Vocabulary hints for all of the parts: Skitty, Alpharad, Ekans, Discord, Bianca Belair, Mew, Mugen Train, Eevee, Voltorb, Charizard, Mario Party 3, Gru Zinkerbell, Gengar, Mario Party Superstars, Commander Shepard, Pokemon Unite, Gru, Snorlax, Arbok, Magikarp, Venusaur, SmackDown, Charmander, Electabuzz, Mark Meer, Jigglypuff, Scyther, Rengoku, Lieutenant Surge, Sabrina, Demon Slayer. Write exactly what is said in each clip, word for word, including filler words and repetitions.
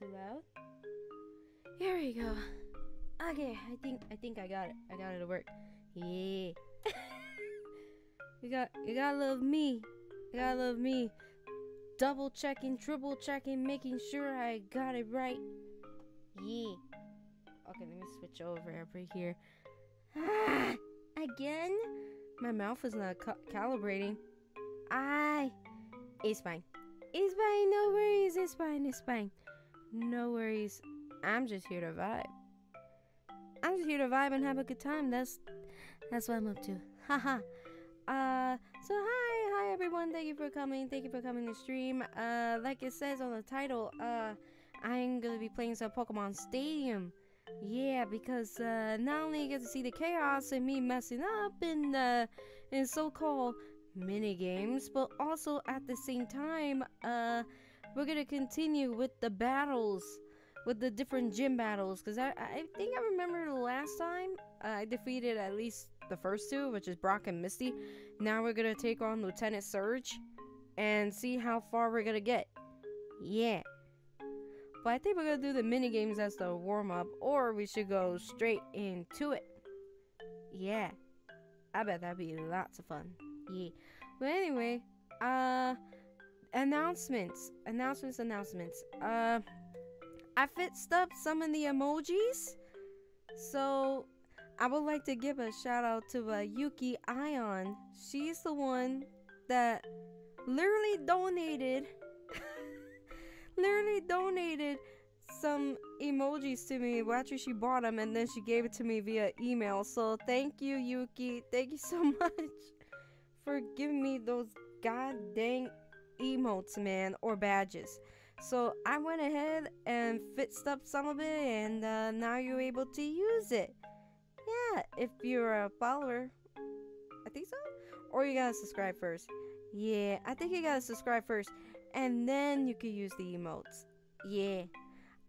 too loud. Here we go. Okay, I think I think I got it. I got it to work. Yeah. You got you gotta love me. You gotta love me. Double checking, triple checking, making sure I got it right. Yeah. Okay, let me switch over every here. Ah, again? My mouth is not ca calibrating. I. It's fine. It's fine. No worries. It's fine. It's fine. No worries. I'm just here to vibe. I'm just here to vibe and have a good time. That's that's what I'm up to. Haha. Uh, so hi, hi everyone. Thank you for coming. Thank you for coming to stream. Uh, like it says on the title, uh, I'm gonna be playing some Pokemon Stadium. Yeah, because uh, not only you get to see the chaos and me messing up in uh, in so-called mini games, but also at the same time, uh, we're gonna continue with the battles, with the different gym battles. Cause I I think I remember the last time uh, I defeated at least the first two, which is Brock and Misty. Now we're gonna take on Lieutenant Surge, and see how far we're gonna get. Yeah. But I think we're gonna do the mini games as the warm-up, or we should go straight into it. Yeah, I bet that'd be lots of fun. Yeah. But anyway, uh, announcements, announcements, announcements. Uh, I fixed up some of the emojis, so I would like to give a shout out to uh, Yuki Aion. She's the one that literally donated. Literally donated some emojis to me. Well, actually, she bought them and then she gave it to me via email. So thank you, Yuki. Thank you so much for giving me those god dang emotes, man, or badges. So I went ahead and fixed up some of it, and uh, now you're able to use it. Yeah, if you're a follower, I think so. Or you gotta subscribe first. Yeah, I think you gotta subscribe first. And then you could use the emotes. Yeah.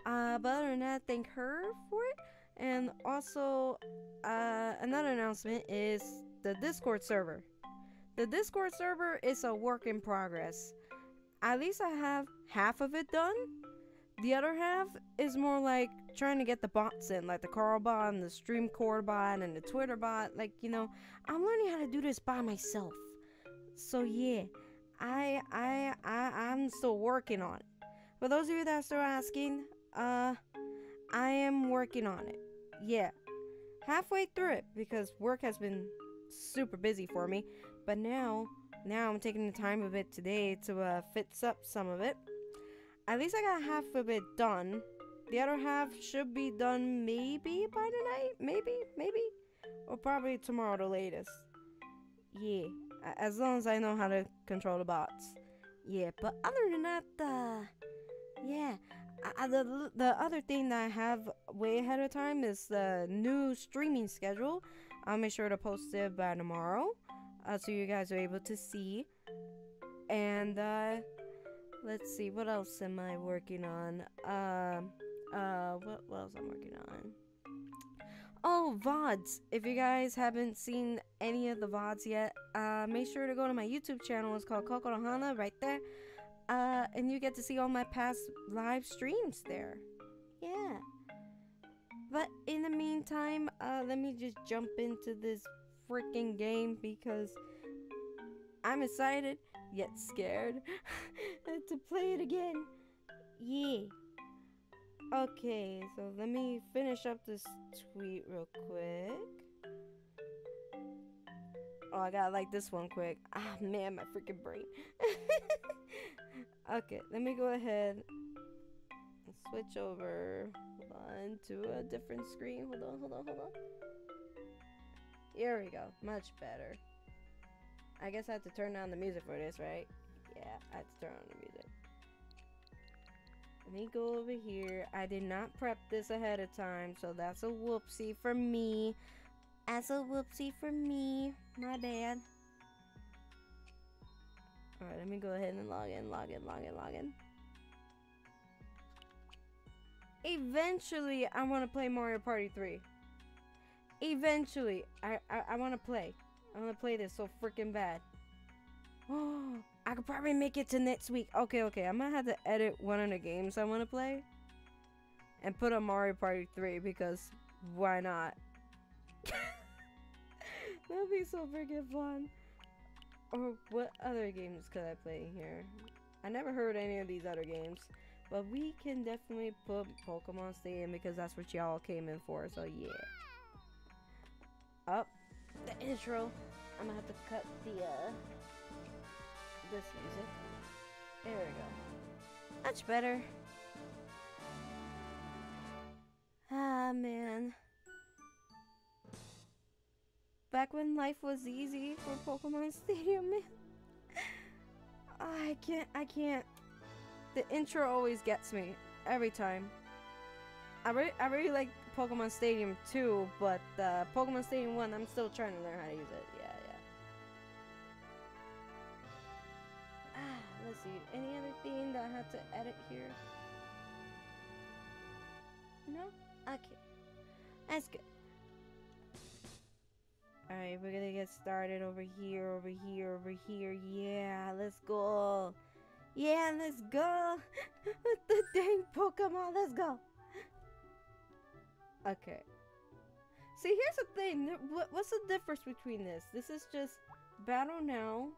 Uh, but other than that, thank her for it. And also, uh, another announcement is the Discord server. The Discord server is a work in progress. At least I have half of it done. The other half is more like trying to get the bots in, like the Carl bot and the StreamCore bot and the Twitter bot. Like, you know, I'm learning how to do this by myself. So, yeah. I, I, I, I'm still working on it. For those of you that are still asking, uh, I am working on it. Yeah. Halfway through it, because work has been super busy for me. But now, now I'm taking the time of it today to, uh, fix up some of it. At least I got half of it done. The other half should be done maybe by tonight? Maybe? Maybe? Or probably tomorrow the latest. Yeah. As long as I know how to control the bots. Yeah, but other than that, uh, yeah. I, I, the, the other thing that I have way ahead of time is the new streaming schedule. I'll make sure to post it by tomorrow. Uh, so you guys are able to see. And, uh, let's see. What else am I working on? Um, uh, uh, what, what else I'm working on? Oh, V O Ds. If you guys haven't seen any of the V O Ds yet, uh, make sure to go to my YouTube channel. It's called Kokorohana, right there. Uh, and you get to see all my past live streams there. Yeah. But in the meantime, uh, let me just jump into this freaking game because I'm excited, yet scared, to play it again. Yeah. Okay, so let me finish up this tweet real quick. Oh, I gotta like this one quick. Ah, man, my freaking brain. Okay, let me go ahead and switch over. Hold on to a different screen. Hold on, hold on, hold on. Here we go. Much better. I guess I have to turn down the music for this, right? Yeah, I have to turn on the music. Let me go over here. I did not prep this ahead of time, so that's a whoopsie for me. That's a whoopsie for me. My bad. Alright, let me go ahead and log in, log in, log in, log in. Eventually, I want to play Mario Party three. Eventually, I, I, I want to play. I want to play this so freaking bad. Oh, I could probably make it to next week. Okay, okay. I might have to edit one of the games I want to play. and put on Mario Party three because why not? That'd be so freaking fun. Or what other games could I play here? I never heard any of these other games, but we can definitely put Pokemon Stadium because that's what y'all came in for, so yeah. Up oh, the intro. I'm gonna have to cut the uh this music. There we go. Much better. Ah man. Back when life was easy for Pokemon Stadium, man. I can't, I can't. The intro always gets me, every time. I really, I really like Pokemon Stadium two, but uh, Pokemon Stadium one, I'm still trying to learn how to use it, yeah, yeah. Ah, let's see, any other thing that I have to edit here? No? Okay. That's good. Alright, we're gonna get started over here, over here, over here. Yeah, let's go. Yeah, let's go. With the dang Pokemon, let's go. Okay. See, here's the thing. What's the difference between this? This is just battle now.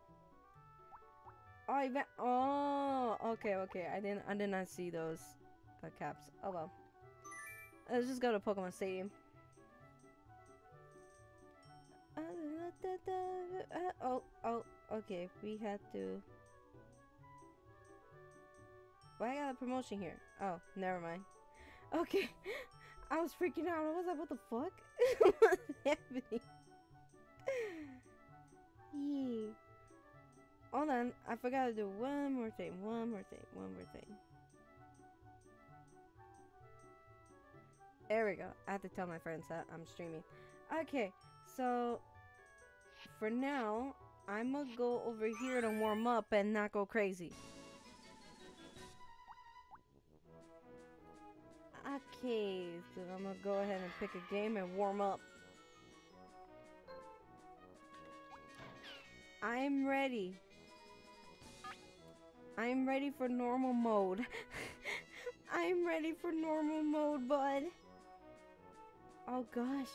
Oh, event. Oh, okay, okay. I didn't, I did not see those uh, caps. Oh well. Let's just go to Pokemon Stadium. Uh, oh, oh, okay, we had to... Well, I got a promotion here. Oh, never mind. Okay, I was freaking out. I was like, what the fuck? What's happening? Yeah. Hold on, I forgot to do one more thing, one more thing, one more thing. There we go. I have to tell my friends that I'm streaming. Okay, so... For now, I'm gonna go over here to warm up and not go crazy. Okay, so I'm gonna go ahead and pick a game and warm up. I'm ready. I'm ready for normal mode. I'm ready for normal mode, bud. Oh gosh.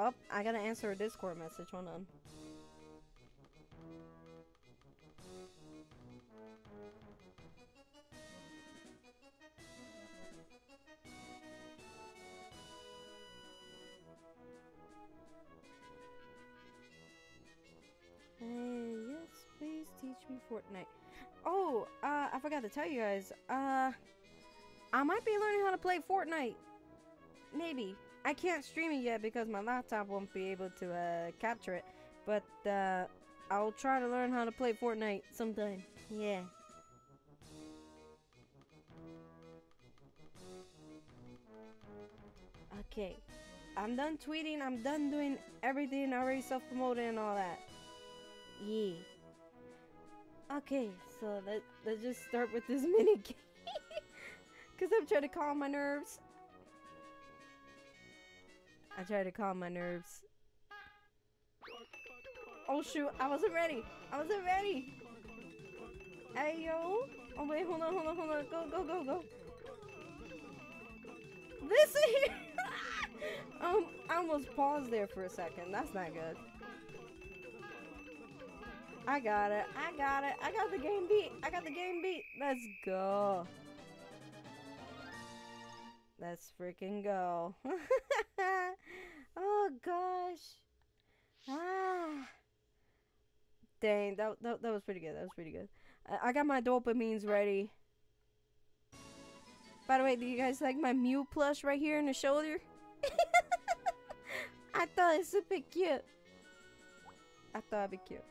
Oh, I gotta answer a Discord message, hold on. Hey, yes, please teach me Fortnite. Oh, uh, I forgot to tell you guys. Uh, I might be learning how to play Fortnite. Maybe. I can't stream it yet because my laptop won't be able to uh, capture it, but uh, I'll try to learn how to play Fortnite sometime. Yeah. Okay. I'm done tweeting. I'm done doing everything. I already self-promoted and all that. Yeah. Okay. So let, let's just start with this mini game because I'm trying to calm my nerves. I tried to calm my nerves. Oh shoot, I wasn't ready. I wasn't ready. Hey yo. Oh wait, hold on, hold on, hold on. Go, go, go, go. Listen here. um, I almost paused there for a second. That's not good. I got it. I got it. I got the game beat. I got the game beat. Let's go. Let's freaking go. Oh gosh. Ah. Dang, that, that, that was pretty good. That was pretty good. I, I got my dopamines ready. By the way, do you guys like my Mew plush right here in the shoulder? I thought it was super cute. I thought it'd be cute.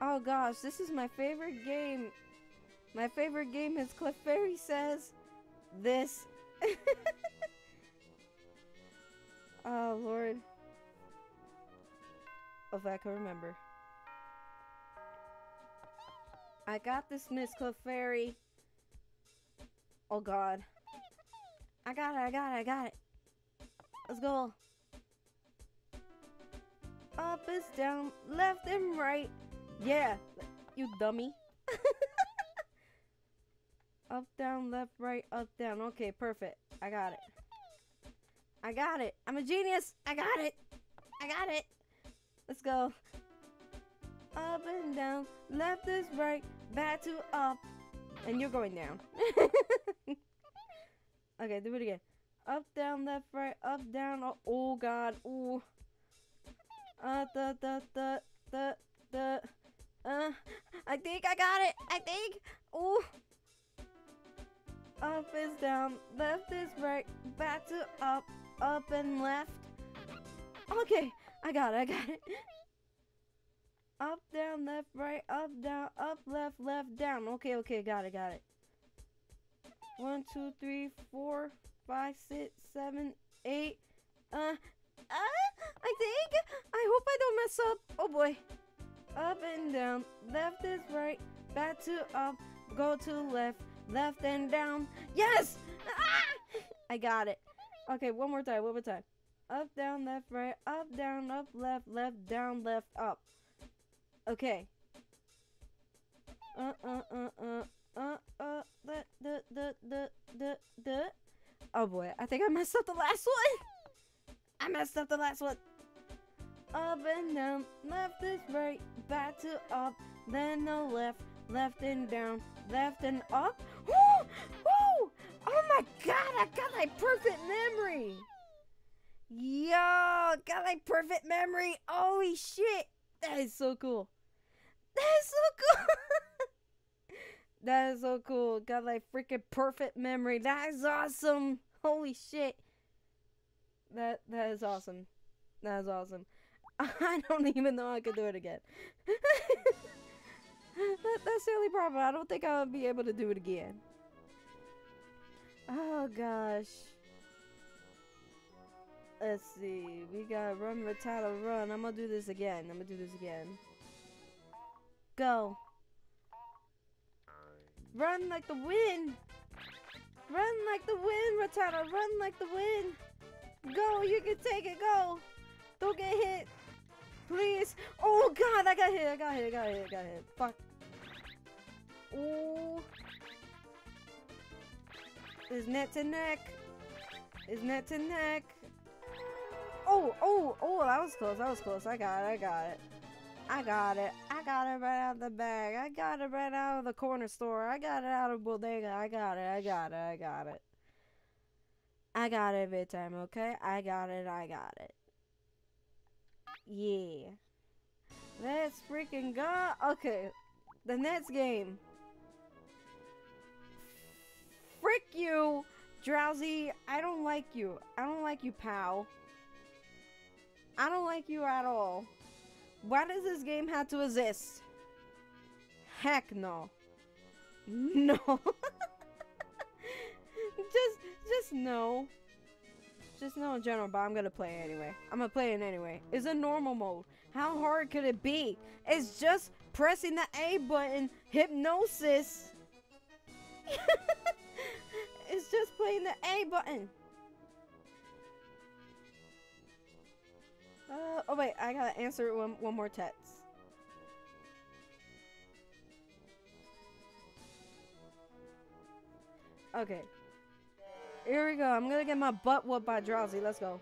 Oh gosh, this is my favorite game. My favorite game is Clefairy says this. Oh Lord, if I can remember. I got this, Miss Clefairy. Oh God, I got it! I got it! I got it! Let's go. Up is down, left and right. Yeah, you dummy. Up, down, left, right, up, down. Okay, perfect. I got it. I got it. I'm a genius. I got it. I got it. Let's go. Up and down. Left is right. Back to up. And you're going down. Okay, do it again. Up, down, left, right. Up, down. Oh, oh God. Ooh. Uh, the, the, the, the, the. Uh, I think I got it. I think. Ooh. Up is down, left is right, back to up, up and left. Okay, I got it, I got it. Up, down, left, right, up, down, up, left, left, down. Okay, okay, got it, got it. One, two, three, four, five, six, seven, eight. Uh, uh, I think, I hope I don't mess up. Oh boy. Up and down, left is right, back to up, go to left. Left and down. Yes! Ah! I got it. Okay, one more time, one more time. Up, down, left, right, up, down, up, left, left, down, left, up. Okay. Uh, uh, uh, uh, uh, uh, the, the, the, the, the, the. Oh boy, I think I messed up the last one. I messed up the last one. Up and down, left is right, back to up, then the left. Left and down, left and up. Woo! Woo! Oh my God, I got my perfect memory. Yo, got my perfect memory. Holy shit. That is so cool. That is so cool. That is so cool. Got my freaking perfect memory. That is awesome. Holy shit. That that is awesome. That is awesome. I don't even know I could do it again. That, that's the only problem. I don't think I'll be able to do it again. Oh gosh. Let's see. We got run, Rattata, run. I'm gonna do this again. I'm gonna do this again. Go. Run like the wind. Run like the wind, Rattata. Run like the wind. Go. You can take it. Go. Don't get hit. Please! Oh God, I got hit! I got hit! I got hit! I got hit! Fuck! Ooh! It's neck to neck. It's neck to neck. Oh! Oh! Oh! That was close! That was close! I got it! I got it! I got it! I got it right out of the bag! I got it right out of the corner store! I got it out of bodega! I got it! I got it! I got it! I got it big time! Okay! I got it! I got it! Yeah. Let's freaking go. Okay. The next game. Frick you, Drowsy. I don't like you. I don't like you, pal. I don't like you at all. Why does this game have to exist? Heck no. No. just, just no. Just no in general, but I'm gonna play it anyway. I'm gonna play it anyway. It's a normal mode. How hard could it be? It's just pressing the A button. Hypnosis. It's just playing the A button. Uh, oh wait, I gotta answer it one, one more text. Okay. Here we go. I'm gonna get my butt whooped by Drowsy. Let's go.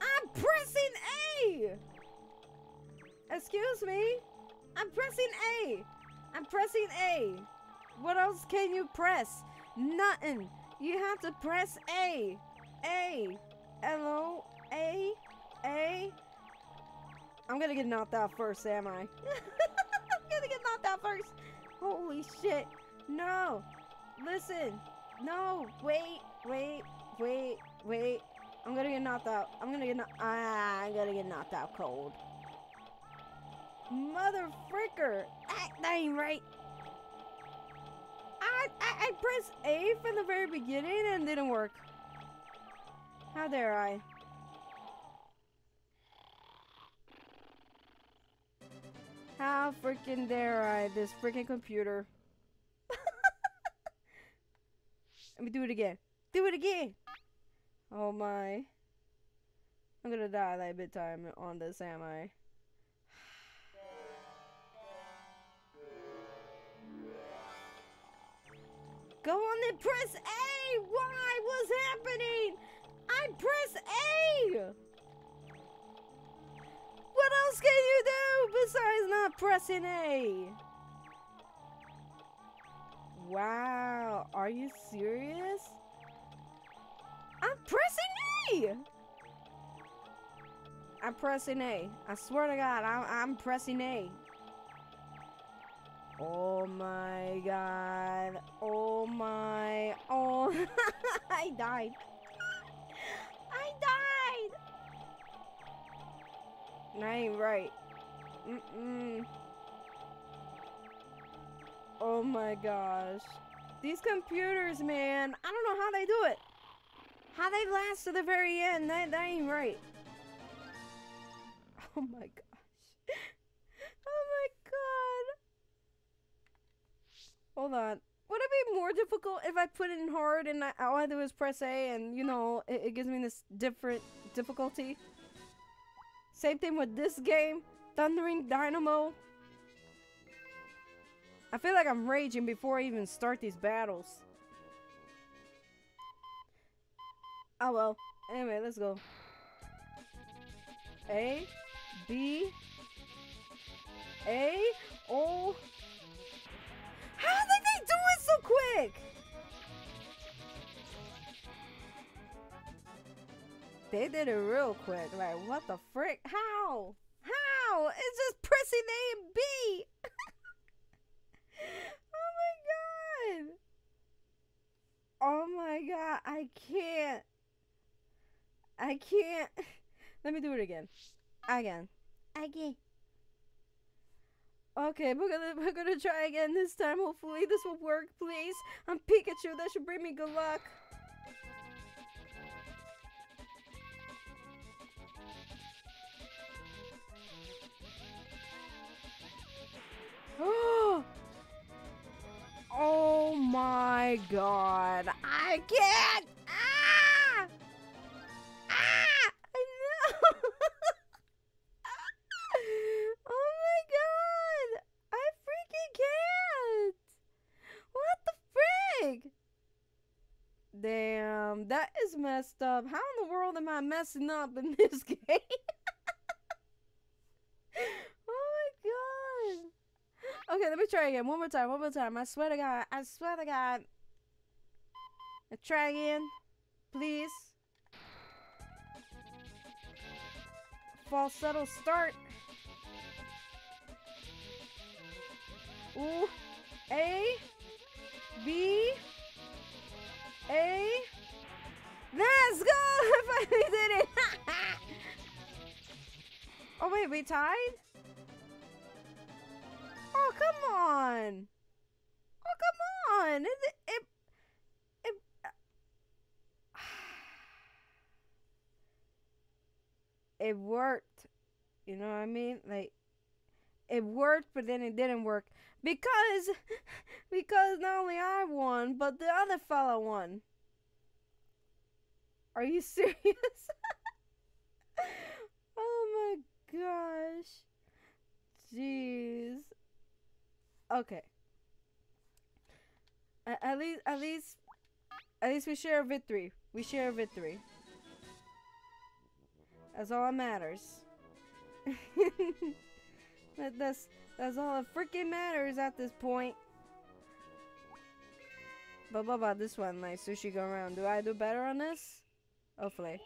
I'm pressing A! Excuse me? I'm pressing A! I'm pressing A! What else can you press? Nothing! You have to press A! A! Hello? A? A? I'm gonna get knocked out first, am I? I'm gonna get knocked out first! Holy shit. No. Listen. No. Wait. Wait. Wait. Wait. I'm gonna get knocked out. I'm gonna get knocked ah, I'm gonna get knocked out cold. Mother fricker. That, that ain't right. I, I, I pressed A from the very beginning and it didn't work. How dare I? How freaking dare I, this freaking computer. Let me do it again. Do it again. Oh my. I'm gonna die that bit time on this, am I? Go on and press A! Why? What's happening? I press A! What else can you do besides not pressing A? Wow, are you serious? I'm pressing A! I'm pressing A. I swear to God, I'm, I'm pressing A. Oh my God. Oh my. Oh. I died. I died. That ain't right. Mm-mm. Oh my gosh. These computers, man. I don't know how they do it. How they last to the very end. That, that ain't right. Oh my gosh. Oh my God. Hold on. Would it be more difficult if I put it in hard and I, all I do is press A and, you know, it, it gives me this different difficulty? Same thing with this game. Thundering Dynamo. I feel like I'm raging before I even start these battles. Oh well. Anyway, let's go. A. B. A. O. How did they do it so quick? They did it real quick. Like, what the frick? How? How? It's just pressing A and B. Oh my God. Oh my God. I can't. I can't. Let me do it again. Again. Again. Okay, we're gonna we're gonna try again this time. Hopefully this will work, please. I'm Pikachu, that should bring me good luck. Oh my God. I can't. Ah! Ah! Damn, that is messed up. How in the world am I messing up in this game? Oh my God. Okay, let me try again. One more time, one more time. I swear to God. I swear to God. I try again. Please. Falsetto start. Ooh. A. B. A. Let's go! I finally did it! Oh wait, we tied? Oh come on! Oh come on! Is it, it, it uh, it worked. You know what I mean? Like it worked, but then it didn't work. Because, because not only I won, but the other fella won. Are you serious? Oh my gosh. Jeez. Okay. At, at least, at least, at least we share a victory. We share a victory. That's all that matters. that, that's... That's all that freaking matters at this point. But what about this one? Like sushi go around. Do I do better on this? Hopefully.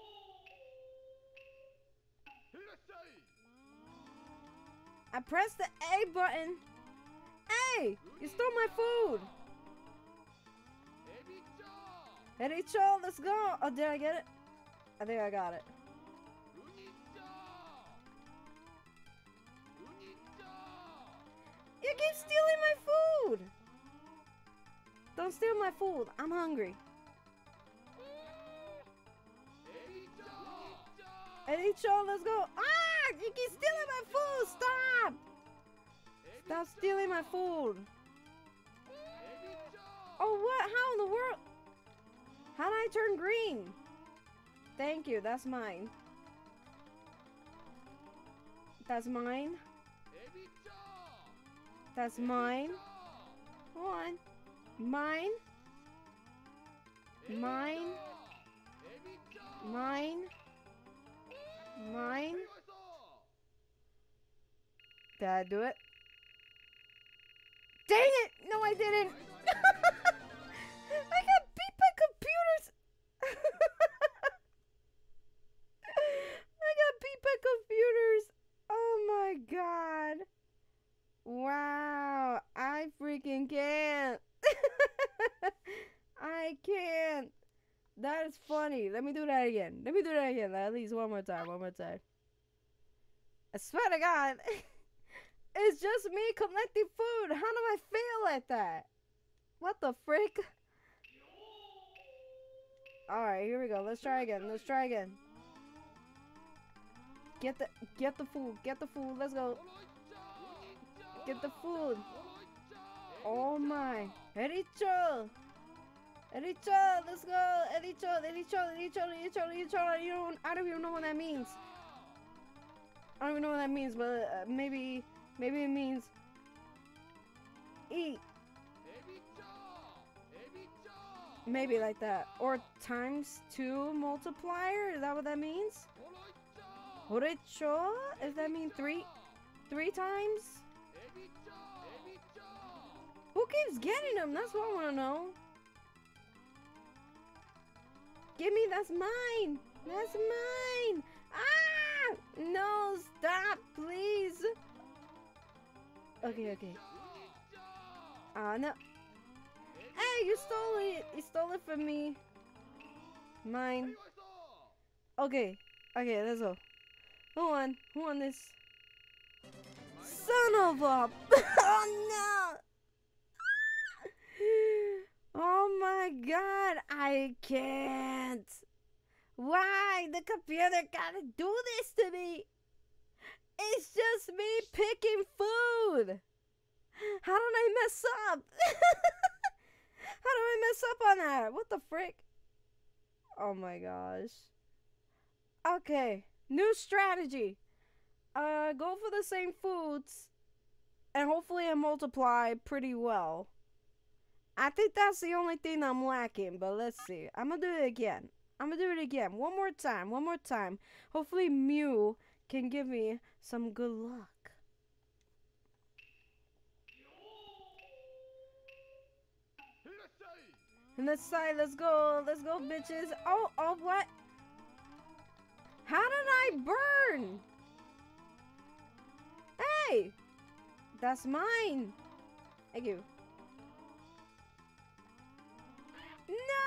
I pressed the A button. Hey! You stole my food! Ericho, let's go! Oh, did I get it? I think I got it. You keep stealing my food! Don't steal my food. I'm hungry. Ericho, let's go. Ah! You keep stealing my food! Stop! Stop stealing my food. Oh, what? How in the world? How did I turn green? Thank you. That's mine. That's mine. That's mine. One. Mine. Mine. Mine. Mine. Did I do it? Dang it! No, I didn't! I got beat by computers! I got beat by computers! Oh my god! Wow! I freaking can't! I can't! That is funny. Let me do that again. Let me do that again. At least one more time. One more time. I swear to God. It's just me collecting food. How do I fail at that? What the frick? Alright, here we go. Let's try again. Let's try again. Get the get the food. Get the food. Let's go. Get the food. Oh my. Raichu. Raichu. Let's go. Raichu. Raichu. Raichu. Raichu. I don't even know what that means. I don't even know what that means, but uh, maybe... Maybe it means eat. Maybe like that. Or times two multiplier. Is that what that means? Horecho? Does that mean three? Three times? Who keeps getting them? That's what I want to know. Give me, that's mine. That's mine. Ah! No, stop, please. Okay, okay. Ah, uh, no. Hey, you stole it. You stole it from me. Mine. Okay. Okay, let's go. Who won? Who won this? Son of a... Oh, no. Oh, my God. I can't. Why? The computer gotta do this to me. It's just me picking food. How did I mess up? How did I mess up on that? What the frick? Oh my gosh. Okay. New strategy. Uh, go for the same foods. And hopefully I multiply pretty well. I think that's the only thing I'm lacking. But let's see. I'm gonna do it again. I'm gonna do it again. One more time. One more time. Hopefully Mew... can give me some good luck. And let's side, let's go, let's go, bitches. Oh, oh, what? How did I burn? Hey, that's mine. Thank you. No.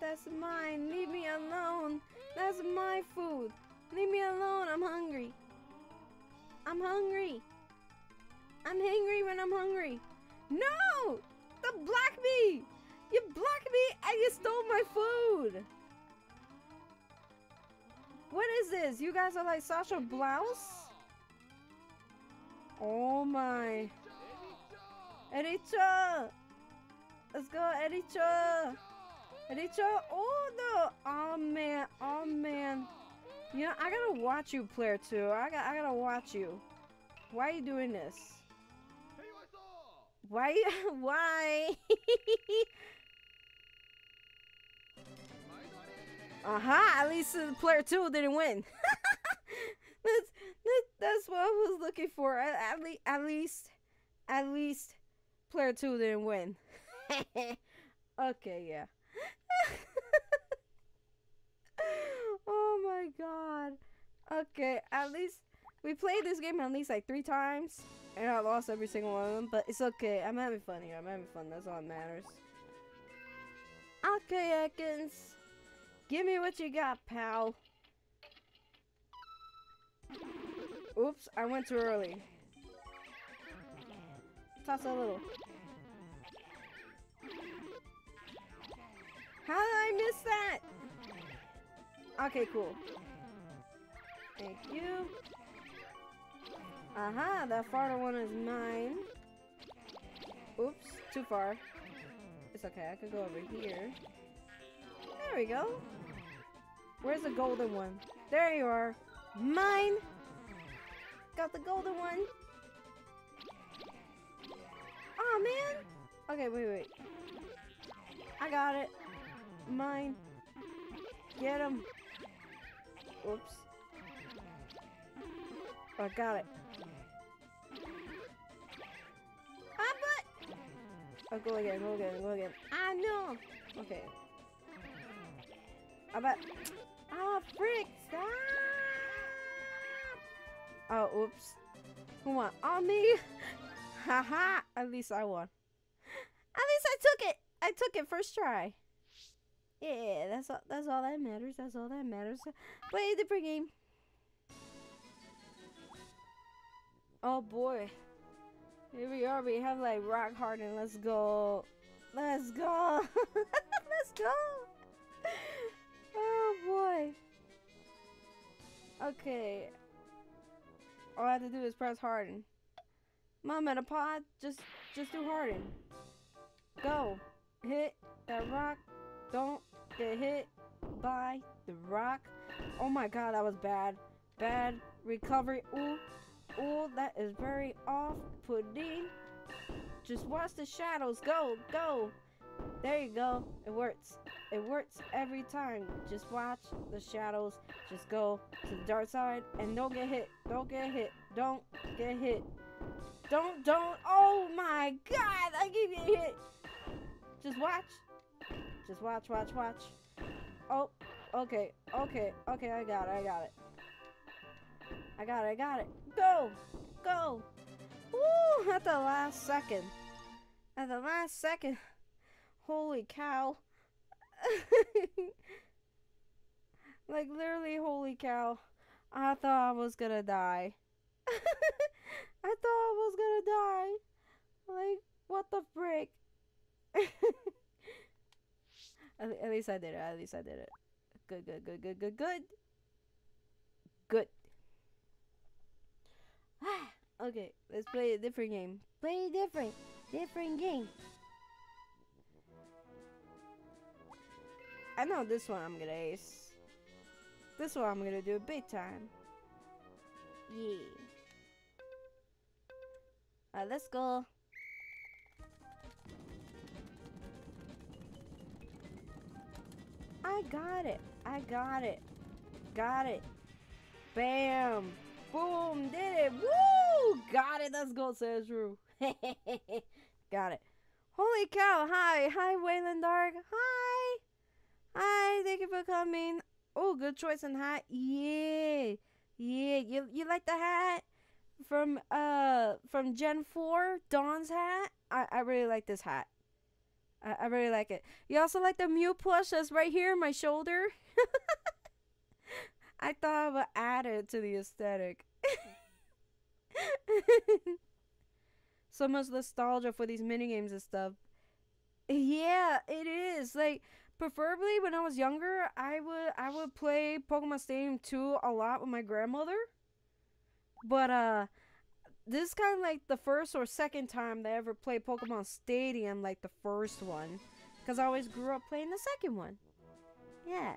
That's mine. Leave me alone. That's my food. Leave me alone. I'm hungry. I'm hungry. I'm hangry when I'm hungry. No! Don't block me! You blocked me and you stole my food! What is this? You guys are like Sasha Blouse? Oh my. Ericho! Let's go, Ericho! Raichu, oh no, oh man, oh man. You know, I gotta watch you, player two. I got, I gotta watch you. Why are you doing this? Why, why? Aha, at least uh, player two didn't win. that's, that, that's what I was looking for. At, at, le at least, at least player two didn't win. Okay, yeah. Oh my god. Okay, at least we played this game at least like three times and I lost every single one of them, but it's okay. I'm having fun here. I'm having fun. That's all that matters. Okay, Ekans. Give me what you got, pal. Oops, I went too early. Toss a little. How did I miss that? Okay, cool. Thank you. Aha, that farther one is mine. Oops, too far. It's okay, I could go over here. There we go. Where's the golden one? There you are. Mine! Got the golden one. Aw, man. Okay, wait, wait. I got it. Mine. Get him. Whoops. Oh, I got it. Ah, but. Oh, go again, go again, go again. I know. Okay. I bet. Oh, frick. Stop. Oh, oops. Who won? Oh, me. Haha. At least I won. At least I took it. I took it first try. Yeah, that's all. That's all that matters. That's all that matters. Play the pregame. Oh boy, here we are. We have like rock hard and let's go. Let's go. Let's go. Oh boy. Okay. All I have to do is press Harden. Mom in a pod. Just, just do Harden. Go. Hit that rock. Don't get hit by the rock. Oh my god, that was bad. Bad recovery. Ooh. Ooh, that is very off-putting. Just watch the shadows. Go, go. There you go. It works. It works every time. Just watch the shadows. Just go to the dark side and don't get hit. Don't get hit. Don't get hit. Don't, don't. Oh my god, I keep getting hit. Just watch. Just watch, watch, watch. Oh, okay, okay, okay, I got it, I got it. I got it, I got it. Go! Go! Woo! At the last second. At the last second. Holy cow. Like, literally, holy cow. I thought I was gonna die. I thought I was gonna die. Like, what the frick? At, at least I did it. At least I did it. Good, good, good, good, good, good. Good. Okay, let's play a different game. Play a different, different game. I know this one I'm gonna ace. This one I'm gonna do big time. Yeah. Alright, let's go. I got it. I got it. Got it. Bam. Boom. Did it. Woo. Got it. Let's go, Sandrew. Got it. Holy cow. Hi. Hi, Wayland Dark. Hi. Hi. Thank you for coming. Oh, good choice on hat. Yeah. Yeah. You you like the hat from uh from Gen four? Dawn's hat? I, I really like this hat. I, I really like it. You also like the Mew plush that's right here on my shoulder? I thought I would add it to the aesthetic. So much nostalgia for these minigames and stuff. Yeah, it is. Like, preferably when I was younger, I would I would play Pokemon Stadium two a lot with my grandmother. But, uh... this is kind of like the first or second time that I ever played Pokemon Stadium, like the first one. Because I always grew up playing the second one. Yeah.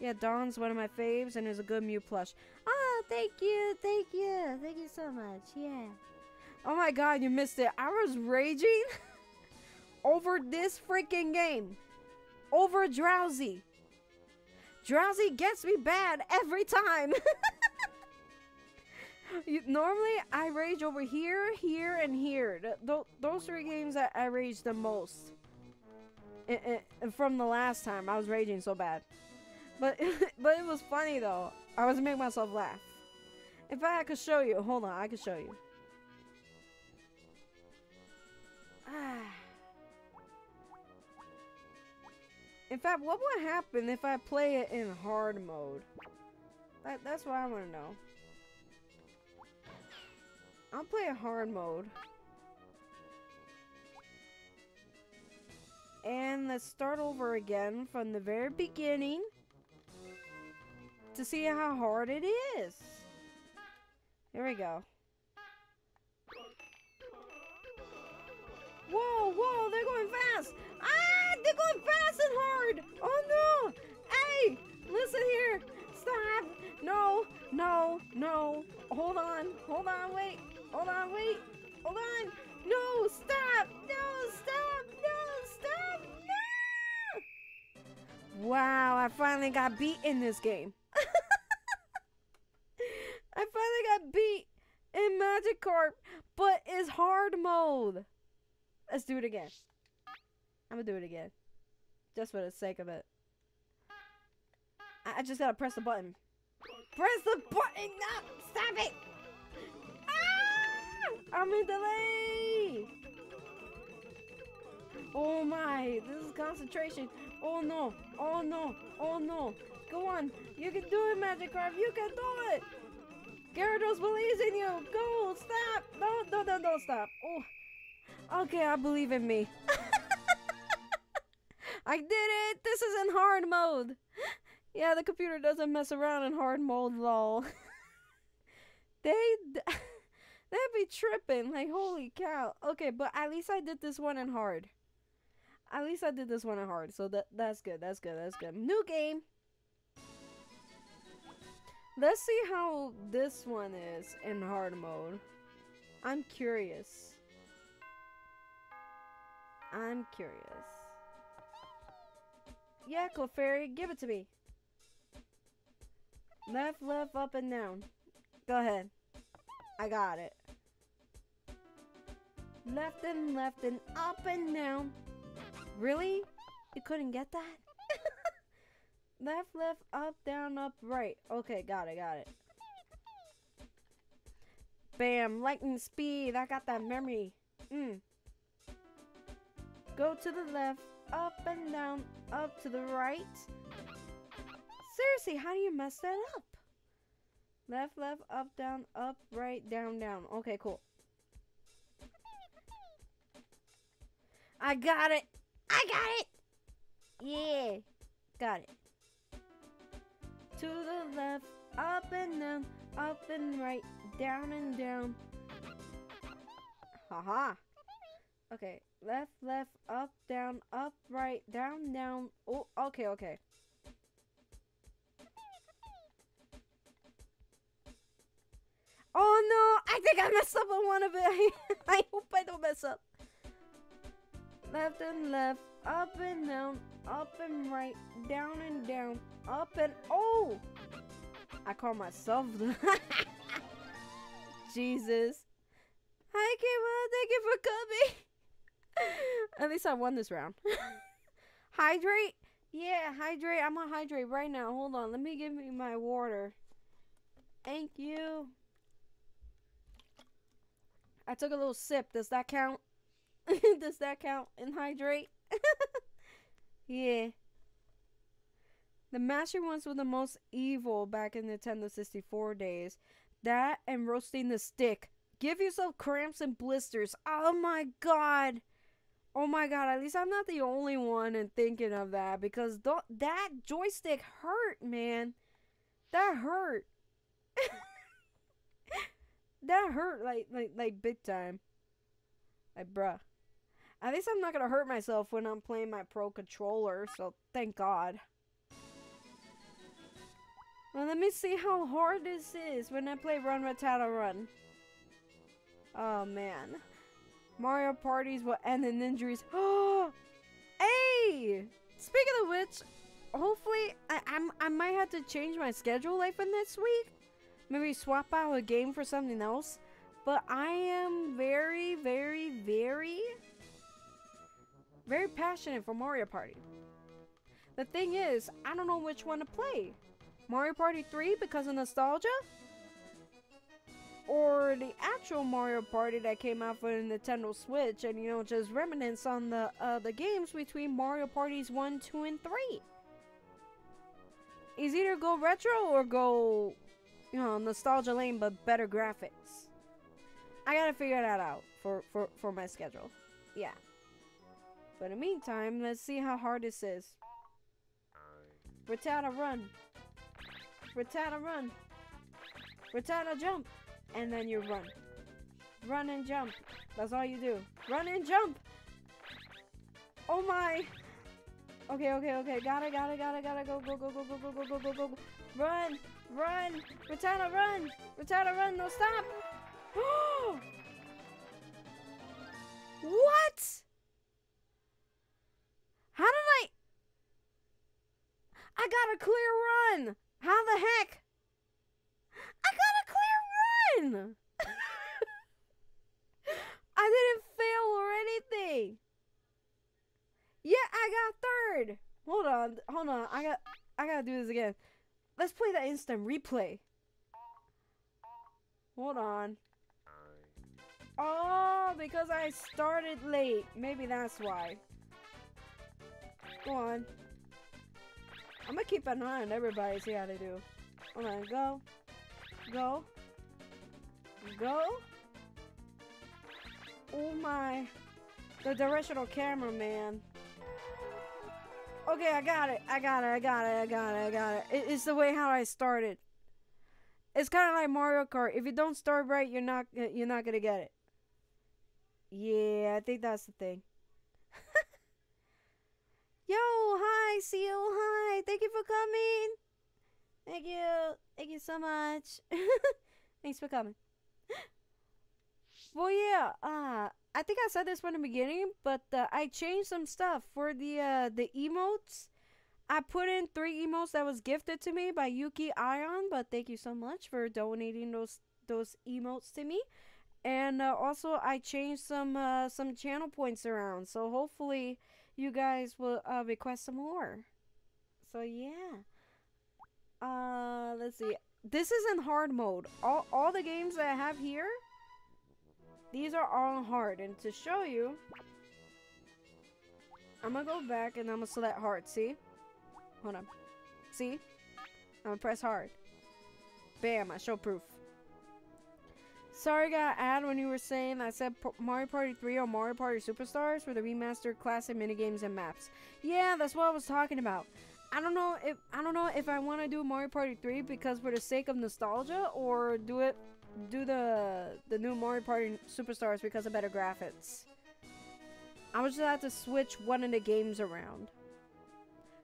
Yeah, Dawn's one of my faves, and there's a good Mew plush. Oh, thank you, thank you, thank you so much, yeah. Oh my god, you missed it. I was raging over this freaking game. Over Drowsy. Drowsy gets me bad every time. You, normally, I rage over here, here, and here. Th th those three games that I rage the most. And, and, and from the last time, I was raging so bad. But, but it was funny, though. I was making myself laugh. In fact, I could show you. Hold on, I could show you. Ah. In fact, what would happen if I play it in hard mode? That, that's what I want to know. I'll play a hard mode. And let's start over again from the very beginning to see how hard it is. Here we go. Whoa, whoa, they're going fast. Ah, they're going fast and hard. Oh no. Hey, listen here. Stop. No, no, no. Hold on. Hold on, wait. Hold on, wait. Hold on. No, stop. No, stop. Wow, I finally got beat in this game. I finally got beat in Magikarp, but it's hard mode. Let's do it again. I'm gonna do it again. Just for the sake of it. I, I just gotta press the button. Press the button! No! Stop it! Ah! I'm in delay! Oh my, this is concentration. Oh no, oh no, oh no. Go on, you can do it, Magikarp, you can do it! Gyarados believes in you! Go, stop! No, no, no, no, stop. Oh. Okay, I believe in me. I did it! This is in hard mode! Yeah, the computer doesn't mess around in hard mode, lol. they... They'd be tripping, like, holy cow. Okay, but at least I did this one in hard. At least I did this one in hard, so that that's good, that's good, that's good. New game! Let's see how this one is in hard mode. I'm curious. I'm curious. Yeah, Clefairy, give it to me. Left, left, up, and down. Go ahead. I got it. Left and left and up and down. Really? You couldn't get that? Left, left, up, down, up, right. Okay, got it, got it. Bam, lightning speed. I got that memory. Mm. Go to the left, up and down, up to the right. Seriously, how do you mess that up? Left, left, up, down, up, right, down, down. Okay, cool. I got it. I got it. Yeah. Got it. To the left, up and down, up and right, down and down. Haha. Okay. Left, left, up, down, up, right, down, down. Oh, okay, okay. Oh no! I think I messed up on one of it. I hope I don't mess up. Left and left, up and down, up and right, down and down, up and oh! I call myself. Jesus. Hi, Kayla. Thank you for coming. At least I won this round. Hydrate? Yeah, hydrate. I'm gonna hydrate right now. Hold on. Let me give me my water. Thank you. I took a little sip. Does that count? Does that count and hydrate? Yeah. The master ones were the most evil back in Nintendo sixty-four days. That and roasting the stick. Give yourself cramps and blisters. Oh my god. Oh my god. At least I'm not the only one in thinking of that. Because th that joystick hurt, man. That hurt. That hurt, like, like, like, big time. Like, bruh. At least I'm not gonna hurt myself when I'm playing my pro controller, so thank god. Well, let me see how hard this is when I play Run, Rattata, Run. Oh, man. Mario parties will end in injuries. Oh! Hey! Speaking of which, hopefully, I, I'm, I might have to change my schedule, like, for next week. Maybe swap out a game for something else. But I am very, very, very, very passionate for Mario Party. The thing is, I don't know which one to play. Mario Party three because of nostalgia? Or the actual Mario Party that came out for the Nintendo Switch and, you know, just reminisce on the, uh, the games between Mario Parties one, two, and three. It's either go retro or go... You know, nostalgia lane, but better graphics. I gotta figure that out for, for, for my schedule. Yeah. But in the meantime, let's see how hard this is. Rattata run. Rattata run. Rattata jump. And then you run. Run and jump. That's all you do. Run and jump! Oh my! Okay, okay, okay. Gotta, gotta, gotta, gotta go, go, go, go, go, go, go, go, go, go, go. Run! Run! Rattata, run! Rattata, run! No, stop! What? How did I... I got a clear run. How the heck? I got a clear run. I didn't fail or anything. Yeah, I got third. Hold on, hold on. I got, I gotta do this again. Let's play that instant replay. Hold on. Oh, because I started late. Maybe that's why. Go on. I'm gonna keep an eye on everybody, see how they do. Hold on, go. Go. Go. Oh my. The directional camera, man. Okay, I got it. I got it. I got it. I got it. I got it. it it's the way how I started. It's kind of like Mario Kart. If you don't start right, you're not you're not gonna get it. Yeah, I think that's the thing. Yo, hi, Seal, hi. Thank you for coming. Thank you. Thank you so much. Thanks for coming. Well, yeah. Uh, I think I said this from the beginning, but uh, I changed some stuff for the uh, the emotes. I put in three emotes that was gifted to me by Yuki Aion, but thank you so much for donating those those emotes to me. And uh, also, I changed some uh, some channel points around, so hopefully you guys will uh, request some more. So yeah, uh, let's see. This is in hard mode. All all the games that I have here, these are all hard. And to show you, I'm gonna go back and I'm gonna select hard. See. Hold on. See? I'm gonna press hard. Bam, I show proof. Sorry, got ad when you were saying I said Mario Party three or Mario Party Superstars for the remastered classic minigames and maps. Yeah, that's what I was talking about. I don't know if I don't know if I want to do Mario Party three because for the sake of nostalgia, or do it do the the new Mario Party Superstars because of better graphics. I would just have to switch one of the games around.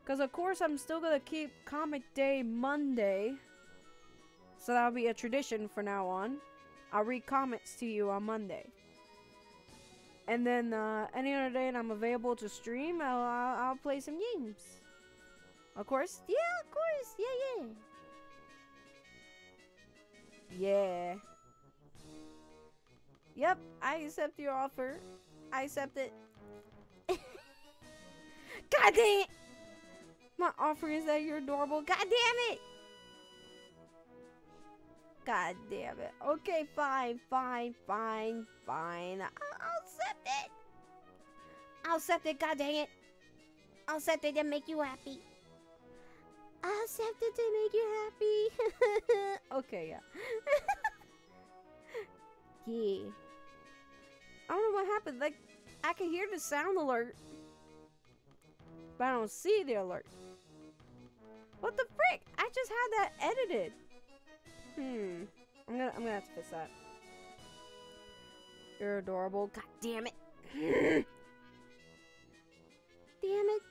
Because, of course, I'm still going to keep Comic Day Monday. So that'll be a tradition for now on. I'll read comments to you on Monday. And then uh, any other day that I'm available to stream, I'll, I'll, I'll play some games. Of course. Yeah, of course. Yeah, yeah. Yeah. Yep, I accept your offer. I accept it. God dang it. My offer is that you're adorable. God damn it! God damn it. Okay, fine, fine, fine, fine. I'll, I'll accept it. I'll accept it. God dang it. I'll accept it to make you happy. I'll accept it to make you happy. Okay, yeah. Yeah. I don't know what happened. Like, I can hear the sound alert, but I don't see the alert. What the frick? I just had that edited. Hmm. I'm gonna I'm gonna have to fix that. You're adorable. God damn it. Damn it.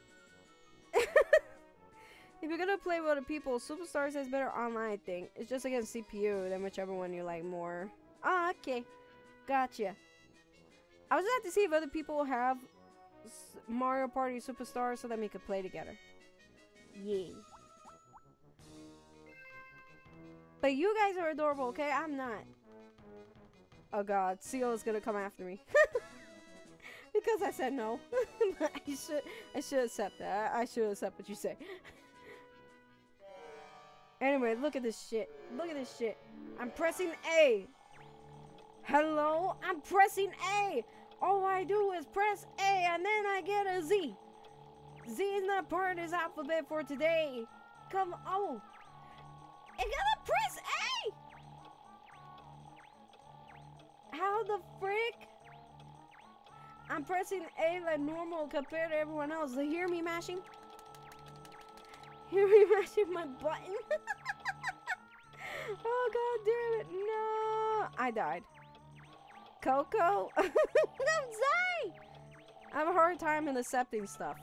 If you're gonna play with other people, Superstars has better online thing. It's just against C P U than whichever one you like more. Ah, okay. Gotcha. I was gonna have to see if other people have Mario Party Superstars so that we could play together. Yeah. But you guys are adorable, okay? I'm not. Oh god, Seal is gonna come after me. Because I said no. I should I should accept that. I, I should accept what you say. Anyway, look at this shit. Look at this shit. I'm pressing A. Hello? I'm pressing A! All I do is press A and then I get a Z. Z is not part of this alphabet for today. Come on. I gotta press A! How the frick? I'm pressing A like normal compared to everyone else. So hear me mashing? Hear me mashing my button? Oh god damn it. No. I died. Coco? I'm sorry! I have a hard time in accepting stuff.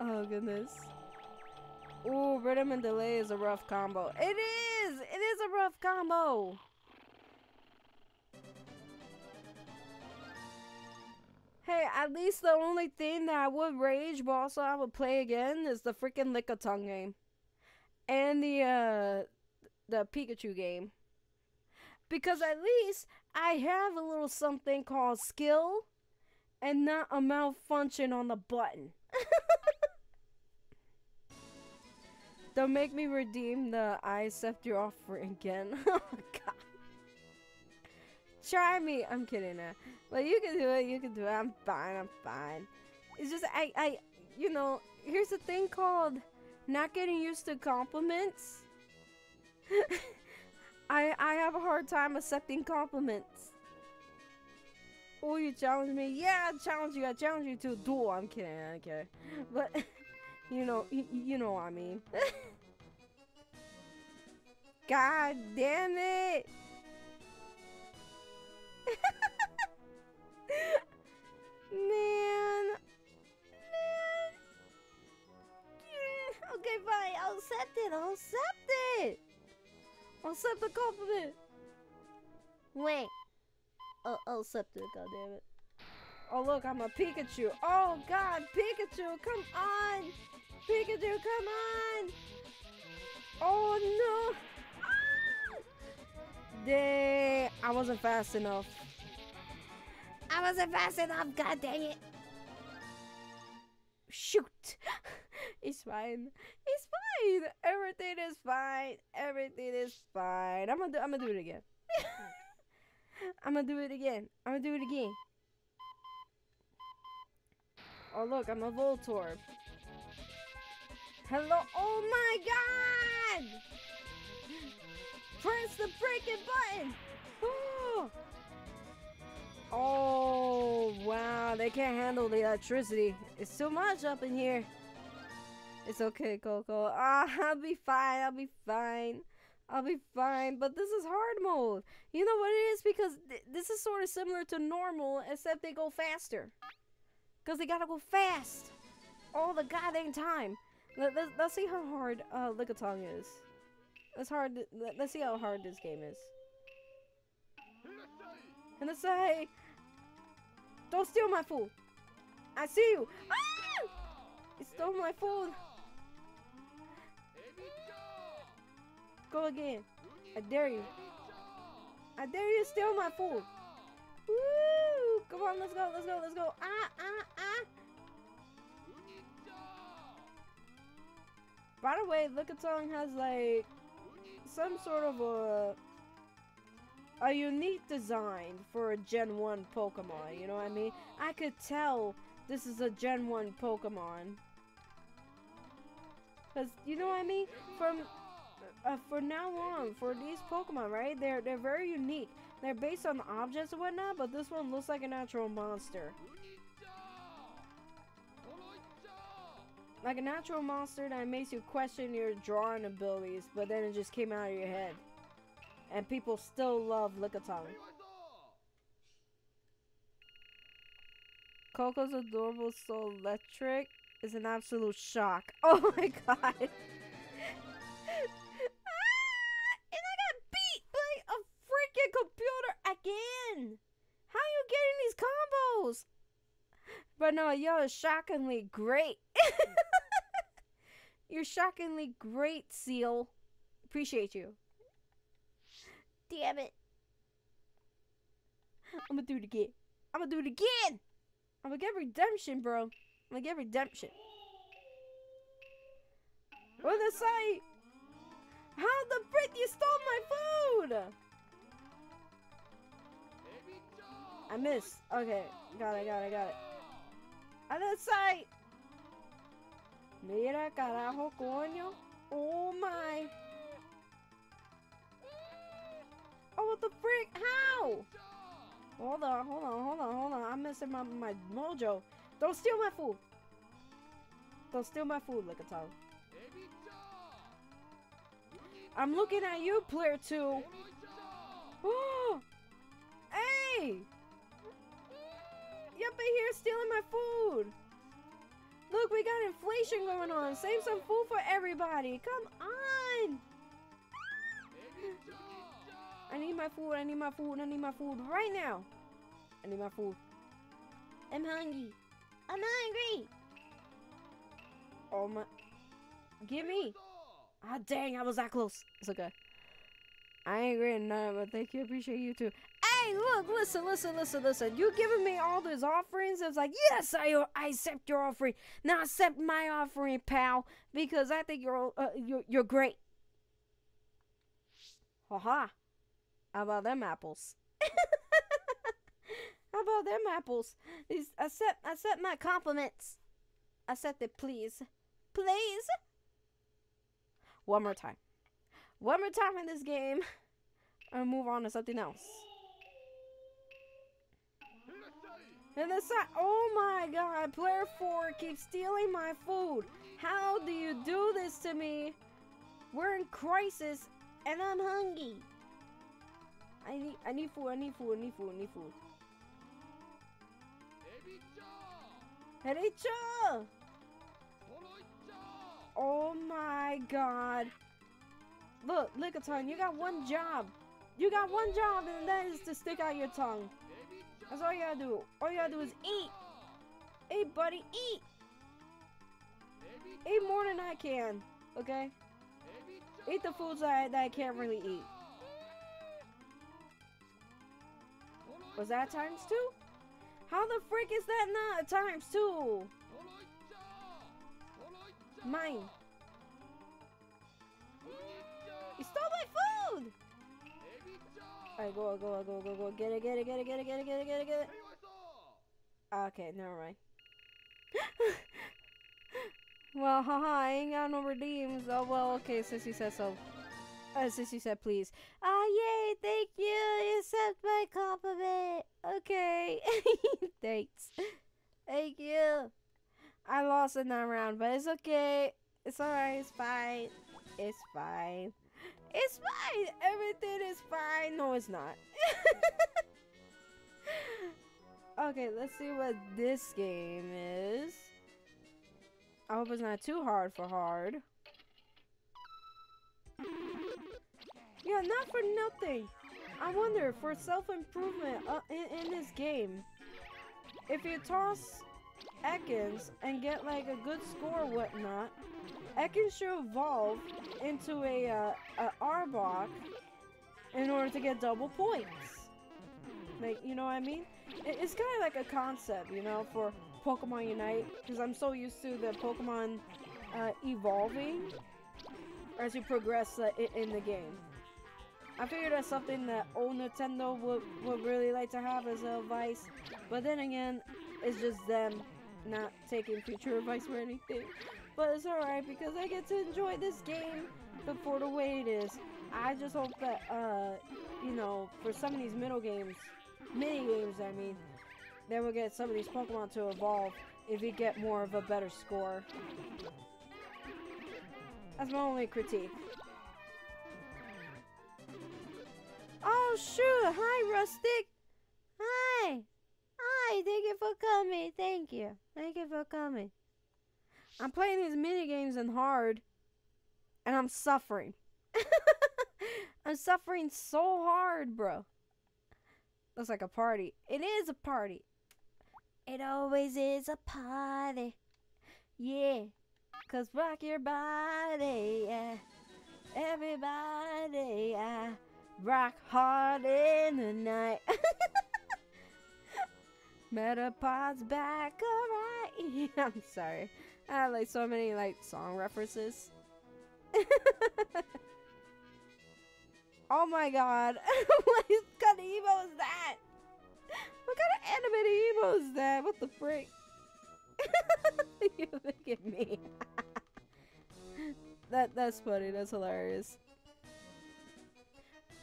Oh, goodness. Ooh, rhythm and delay is a rough combo. It is! It is a rough combo! Hey, at least the only thing that I would rage, but also I would play again, is the freaking Lickitung game. And the, uh, the Pikachu game. Because at least I have a little something called skill and not a malfunction on the button. Don't make me redeem the I accept your offer again. Oh, God. Try me. I'm kidding now. But you can do it. You can do it. I'm fine. I'm fine. It's just, I, I, you know, here's a thing called not getting used to compliments. I, I have a hard time accepting compliments. Oh, you challenge me? Yeah, I challenge you. I challenge you to a duel. I'm kidding. I don't care. But, you know, you, you know what I mean. God damn it. Man. Man. Okay, fine. I'll accept it. I'll accept it. I'll accept the compliment. Wait. I'll, I'll accept it, goddammit. Oh, look, I'm a Pikachu. Oh, God, Pikachu, come on. Pikachu, come on. Oh, no. Ah! Dang, I wasn't fast enough. I wasn't fast enough, god dang it. Shoot. It's fine. It's fine. Everything is fine. Everything is fine. I'm gonna do, I'm gonna do it again. I'm gonna do it again. I'm gonna do it again. Oh, look, I'm a Voltorb. Hello. Oh, my God. Press the freaking button. Oh. Oh, wow. They can't handle the electricity. It's too much up in here. It's okay, Coco. Ah, I'll be fine. I'll be fine. I'll be fine, but this is hard mode. You know what it is? Because th this is sort of similar to normal, except they go faster. Because they gotta go fast all the goddamn time. Let, let, let's see how hard uh, Lickitung is. That's hard. To, let, let's see how hard this game is. And let's say, don't steal my food. I see you. Ah! You stole my food. Go again. I dare you. I dare you to steal my food. Woo! Come on, let's go, let's go, let's go. Ah, ah, ah. By the way, Lickitung has like some sort of a a unique design for a Gen one Pokemon, you know what I mean? I could tell this is a Gen one Pokemon. Cause you know what I mean? From Uh, for now on, for these Pokemon, right? They're they're very unique. They're based on objects and whatnot, but this one looks like a natural monster. Like a natural monster that makes you question your drawing abilities, but then it just came out of your head. And people still love Lickitung. Coco's adorable soul electric is an absolute shock. Oh my god. Computer again. How are you getting these combos? But no, yo, it's shockingly great. You're shockingly great, Seal. Appreciate you. Damn it. I'm gonna do it again. I'm gonna do it again. I'm gonna get redemption, bro. I'm gonna get redemption. What did I say? How the frick you stole my food? I missed. Okay, got it, got it, got it. I didn't say. Mira, carajo, coño. Oh my. Oh, what the frick? How? Hold on, hold on, hold on, hold on. I'm missing my, my mojo. Don't steal my food. Don't steal my food, Lickitung. I'm looking at you, player two. Oh. Hey. Up in here stealing my food. Look, we got inflation going on. Save some food for everybody. Come on. I need my food. I need my food. I need my food right now. I need my food. I'm hungry. I'm hungry. Oh my. Give me. Ah, oh, dang. I was that close. It's okay. I ain't great enough, but thank you. Appreciate you too. Hey, look, listen, listen, listen, listen. You giving me all those offerings? It's like, yes, I, I accept your offering. Now accept my offering, pal, because I think you're uh, you're, you're great. Haha. How about them apples? How about them apples? These, accept, accept my compliments. Accept it, please. Please. One more time. One more time in this game. I'll move on to something else. And the side, oh my god, player four keeps stealing my food. How do you do this to me? We're in crisis and I'm hungry. I need, I need food, I need food, I need food, I need food. Raichu! Oh my god. Look, Lickitung, you got one job. You got one job, and that is to stick out your tongue. That's all you gotta do. All you gotta do is eat. Eat, buddy, eat. Eat more than I can, okay? Eat the foods that I, that I can't really eat. Was that times two? How the frick is that not times two? Mine. You stole my food! Alright, go, go, go, go, go. Get it, get it, get it, get it, get it, get it, get it, get it. Okay, never mind. Well, haha, I ain't got no redeems. Oh, well, okay, since you said so. Uh, since you said please. Ah, oh, yay, thank you. You accept my compliment. Okay. Thanks. Thank you. I lost in that round, but it's okay. It's alright, it's fine. It's fine. It's fine. Everything is fine. No, it's not. Okay, let's see what this game is. I hope it's not too hard for hard. Yeah, not for nothing. I wonder for self-improvement uh, in, in this game. If you toss Ekans and get like a good score or whatnot, Ekans should evolve into a, uh, a Arbok in order to get double points. Like, you know what I mean? It, it's kind of like a concept, you know, for Pokemon Unite, because I'm so used to the Pokemon uh, evolving as you progress uh, in, in the game. I figured that's something that old Nintendo would, would really like to have as a advice, but then again, it's just them not taking future advice or anything. But it's alright because I get to enjoy this game before the way it is. I just hope that, uh, you know, for some of these middle games, mini games, I mean, they will get some of these Pokemon to evolve if you get more of a better score. That's my only critique. Oh, shoot! Hi, Rustic! Hi! Hi! Thank you for coming! Thank you! Thank you for coming! I'm playing these mini games in hard, and I'm suffering. I'm suffering so hard, bro. Looks like a party. It is a party. It always is a party. Yeah. Cause rock your body, yeah. Everybody, yeah. Rock hard in the night. Metapod's back, alright. I'm sorry. I have like so many like song references. Oh my god. What kind of emo is that? What kind of animated emo is that? What the frick? You look at me. that that's funny, that's hilarious.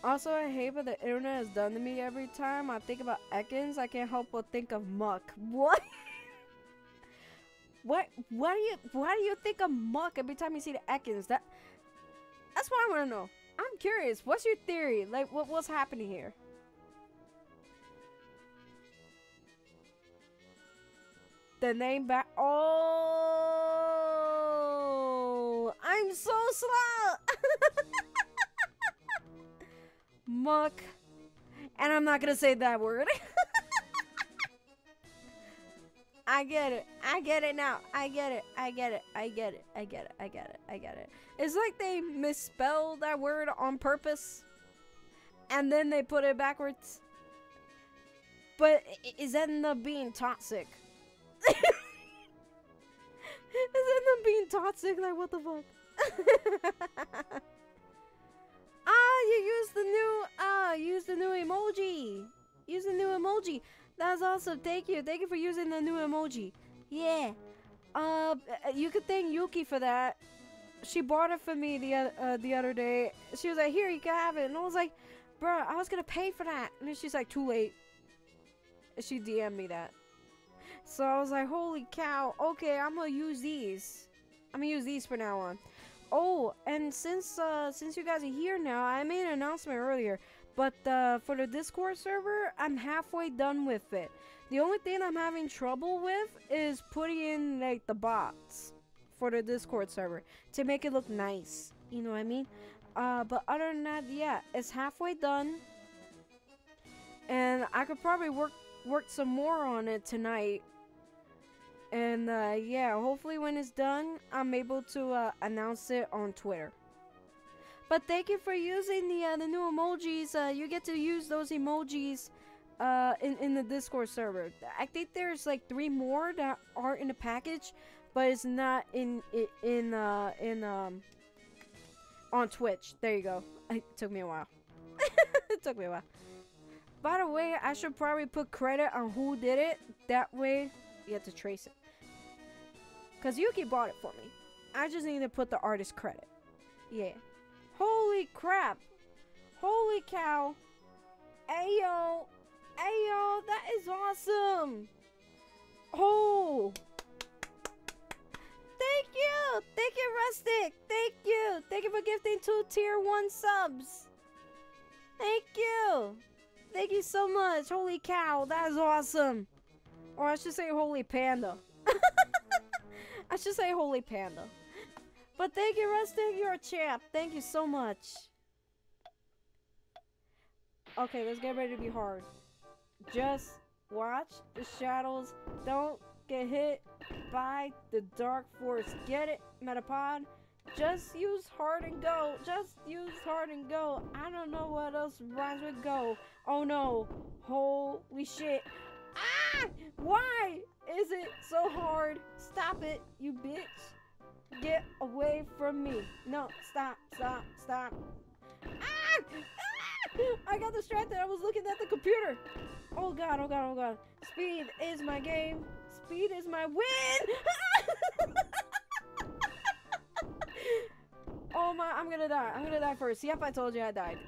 Also, I hate what the internet has done to me. Every time I think about Ekans, I can't help but think of Muk. What? What? Why do you? Why do you think of Muk every time you see the Ekans? That, that's what I want to know. I'm curious. What's your theory? Like, what? What's happening here? The name back. Oh, I'm so slow. Muk, and I'm not gonna say that word. I get it. I get it now. I get it. I get it. I get it. I get it. I get it. I get it. It's like they misspelled that word on purpose, and then they put it backwards. But is ended up being toxic. Is ended up being toxic. Like what the fuck? Ah, you used the new. Ah, uh, use the new emoji. Use the new emoji. That's awesome. Thank you. Thank you for using the new emoji. Yeah. Uh, you could thank Yuki for that. She bought it for me the uh, the other day. She was like, "Here, you can have it." And I was like, "Bruh, I was gonna pay for that." And then she's like, "Too late." And she D M'd me that. So I was like, "Holy cow! Okay, I'm gonna use these. I'm gonna use these for now on." Oh, and since uh, since you guys are here now, I made an announcement earlier. But uh, for the Discord server, I'm halfway done with it. The only thing I'm having trouble with is putting in like the bots for the Discord server to make it look nice. You know what I mean? Uh, but other than that, yeah, it's halfway done, and I could probably work work some more on it tonight. And uh, yeah, hopefully when it's done, I'm able to uh, announce it on Twitter. But thank you for using the uh, the new emojis. Uh, you get to use those emojis uh, in in the Discord server. I think there's like three more that are in the package, but it's not in in uh, in um on Twitch. There you go. It took me a while. It took me a while. By the way, I should probably put credit on who did it. That way, you have to trace it. Cause Yuki bought it for me. I just need to put the artist credit. Yeah. Holy crap! Holy cow! Ayo! Ayo! That is awesome! Oh! Thank you! Thank you, Rustic! Thank you! Thank you for gifting two tier one subs! Thank you! Thank you so much! Holy cow! That is awesome! Or I should say Holy Panda. I should say Holy Panda. But thank you, Rustic. You're a champ. Thank you so much. Okay, let's get ready to be hard. Just watch the shadows. Don't get hit by the dark force. Get it, Metapod? Just use hard and go. Just use hard and go. I don't know what else rhymes with go. Oh no. Holy shit. Ah! Why is it so hard? Stop it, you bitch. Get away from me. No, stop, stop, stop. Ah! Ah! I got distracted. I was looking at the computer. Oh god, oh god, oh god. Speed is my game. Speed is my win. Oh my, I'm gonna die. I'm gonna die first. Yep, I told you I died.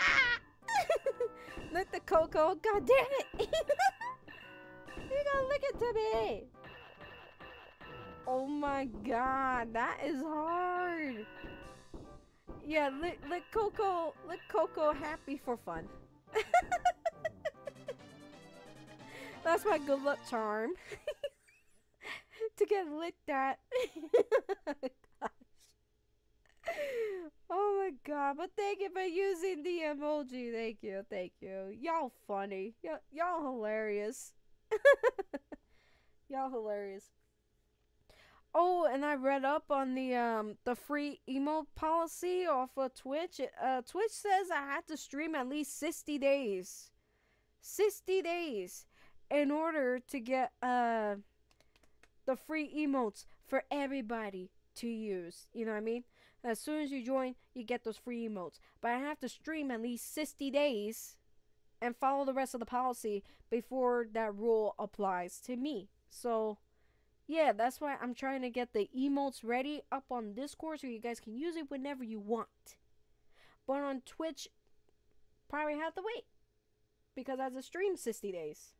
Ah! Lick the cocoa. God damn it. You're gonna lick it to me. Oh my god, that is hard. Yeah, lick, lick Coco, lick Coco happy for fun. That's my good luck charm. To get licked at. Gosh. Oh my god, but thank you for using the emoji. Thank you, thank you. Y'all funny. Y'all hilarious. Y'all hilarious. Oh, and I read up on the um the free emote policy off of Twitch. Uh, Twitch says I had to stream at least sixty days, sixty days, in order to get uh the free emotes for everybody to use. You know what I mean? As soon as you join, you get those free emotes. But I have to stream at least sixty days, and follow the rest of the policy before that rule applies to me. So. Yeah, that's why I'm trying to get the emotes ready up on Discord so you guys can use it whenever you want. But on Twitch, probably have to wait. Because I have to stream sixty days.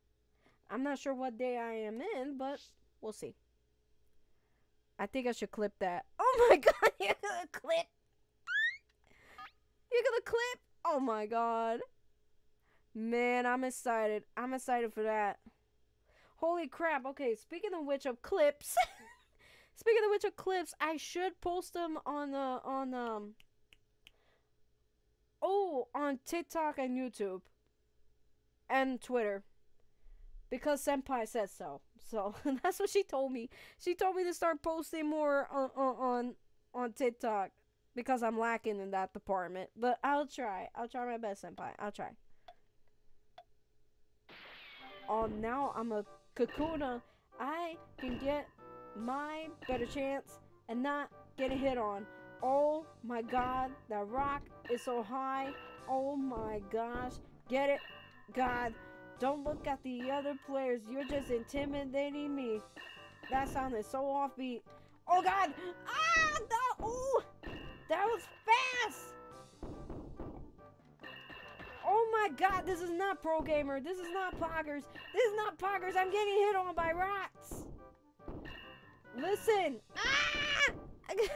I'm not sure what day I am in, but we'll see. I think I should clip that. Oh my god, you're gonna clip! You're gonna clip? Oh my god. Man, I'm excited. I'm excited for that. Holy crap, okay, speaking of which of clips, speaking of which of clips, I should post them on, uh, on, um, oh, on TikTok and YouTube, and Twitter, because Senpai says so, So that's what she told me. She told me to start posting more on on on TikTok because I'm lacking in that department. But I'll try. I'll try my best, senpai. I'll try. Oh, now I'm a Kakuna. I can get my better chance and not get a hit on. Oh my god, that rock is so high. Oh my gosh. Get it? God, don't look at the other players. You're just intimidating me. That sounded so offbeat. Oh god! Ah! No! Ooh! That was fast! Oh my god, this is not Pro Gamer. This is not Poggers. This is not Poggers. I'm getting hit on by rats. Listen. Ah!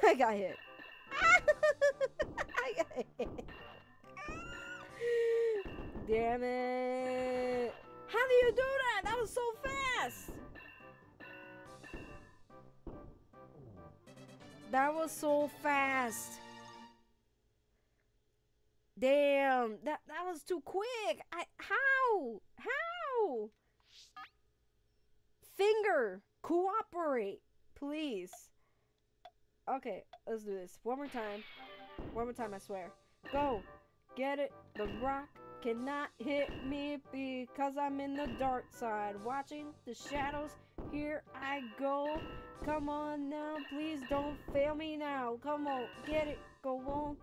I got hit. Ah! I got hit. Damn it. How do you do that? That was so fast. That was so fast. Damn, that that was too quick. I how? How? Finger, cooperate, please. Okay, let's do this. One more time. One more time, I swear. Go. Get it. The rock cannot hit me because I'm in the dark side. Watching the shadows. Here I go. Come on now. Please don't fail me now. Come on. Get it. Go on.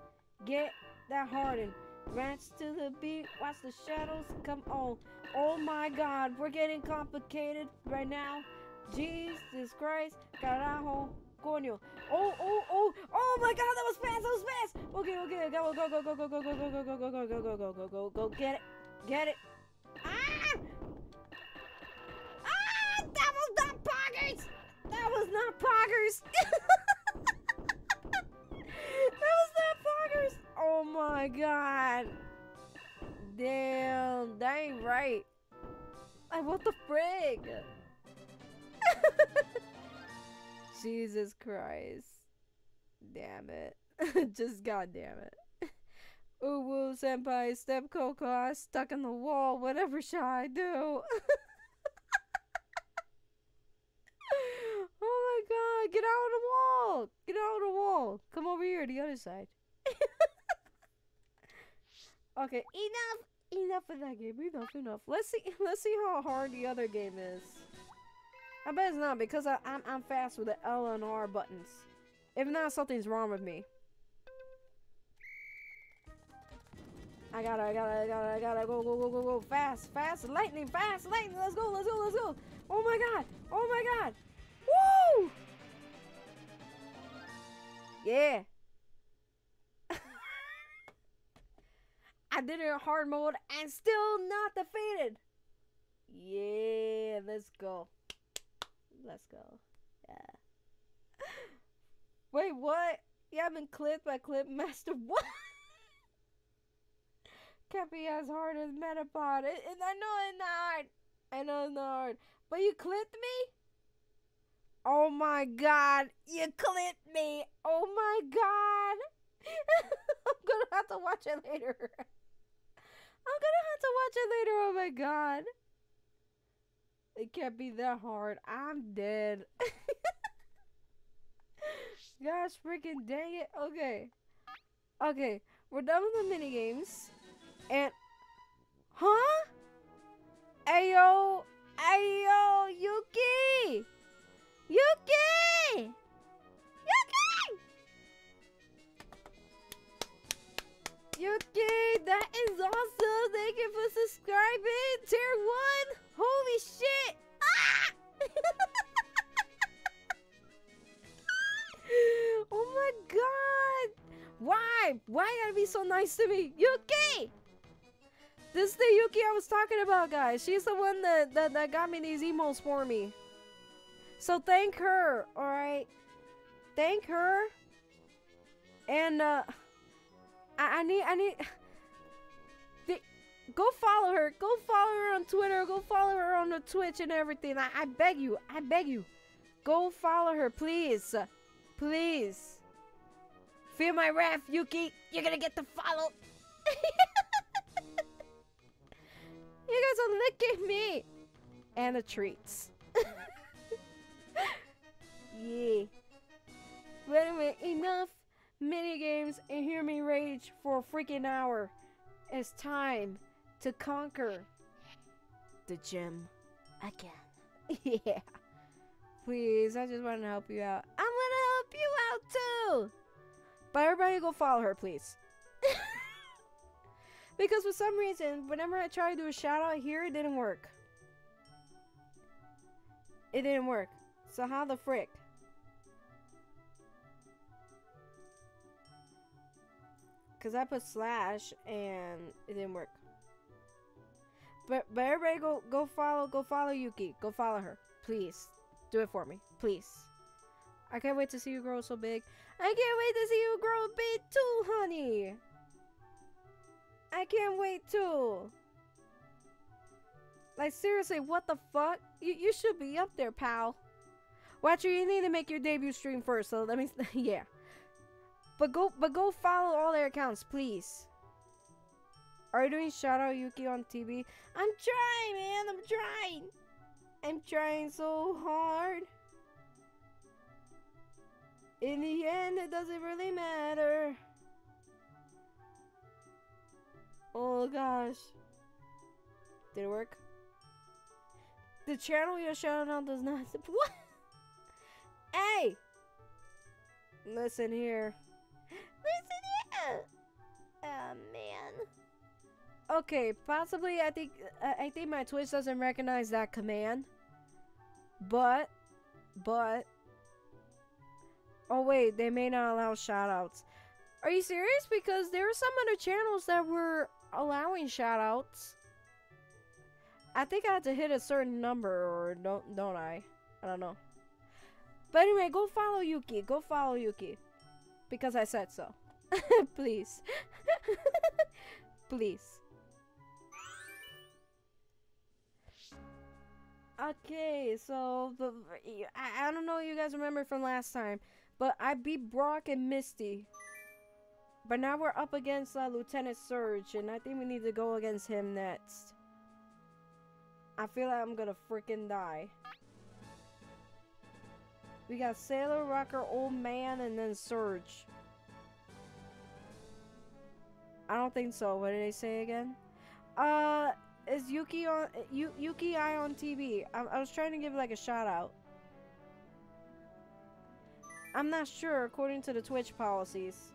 Get that hardened. Ranch to the beat. Watch the shadows. Come on. Oh my god. We're getting complicated right now. Jesus Christ. Carajo. Coño. Oh, oh, oh. Oh my god. That was fast. That was fast. Okay, okay. Go, go, go, go, go, go, go, go, go, go, go, go, go, go, go, go, go. Get it. Get it. Ah! Ah! That was not Poggers. That was not Poggers. That was not Poggers. Oh my god. Damn. That ain't right. Like, what the frig? Jesus Christ. Damn it. Just goddamn it. Ooh, woo, senpai, step coco, I stuck in the wall. Whatever shall I do? Oh my god, get out of the wall! Get out of the wall! Come over here to the other side. Okay, enough! Enough of that game. Enough, enough. Let's see let's see how hard the other game is. I bet it's not because I, I'm, I'm fast with the L and R buttons. If not, something's wrong with me. I gotta, I gotta, I gotta, I gotta go, go, go, go, go. Fast, fast, lightning, fast, lightning. Let's go, let's go, let's go. Oh my god, oh my god. Woo! Yeah. I did it in hard mode and still not defeated. Yeah, let's go. Let's go. Yeah. Wait, what? You haven't clipped by Clip Master? What? Can't be as hard as Metapod. It, it, I know it's not hard. I know it's not hard. But you clipped me? Oh my god. You clipped me. Oh my god. I'm gonna have to watch it later. I'm gonna have to watch it later. Oh my god. It can't be that hard. I'm dead. Gosh, freaking dang it. Okay. Okay. We're done with the minigames. And... Huh? Ayo! Ayo! Yuki! Yuki! Yuki! Yuki! That is awesome! Thank you for subscribing! Tier one! Holy shit! Ah! Oh my god! Why? Why you gotta be so nice to me? Yuki! This is the Yuki I was talking about, guys. She's the one that, that, that got me these emotes for me. So thank her, alright? Thank her. And, uh... I, I need... I need... Go follow her. Go follow her on Twitter. Go follow her on the Twitch and everything. I, I beg you. I beg you. Go follow her, please. Please. Feel my wrath, Yuki. You're gonna get the follow. You guys are licking me. And the treats. Yeah. Wait a minute, enough minigames and hear me rage for a freaking hour. It's time to conquer the gym again. Yeah. Please, I just want to help you out. I'm going to help you out too. But everybody go follow her, please. Because for some reason, whenever I try to do a shout out here, it didn't work. It didn't work. So how the frick? Because I put slash and it didn't work. But but everybody go go follow go follow Yuki. Go follow her. Please. Do it for me. Please. I can't wait to see you grow so big. I can't wait to see you grow big too, honey. I can't wait too. Like seriously, what the fuck? You you should be up there, pal. Watcher, you need to make your debut stream first. So let me, yeah. But go, but go follow all their accounts, please. Are you doing shout out Yuki on T V? I'm trying, man. I'm trying. I'm trying so hard. In the end, it doesn't really matter. Oh gosh. Did it work? The channel you're shouting out does not support. What? Hey! Listen here. Listen here! Oh man. Okay, possibly I think uh, I think my Twitch doesn't recognize that command. But, but. Oh wait, they may not allow shoutouts. Are you serious? Because there are some other channels that were allowing shoutouts. I think I had to hit a certain number, or don't don't I? I don't know. But anyway, go follow Yuki. Go follow Yuki. Because I said so. Please. Please. Okay, so the, I, I don't know if you guys remember from last time, but I beat Brock and Misty. But now we're up against uh, Lieutenant Surge, and I think we need to go against him next. I feel like I'm gonna freaking die. We got Sailor, Rocker, Old Man, and then Surge. I don't think so. What did they say again? Uh, is Yuki on y Yuki Aion T V? I, I was trying to give like a shout out. I'm not sure according to the Twitch policies.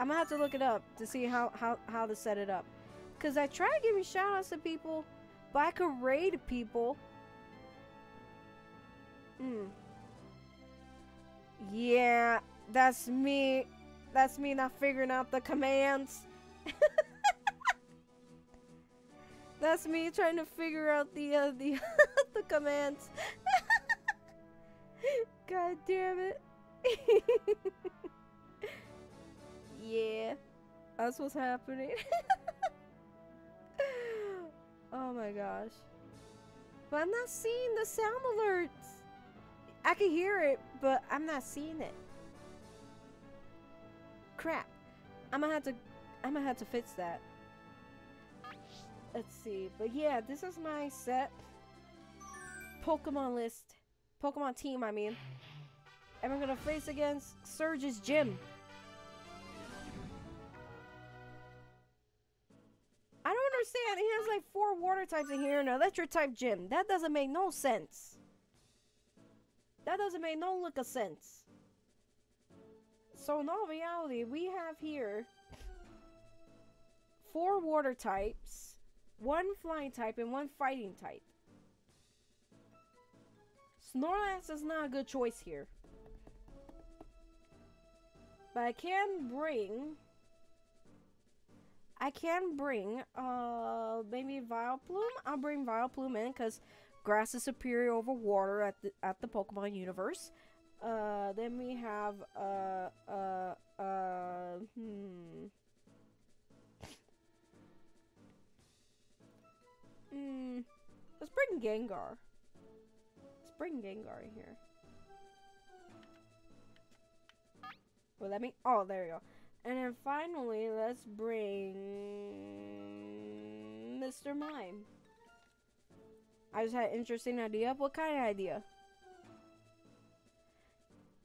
I'm gonna have to look it up to see how how how to set it up. Cause I try giving shout outs to people, but I could raid people. Hmm. Yeah, that's me. That's me not figuring out the commands. That's me trying to figure out the uh, the the commands. God damn it. Yeah, that's what's happening. Oh my gosh. But I'm not seeing the sound alerts. I can hear it, but I'm not seeing it. Crap. I'm gonna have to I'm gonna have to fix that. Let's see. But yeah, this is my set. Pokemon list. Pokemon team, I mean. And we're gonna face against Surge's gym. I don't understand. He has like four water types in here and an electric type gym. That doesn't make no sense. That doesn't make no look of sense. So in all reality, we have here four water types, one flying type, and one fighting type. Snorlax is not a good choice here. But I can bring... I can bring, uh, maybe Vileplume. I'll bring Vileplume in because grass is superior over water at the, at the Pokemon universe. Uh, then we have, uh, uh, uh, hmm. Hmm. Let's bring Gengar. Let's bring Gengar in here. Well, let me, oh, there we go. And then finally, let's bring Mister Mime. I just had an interesting idea. What kind of idea?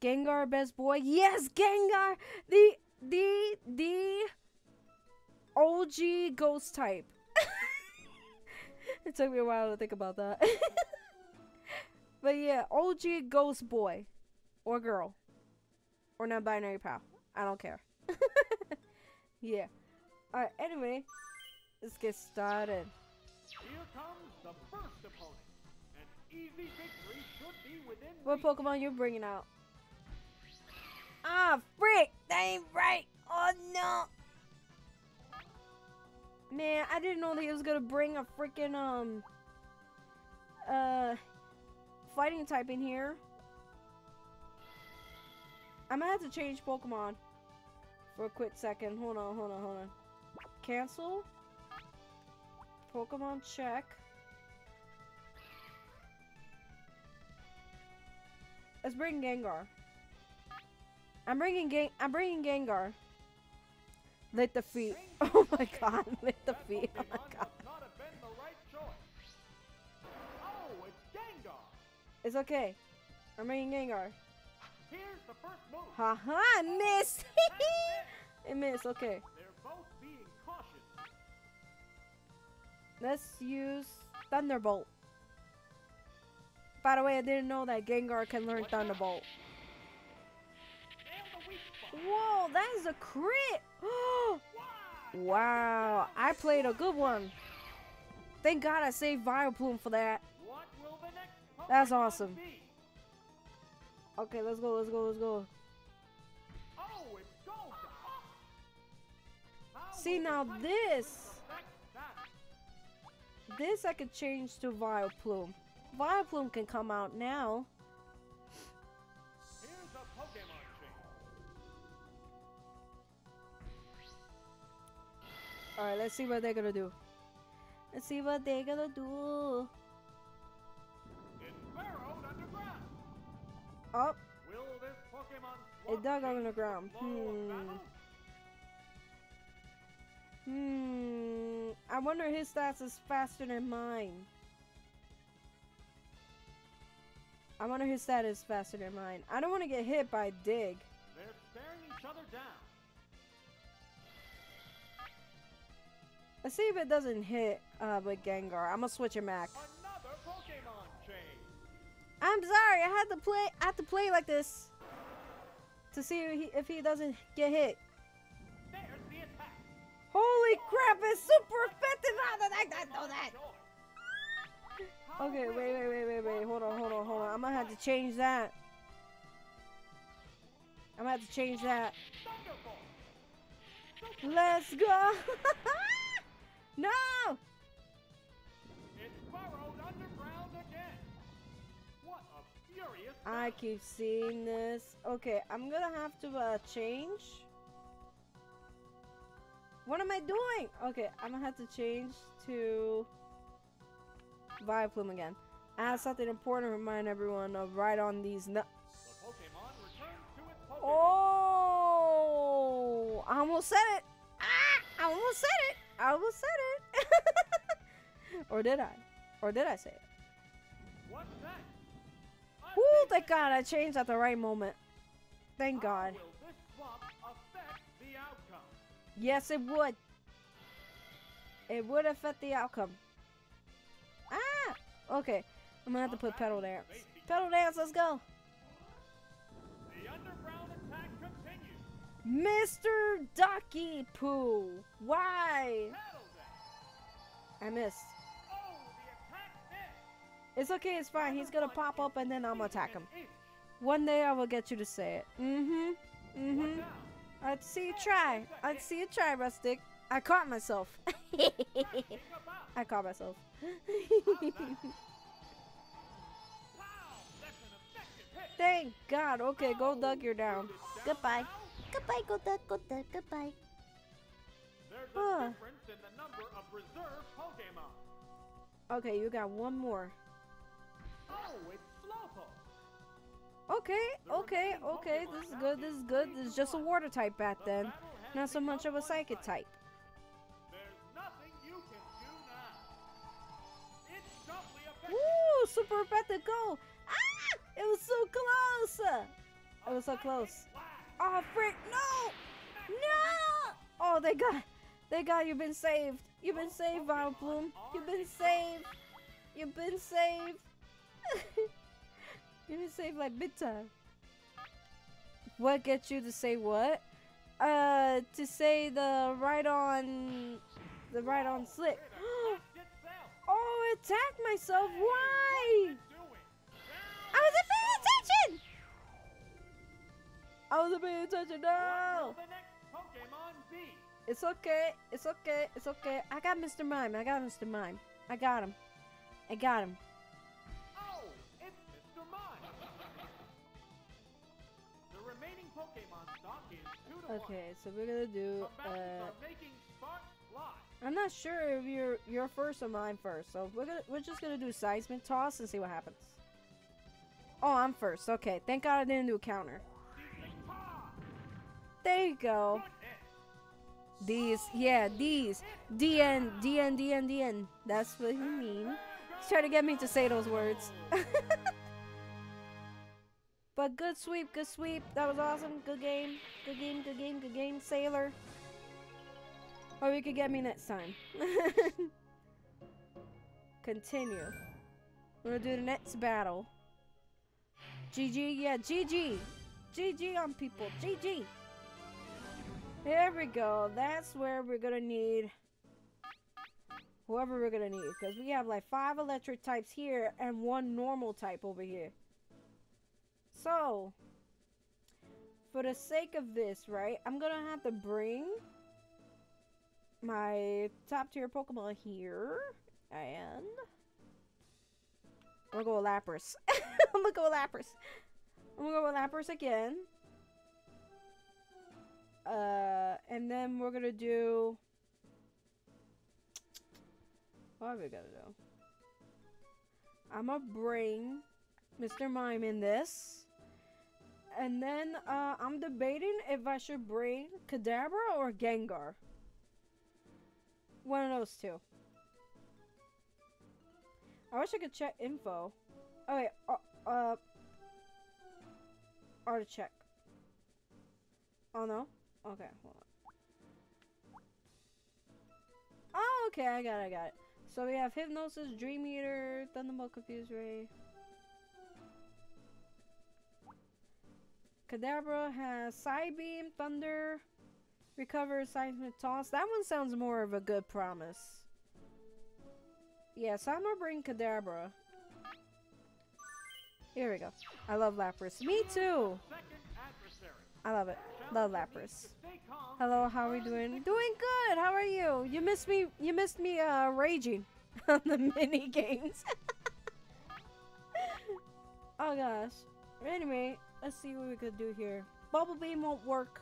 Gengar, best boy. Yes, Gengar! The, the, the O G ghost type. It took me a while to think about that. But yeah, O G ghost boy. Or girl. Or non-binary pal. I don't care. Yeah. Alright, anyway. Let's get started. Here comes the first opponent. An easy victory should be within what Pokemon you're bringing out? Ah, frick! That ain't right! Oh, no! Man, I didn't know that he was gonna bring a freaking, um... Uh... fighting type in here. I'm gonna have to change Pokemon for a quick second. Hold on, hold on, hold on. Cancel. Pokemon check. Let's bring Gengar. I'm bringing Gen- I'm bringing Gengar. Lick the feet. Oh my god, lick the feet. Oh my god. It's okay. I'm bringing Gengar. Here's the first move. Haha, I missed. It missed, okay. They're both being cautious. Let's use Thunderbolt. By the way, I didn't know that Gengar can learn Thunderbolt. Whoa, that is a crit. Wow, I played a good one. Thank god I saved Vileplume for that. That's awesome. Okay, let's go, let's go, let's go. See, now this. This I could change to Vileplume. Vileplume can come out now. Alright, let's see what they're gonna do. Let's see what they're gonna do. Up. Will this Pokemon it dug on the ground. Hmm. Hmm. I wonder his stats is faster than mine. I wonder his stat is faster than mine. I don't want to get hit by Dig. They're staring each other down. Let's see if it doesn't hit uh, with Gengar. I'm gonna switch him back. Another Pokemon change. I'm sorry, I had to play. I had to play like this to see if he, if he doesn't get hit. There's the attack. Holy crap! It's super effective. I didn't know that. Okay, wait, wait, wait, wait, wait. Hold on, hold on, hold on. I'm gonna have to change that. I'm gonna have to change that. Let's go. No. I keep seeing this. Okay, I'm gonna have to uh, change. What am I doing? Okay, I'm gonna have to change to Vileplume again. I have something important to remind everyone of right on these nuts. Oh, I almost said it. Ah, I almost said it. I almost said it. Or did I? Or did I say it? What's that? Ooh, thank god I changed at the right moment. Thank god. Yes, it would. It would affect the outcome. Ah! Okay. I'm gonna have to put Petal Dance. Petal Dance, let's go! The underground attack continues. Mister Ducky Poo! Why? I missed. It's okay, it's fine. He's gonna pop up and then I'm gonna attack him. One day I will get you to say it. Mm-hmm. Mm-hmm. I'd see you try. I'd see you try, Rustic. I caught myself. I caught myself. Thank God. Okay, go Duck, you're down. Goodbye. Goodbye, go Duck, go Duck, goodbye. There's a difference in the number of reserved Pokemon. Okay, you got one more. Oh, it's Slowpoke. Okay, okay, okay. This is good. This is good. This is just a water type back then, not so much of a psychic type. There's nothing you can do now. It's doubly effective. Woo! Super effective. Go! Ah! It was so close. I was so close. Oh, frick! No! No! Oh, they got, they got. You've been saved. You've been saved, Vileplume. You've been saved. You've been saved. You've been saved like big time. What gets you to say what? Uh, to say the right on, the right on slip. Oh, I attacked myself. Why? I wasn't paying attention. I wasn't paying attention. No. It's okay. It's okay. It's okay. I got Mister Mime. I got Mister Mime. I got him. I got him. Oh, it's Mister Mime. The remaining Pokemon stock is two to one. Okay, so we're gonna do. Uh, I'm not sure if you're you're first or mine first. So we're gonna we're just gonna do seismic toss and see what happens. Oh, I'm first. Okay, thank God I didn't do a counter. There you go. These, yeah, these. D N, D N, D N, D N. That's what you mean. He's trying to get me to say those words. But good sweep, good sweep. That was awesome. Good game. Good game, good game, good game. Sailor. Or you could get me next time. Continue. We're going to do the next battle. G G, yeah, G G. G G on people. G G. There we go. That's where we're gonna need whoever we're gonna need, because we have like five electric types here and one normal type over here. So for the sake of this, right, I'm gonna have to bring my top tier Pokemon here, and I'm gonna go with Lapras. I'm gonna go with Lapras. I'm gonna go with Lapras again. Uh, and then we're gonna do. What are we gonna do? I'm gonna bring Mister Mime in this, and then uh, I'm debating if I should bring Kadabra or Gengar. One of those two. I wish I could check info. Oh wait, uh, uh R to check. Oh no. Okay, hold on. Oh, okay, I got it, I got it. So we have Hypnosis, Dream Eater, Thunderbolt, Confuse Ray. Kadabra has Psy Beam, Thunder, Recover, Seismic Toss. That one sounds more of a good promise. Yeah, so I'm gonna bring Kadabra. Here we go. I love Lapras. Me too! I love it. Love Lapras. Hello, how are we doing? Doing good. How are you? You missed me. You missed me uh, raging on the mini games. Oh gosh. Anyway, let's see what we could do here. Bubble Beam won't work,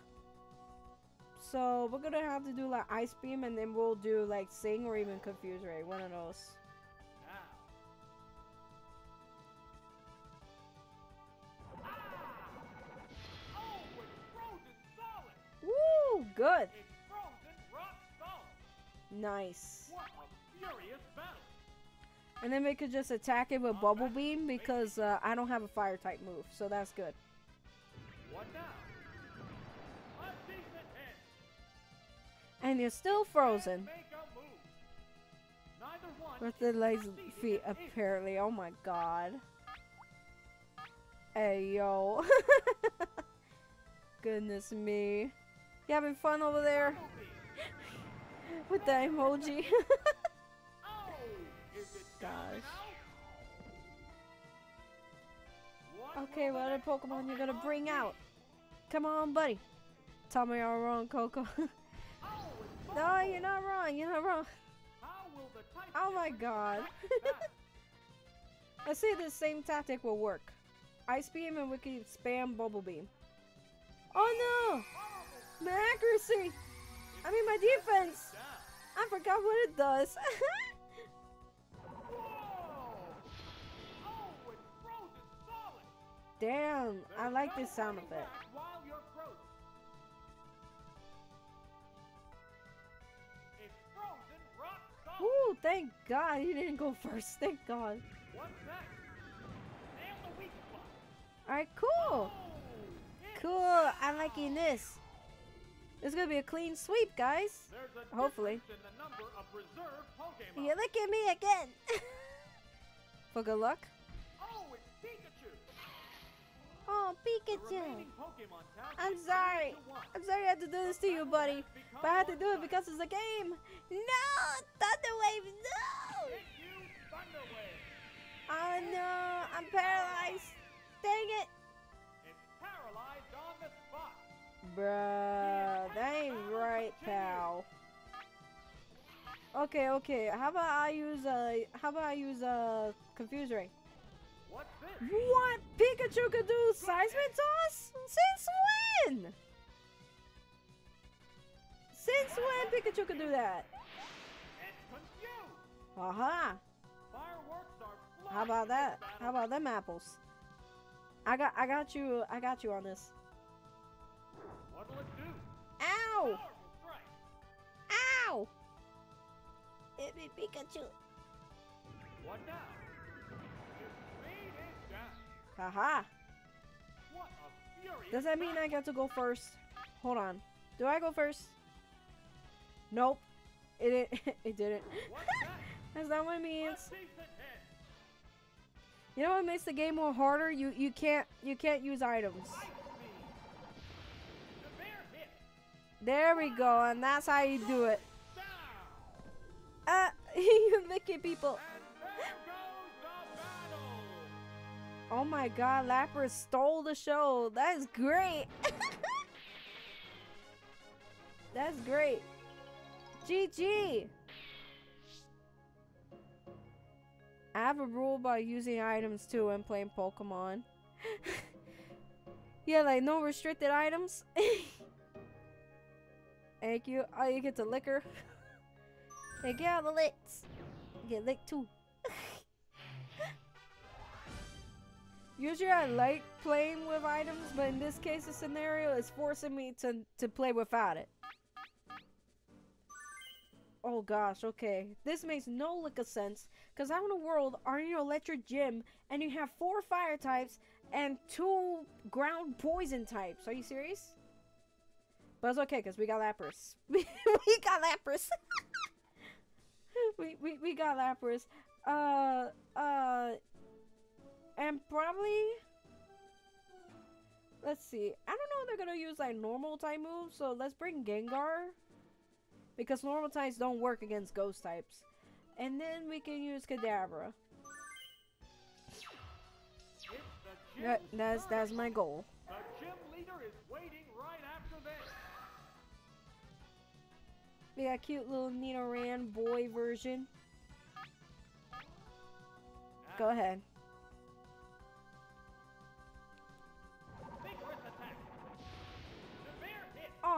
so we're gonna have to do like Ice Beam, and then we'll do like Sing or even Confuse Ray. One of those. Woo! Good. Nice. And then we could just attack it with Bubble Beam because uh, I don't have a fire type move, so that's good. And you're still frozen. With the lazy feet, apparently. Oh my god. Hey yo. Goodness me. You having fun over there? With the emoji. Gosh. Okay, what other Pokemon you gonna bring out? Come on, buddy. Tell me I'm wrong, Coco. No, you're not wrong. You're not wrong. Oh my god. Let's see if this same tactic will work. Ice Beam, and we can spam Bubble Beam. Oh no! My accuracy! I mean my defense! I forgot what it does. Damn, I like this sound effect. Ooh, thank God he didn't go first. Thank God. Alright, cool! Cool, I'm liking this. This is going to be a clean sweep, guys. Hopefully. You look at me again. For good luck. Oh, it's Pikachu. Oh, Pikachu. I'm sorry. I'm sorry I had to do this to you, buddy. But I had to do it because it's a game. No, Thunderwave, no. Oh, no, I'm paralyzed. Dang it. It's paralyzed on the spot. Bruh, that ain't right, pal. Okay, okay. How about I use a? How about I use a confuse ray? What's this? What Pikachu could do? Seismic toss? Since when? Since when Pikachu could do that? Aha. Uh-huh. Fireworks are flying. How about that? How about them apples? I got, I got you, I got you on this. What'll it do? Ow! Ow! It be Pikachu. What now? Haha. What a furious. Does that mean battle. I got to go first? Hold on. Do I go first? Nope. It it, it didn't. That? That's not what it means. You know what makes the game more harder? You you can't you can't use items. There we go, and that's how you do it. Uh, you Mickey people. Oh my god, Lapras stole the show. That is great. That's great. G G. I have a rule about using items too when playing Pokemon. Yeah, like no restricted items. Thank you. Oh, you get the liquor. Hey, get out the licks. Get licked too. Usually I like playing with items, but in this case, the scenario is forcing me to, to play without it. Oh gosh, okay. This makes no lick of sense, because how in the world are you in an electric gym and you have four fire types and two ground poison types? Are you serious? But it's okay, because we got Lapras. we got Lapras. we, we, we got Lapras. Uh, uh... And probably, let's see. I don't know if they're gonna use like normal type moves, so let's bring Gengar, because normal types don't work against ghost types. And then we can use Kadabra. That, that's that's my goal. The gym leader is waiting right after this. We got cute little Nidoran boy version. Go ahead.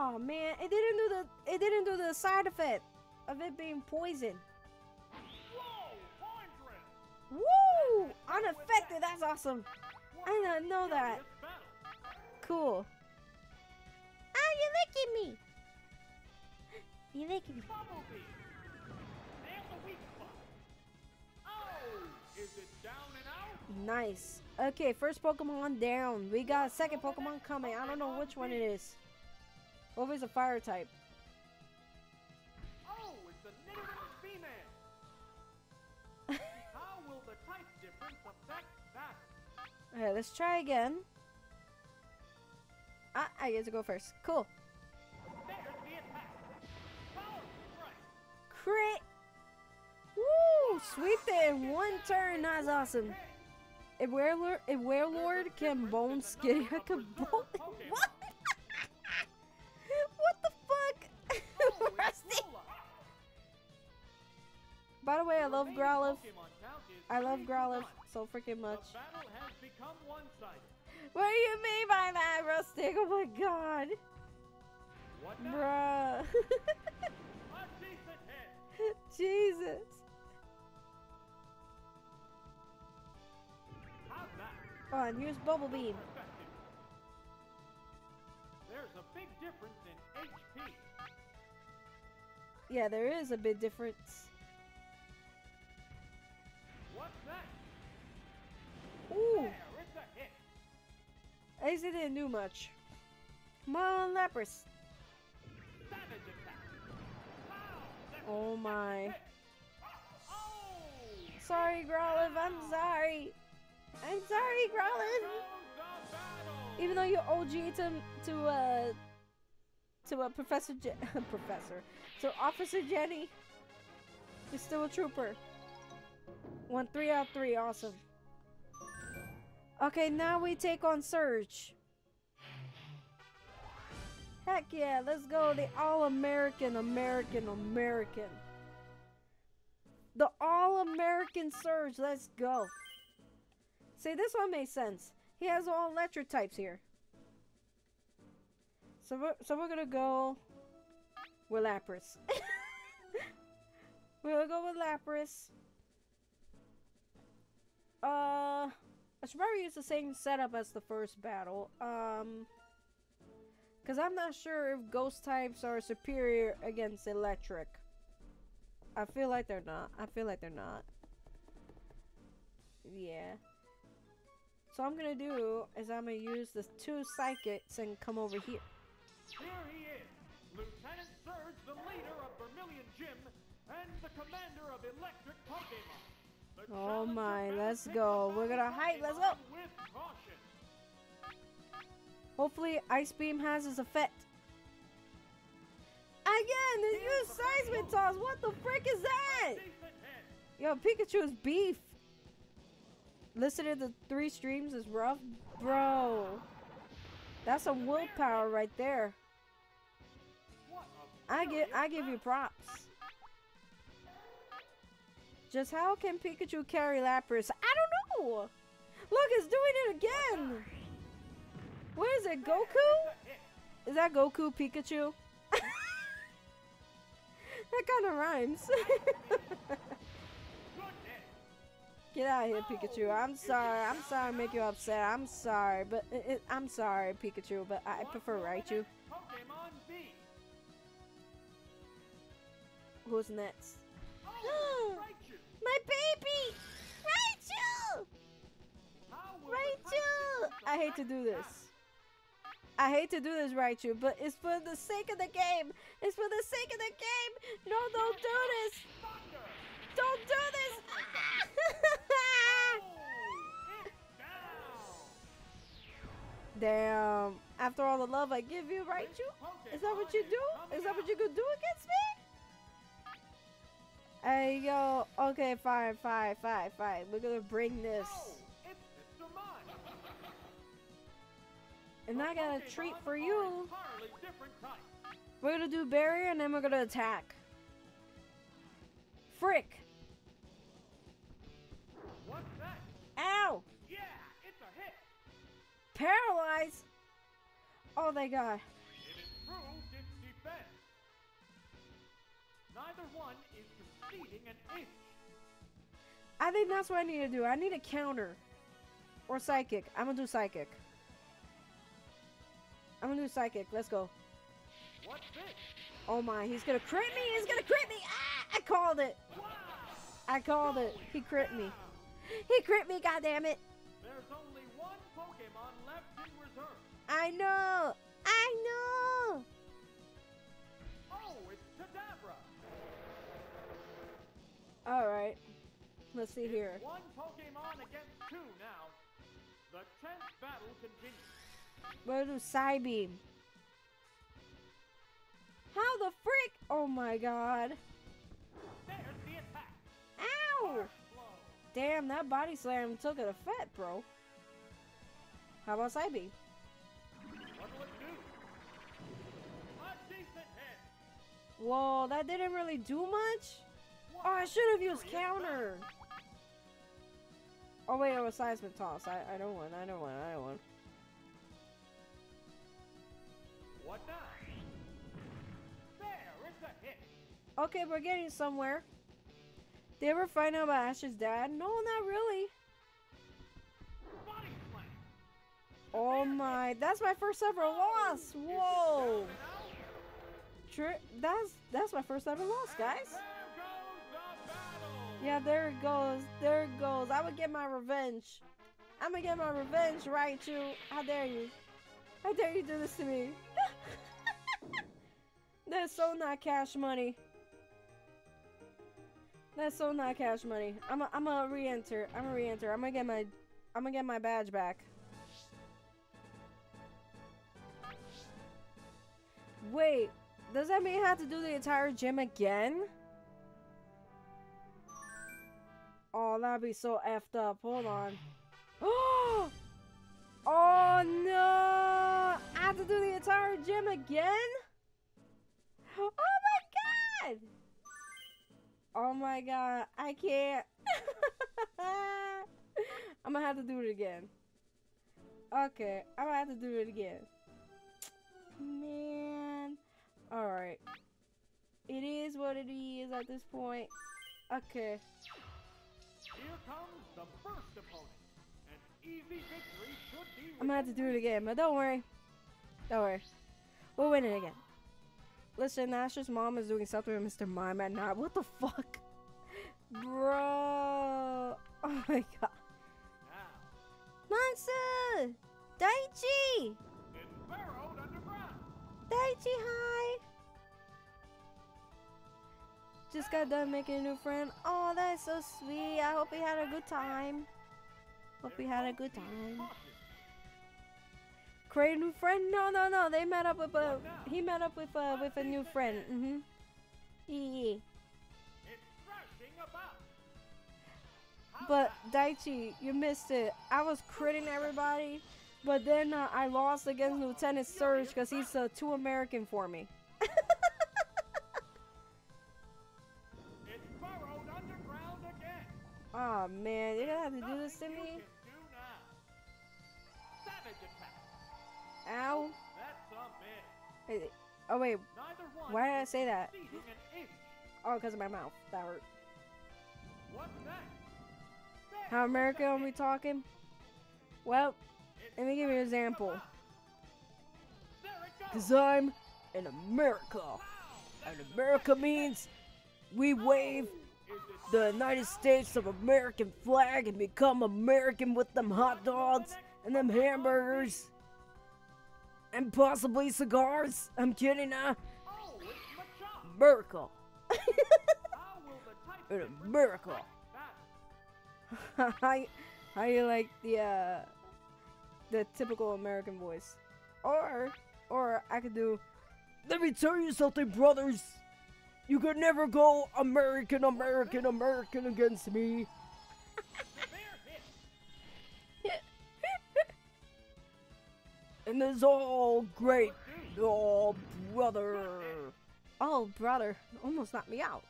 Oh man, it didn't do the it didn't do the side effect of it being poison. Whoa! Unaffected, that's awesome. I didn't know that. Cool. Oh, you licking me? You licking me? Is it down and out? Nice. Okay, first Pokemon down. We got a second Pokemon coming. I don't know which one it is. Over is a fire type. Oh, it's a Nidoran female. How will the type difference affect that? Okay, let's try again. Ah, I get to go first. Cool. There's the attack. Power strike. Crit. Woo! Sweep it in one turn. That's awesome. If Werelord, if Werelord can bone Skitty, I can bone. What? By the way, I love Growlithe. I love Growlithe so freaking much. What do you mean by that, Rustic? Oh my god. Bruh. Jesus. Oh, and here's Bubble Beam. There's a big difference in H P. Yeah, there is a big difference. What's that? Ooh! There, it's a hit. At least it didn't do much. Marlin Lapras. Oh my. Sorry, Growlithe, I'm sorry. I'm sorry, Growlithe. Even though you O G to to uh to a Professor Je Professor to Officer Jenny, you're still a trooper. Won three out of three, awesome. Okay, now we take on Surge. Heck yeah, let's go. The all-American, American, American. The all-American Surge, let's go. See, this one makes sense. He has all electric types here. So we're, so we're gonna go with Lapras. We'll go with Lapras. Uh... I should probably use the same setup as the first battle, um, because I'm not sure if ghost types are superior against electric. I feel like they're not. I feel like they're not. Yeah. So what I'm gonna do is I'm gonna use the two psychics and come over here. Here he is, Lieutenant Surge, the leader of Vermilion Gym and the commander of Electric Pokemon. Oh my, let's go. We're gonna hike, let's go! Hopefully, Ice Beam has his effect. Again, the new seismic toss! What the frick is that? Yo, Pikachu's beef! Listening to the three streams is rough? Bro. That's some willpower right there. I give, I give you props. Just how can Pikachu carry Lapras? I don't know! Look, it's doing it again! What is it, Goku? Is that Goku Pikachu? That kind of rhymes. Get out of here, Pikachu. I'm sorry. I'm sorry to make you upset. I'm sorry, but it, it, I'm sorry, Pikachu, but I prefer Raichu. Who's next? My baby! Raichu! Raichu! I hate to do this. I hate to do this, Raichu, but it's for the sake of the game! It's for the sake of the game! No, don't do this! Don't do this! Damn. After all the love I give you, Raichu? Is that what you do? Is that what you could do against me? Hey yo, okay, fine, fine, fine, fine. We're gonna bring this. And I got a treat for you. We're gonna do barrier and then we're gonna attack. Frick! What's that? Ow! Yeah, it's a hit. Paralyze! Oh my god. Neither one is conceding an inch. I think that's what I need to do. I need a counter. Or psychic. I'm gonna do psychic. I'm gonna do psychic. Let's go. What's this? Oh my, he's gonna crit me! He's gonna crit me! Ah! I called it! Wow. I called it. He crit me. He crit me, goddammit! There's only one Pokemon left in reserve. I know! I know! Oh, it's Kadabra! Alright, let's see here. It's one Pokemon against two now. The tenth battle continues. We're gonna do Psy Beam. How the frick? Oh my god. There's the attack. Ow! Damn, that body slam took it a fat, bro. How about Psy Beam? What will it do? A decent hit. Whoa, that didn't really do much? Oh, I should have used counter! Oh wait, it was seismic toss. I, I don't want, I don't want, I don't want. What now? There, it's a hit! Okay, we're getting somewhere. Did you ever find out about Ash's dad? No, not really. Body slam. Oh my, that's my first ever loss! Whoa! Tri- that's, that's my first ever loss, guys! Yeah, there it goes. There it goes. I'm gonna get my revenge. I'm gonna get my revenge, Raichu. How dare you? How dare you do this to me? That's so not cash money. That's so not cash money. I'm a, I'm gonna re-enter. I'm gonna re-enter. I'm gonna get my I'm gonna get my badge back. Wait, does that mean I have to do the entire gym again? Oh, that'd be so effed up. Hold on. Oh no! I have to do the entire gym again? Oh my god! Oh my god, I can't. I'm gonna have to do it again. Okay, I'm gonna have to do it again. Man. Alright. It is what it is at this point. Okay. Here comes the first opponent. An easy victory should be. I'm gonna have to do it again, but don't worry. Don't worry. We'll win it again. Listen, Ash's mom is doing something with Mister Mime at night. What the fuck? Bro. Oh my god. Monster! Daichi! Daichi, hi! Just got done making a new friend. Oh, that's so sweet. I hope we had a good time. Hope we had a good time. Create a new friend? No, no, no. They met up with a. Uh, he met up with uh, with a new friend. Mhm. Yeah. But Daichi, you missed it. I was critting everybody. But then uh, I lost against Lieutenant Surge because he's uh, too American for me. It's burrowed underground again. Oh man, you're gonna have to do this to me? Savage attack. Ow. That's a bit. Oh wait, why did I say that? Oh, because of my mouth. That hurt. What's that? How American are we talking? Well, let me give you an example. Because I'm in America. And America means we wave the United States of American flag and become American with them hot dogs and them hamburgers. And possibly cigars. I'm kidding, huh? America. In America. How do you like the, uh... the typical American voice, or or I could do, let me tell you something, brothers, you could never go American, American, American against me. And it's all great, oh brother, oh brother, almost knocked me out.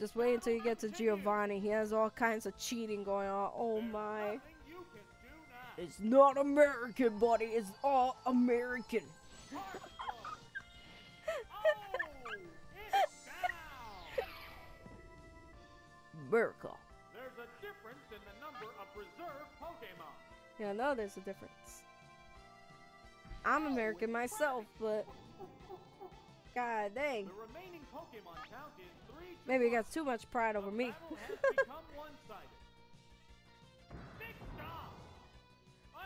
Just wait until you get to Giovanni. He has all kinds of cheating going on. Oh my. It's not American, buddy. It's all American. Oh, it's down. America. There's a difference in the number of reserved Pokemon. Yeah, I know there's a difference. I'm American myself, but god dang. The remaining Pokemon count is three. Maybe he got too much pride over me.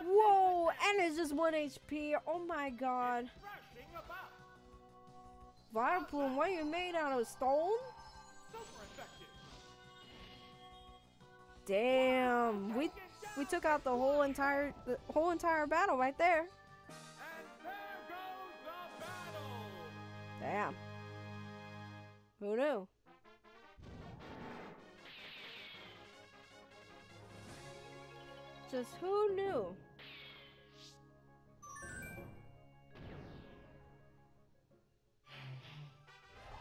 Whoa, and it's just one H P. Oh my god. Vileplume, what are you made out of? Stone? Damn, we we took out the whole entire the whole entire battle right there. Damn. Who knew? Just who knew?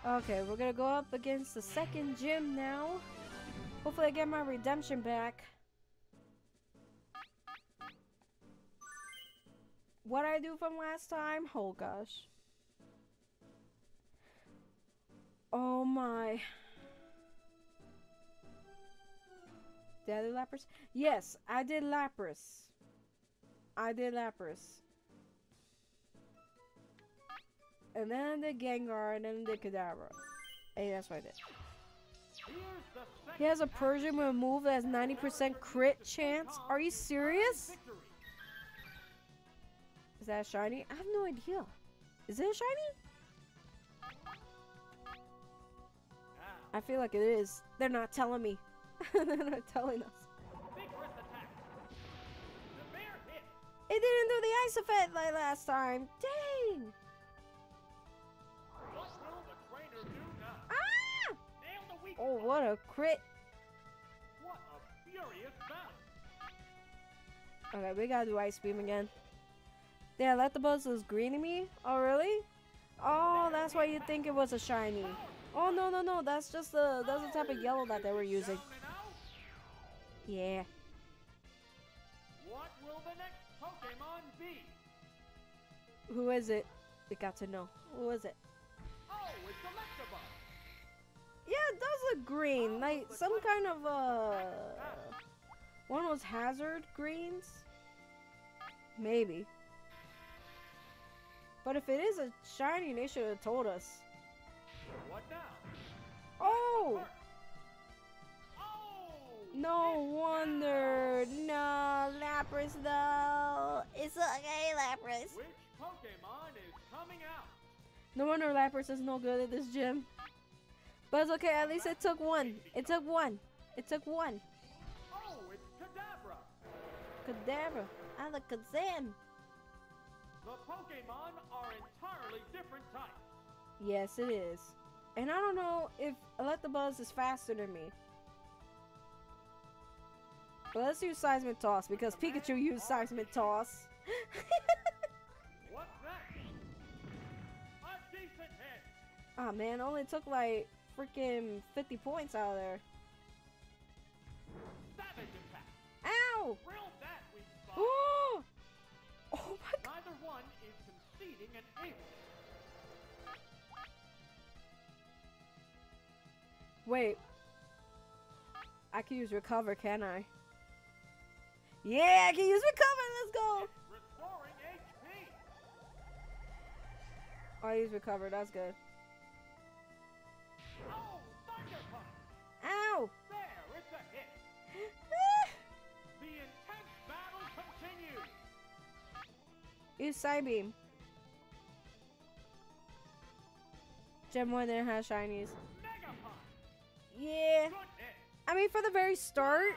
Okay, we're gonna go up against the second gym now. Hopefully I get my redemption back. What I do from last time? Oh gosh. Oh my. Did I do Lapras? Yes, I did Lapras. I did Lapras. And then the Gengar, and then the Kadabra. Hey, that's what I did. He has a Persian with a move that has ninety percent crit chance. Are you serious? Is that a shiny? I have no idea. Is it a shiny? I feel like it is. They're not telling me. They're not telling us. It didn't do the ice effect like last time. Dang! Ah! Oh, what a crit! What a furious battle! Okay, we gotta do ice beam again. Yeah, let the buzz was green to me. Oh, really? Oh, that's why you think it was a shiny. Oh no no no! That's just the that's the type of yellow that they were using. Yeah. What will the next Pokemon be? Who is it? We got to know. Who is it? Oh, it's Electabuzz. Yeah, it does look green. Like some kind of uh, one of those hazard greens. Maybe. But if it is a shiny, they should have told us. What now? Oh! No wonder! No, Lapras though! It's okay, Lapras! Which Pokemon is coming out? No wonder Lapras is no good at this gym. But it's okay, at least it took one. It took one. It took one. Oh, it's Kadabra! Kadabra! I like Kazan! The Pokemon are entirely different types. Yes, it is. And I don't know if Electabuzz is faster than me. But let's use Seismic Toss because Pikachu used Seismic Toss. What's that? A decent hit. Oh man, only took like freaking fifty points out of there. Savage attack. Ow! Drill that we spot. Ooh! Oh my god. Neither one is conceding an eight. Wait. I can use recover, can I? Yeah, I can use recover. Let's go. Restoring H P. Oh, I use recover. That's good. Oh, ow! There, it's a hit. The intense battle continues. Use side beam. Gem one didn't have shinies. Yeah. I mean, for the very start.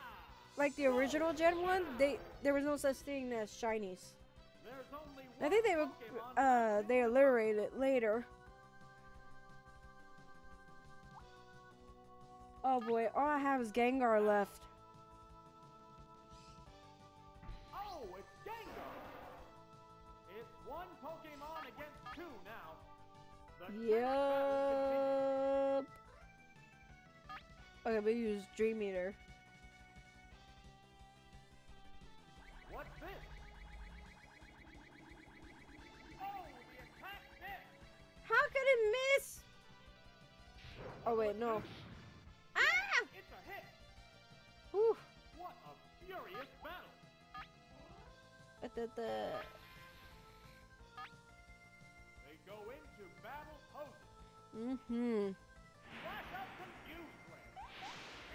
Like the original Gen one, they there was no such thing as shinies. I think they were uh they alliterated it later. Oh boy, all I have is Gengar left. Oh, it's Gengar. It's one Pokemon against two now. Yep. Okay, we use Dream Eater. What's this? Oh, the attack missed! How could it miss? Oh wait, no. Ah! It's a hit. Whew. What a furious battle! But the, the they go into battle pose. Mm-hmm.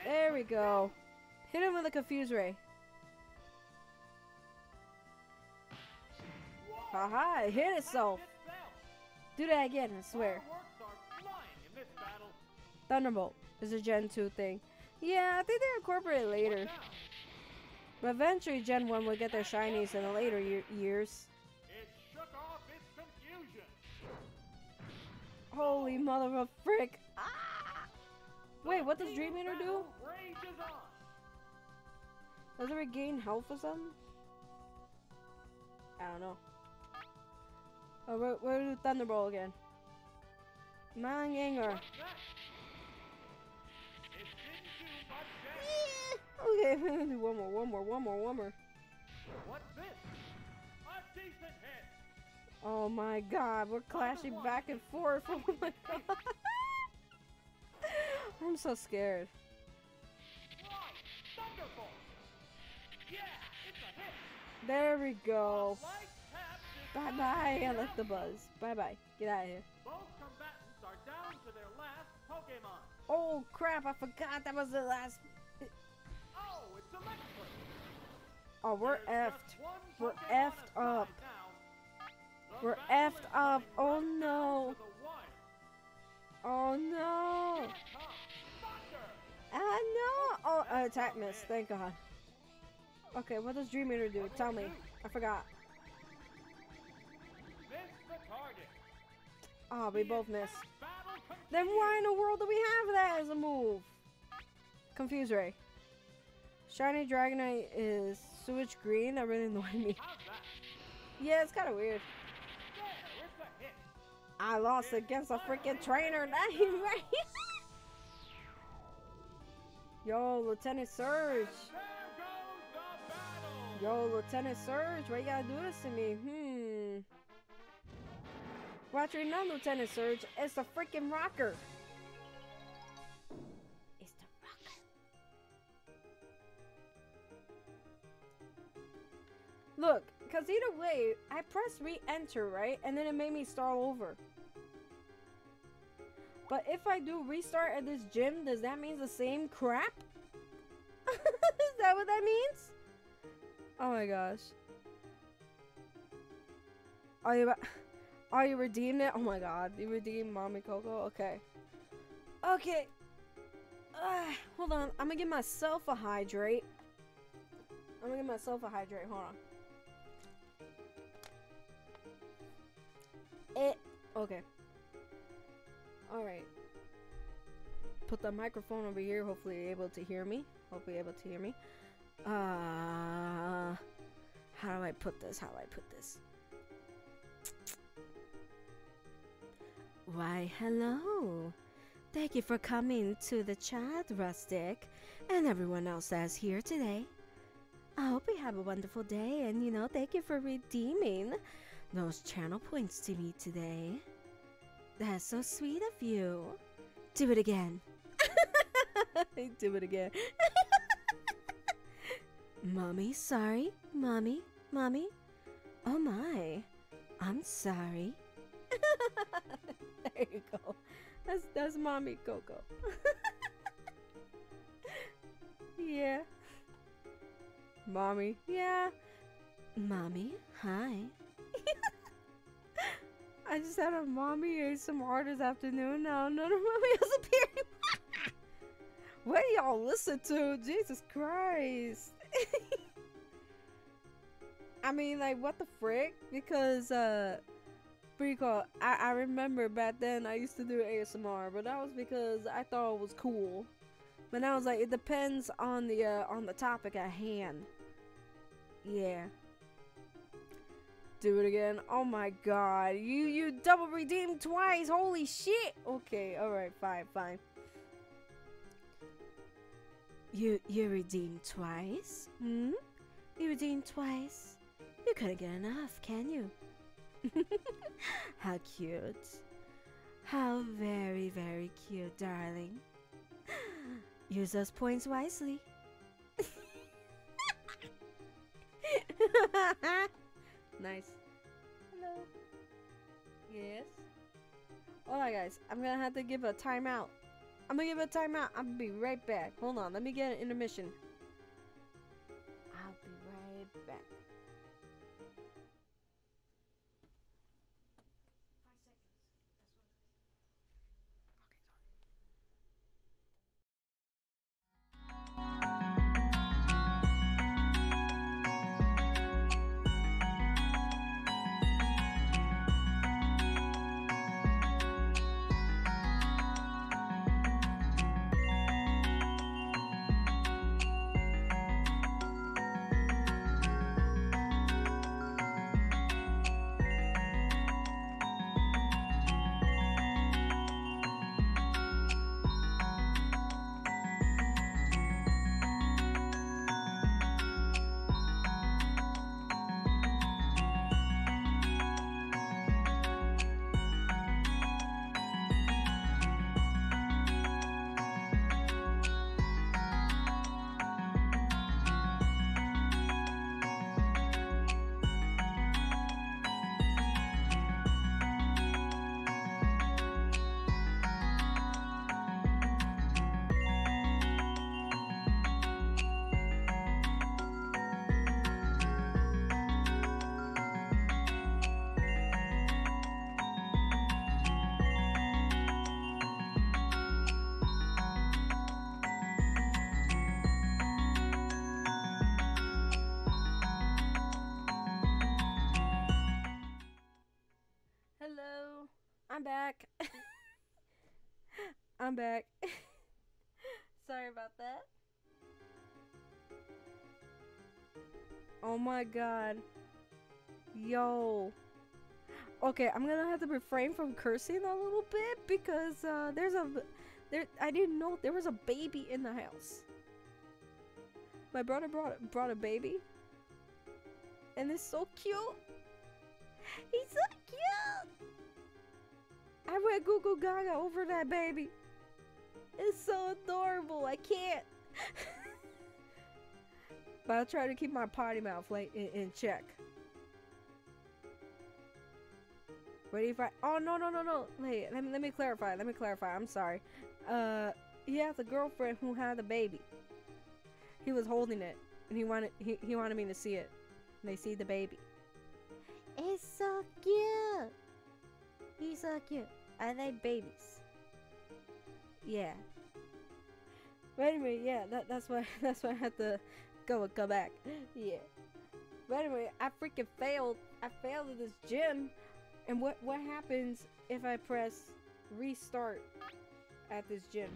There we go. Hit him with a confuse ray. Haha, it hit itself. Do that again, I swear. Thunderbolt is a Gen two thing. Yeah, I think they incorporated later. But eventually Gen one will get their shinies in the later years. It shook off its confusion. Holy mother of a frick. Ah! Wait, what does Dream Eater do? Does it regain health or something? I don't know. Oh, we're, we're gonna do Thunderbolt again. Man, Gengar. Yeah. Okay, we're gonna do one more, one more, one more, one more. What's this? A decent hit. Oh my god, we're clashing back and forth. Oh my god. I'm so scared. Right. Thunderbolt. Yeah, it's a hit. There we go. Bye bye, I left the buzz. Bye bye, get out of here. Both combatants are down to their last Pokemon. Oh crap, I forgot that was the last. Oh, it's electric. Oh, we're There's effed. We're effed up. Now. We're effed up. Oh no. Oh no. Ah no. Oh, uh, attack miss. Thank God. Okay, what does Dream Eater do? Tell me. I forgot. Oh, we both missed. Then why in the world do we have that as a move? Confuse Ray. Shiny Dragonite is sewage green. That really annoyed me. Yeah, it's kind of weird. I lost against a freaking trainer. Yo, Lieutenant Surge. Yo, Lieutenant Surge. Why you gotta do this to me? Hmm. Watch your name, Lieutenant Surge. It's the freaking rocker. Look, because either way, I pressed re-enter, right? And then it made me start over. But if I do restart at this gym, does that mean the same crap? Is that what that means? Oh my gosh. Are you, are you redeemed it? Oh my god. You redeemed Mommy Coco? Okay. Okay. Uh, hold on. I'm gonna get myself a hydrate. I'm gonna get myself a hydrate. Hold on. It okay. Alright. Put the microphone over here. Hopefully you're able to hear me. Hopefully you're able to hear me. Uh how do I put this? How do I put this? Why hello. Thank you for coming to the chat, Rustic, and everyone else that's here today. I hope you have a wonderful day, and you know, thank you for redeeming those channel points to me today. That's so sweet of you. Do it again. Do it again. Mommy, sorry. Mommy, mommy. Oh my. I'm sorry. There you go. That's, that's Mommy Coco. Yeah. Mommy. Yeah. Mommy, hi. I just had a mommy A S M R this afternoon. Now none of mommy has appeared. What do y'all listen to? Jesus Christ. I mean, like, what the frick? Because, uh, pretty cool. I, I remember back then I used to do A S M R, but that was because I thought it was cool. But now it's like, it depends on the, uh, on the topic at hand. Yeah. Do it again. Oh my god. You you double redeemed twice. Holy shit. Okay. All right. Fine. Fine. You you redeemed twice? Hmm? You redeemed twice? You couldn't get enough, can you? How cute. How very, very cute, darling. Use those points wisely. Nice. Hello. Yes. Hold on, guys. I'm gonna have to give a timeout. I'm gonna give a timeout. I'll be right back. Hold on. Let me get an intermission. I'll be right back. Hello, I'm back. I'm back. Sorry about that. Oh my god. Yo. Okay, I'm gonna have to refrain from cursing a little bit because uh, there's a... there. I didn't know there was a baby in the house. My brother brought, brought a baby. And it's so cute. He's so cute! I went goo goo gaga over that baby. It's so adorable. I can't. But I try to keep my potty mouth like, in, in check. But if I... Oh, no, no, no, no. Wait, let me, let me clarify. Let me clarify. I'm sorry. Uh, he has a girlfriend who had a baby. He was holding it. And he wanted, he, he wanted me to see it. And they see the baby. It's so cute. He's so cute. I like babies. Yeah. But anyway, yeah, that, that's why that's why I had to go go back. Yeah. But anyway, I freaking failed. I failed at this gym. And what what happens if I press restart at this gym?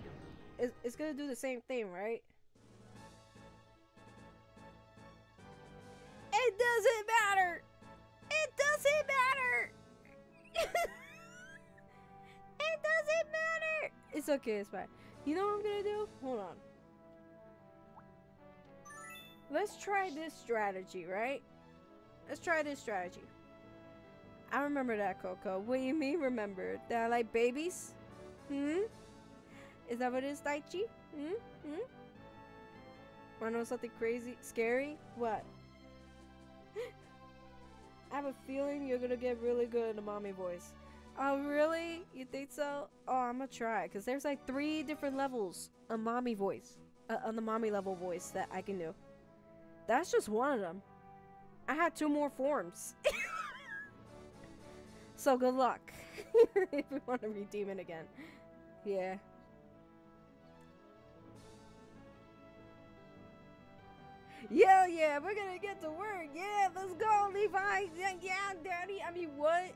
It's it's gonna do the same thing, right? It doesn't matter. It doesn't matter. It doesn't matter. It's okay, it's fine. You know what I'm gonna do? Hold on. Let's try this strategy, right? Let's try this strategy. I remember that, Coco. What do you mean remember? That I like babies? Hmm? Is that what it is, Daichi? Hmm? Hmm? Wanna know something crazy? Scary? What? I have a feeling you're gonna get really good at a mommy voice. Oh, really? You think so? Oh, I'm gonna try. Because there's like three different levels of mommy voice. Uh, on the mommy level voice that I can do. That's just one of them. I had two more forms. So good luck. If you want to redeem it again. Yeah. Yeah, yeah, we're gonna get to work. Yeah, let's go, Levi. Yeah, yeah, daddy. I mean, what?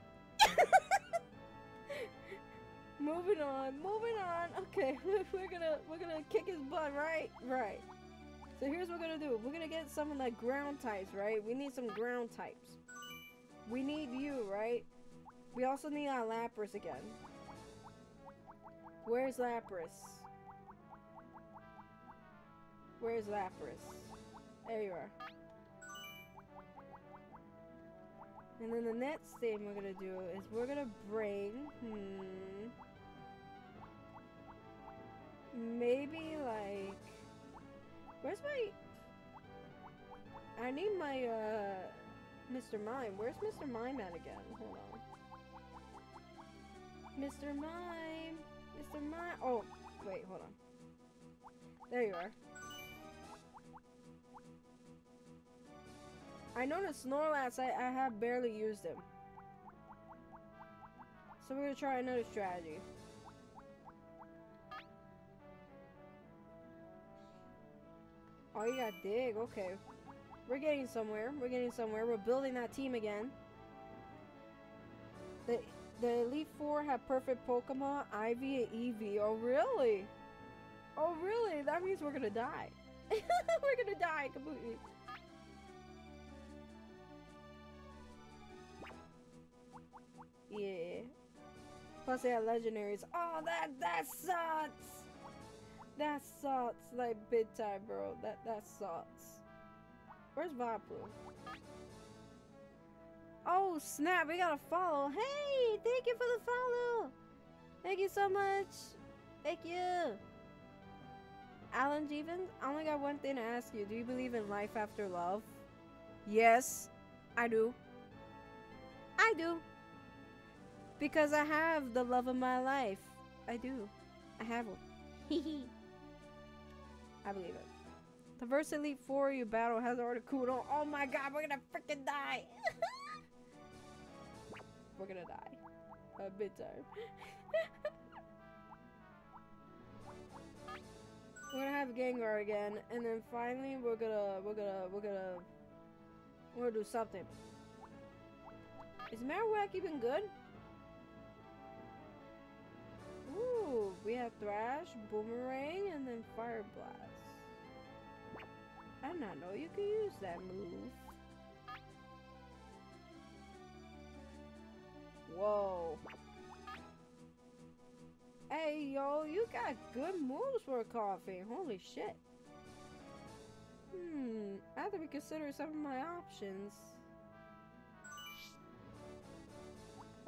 Moving on, moving on. Okay, we're gonna we're gonna kick his butt, right? Right. So here's what we're gonna do. We're gonna get some like ground types, right? We need some ground types. We need you, right? We also need our Lapras again. Where's Lapras? Where's Lapras? There you are. And then the next thing we're gonna do is we're gonna bring, hmm, maybe like, where's my, I need my, uh, Mister Mime. Where's Mister Mime at again? Hold on. Mister Mime, Mister Mime, oh, wait, hold on. There you are. I know the Snorlax, I, I have barely used him. So we're gonna try another strategy. Oh, you got dig, okay. We're getting somewhere, we're getting somewhere. We're building that team again. The, the Elite Four have perfect Pokemon, Ivy and Eevee. Oh, really? Oh, really? That means we're gonna die. We're gonna die completely. Yeah. Plus they have legendaries. Oh, that that sucks. That sucks like big time, bro. That that sucks. Where's Vileplume? Oh snap! We gotta follow. Hey, thank you for the follow. Thank you so much. Thank you. Alan Jevens, I only got one thing to ask you. Do you believe in life after love? Yes, I do. I do. Because I have the love of my life. I do. I have one. Hehe. I believe it. The first Elite Four you battle has already cooled on. Oh my god, we're gonna freaking die. We're gonna die. A bit tired. We're gonna have Gengar again, and then finally we're gonna we're gonna we're gonna we're gonna do something. Is Marowak even good? have Thrash, Boomerang, and then Fire Blast. I did not know you could use that move. Whoa. Hey, yo, you got good moves for a coffee. Holy shit. Hmm, I have to reconsider some of my options.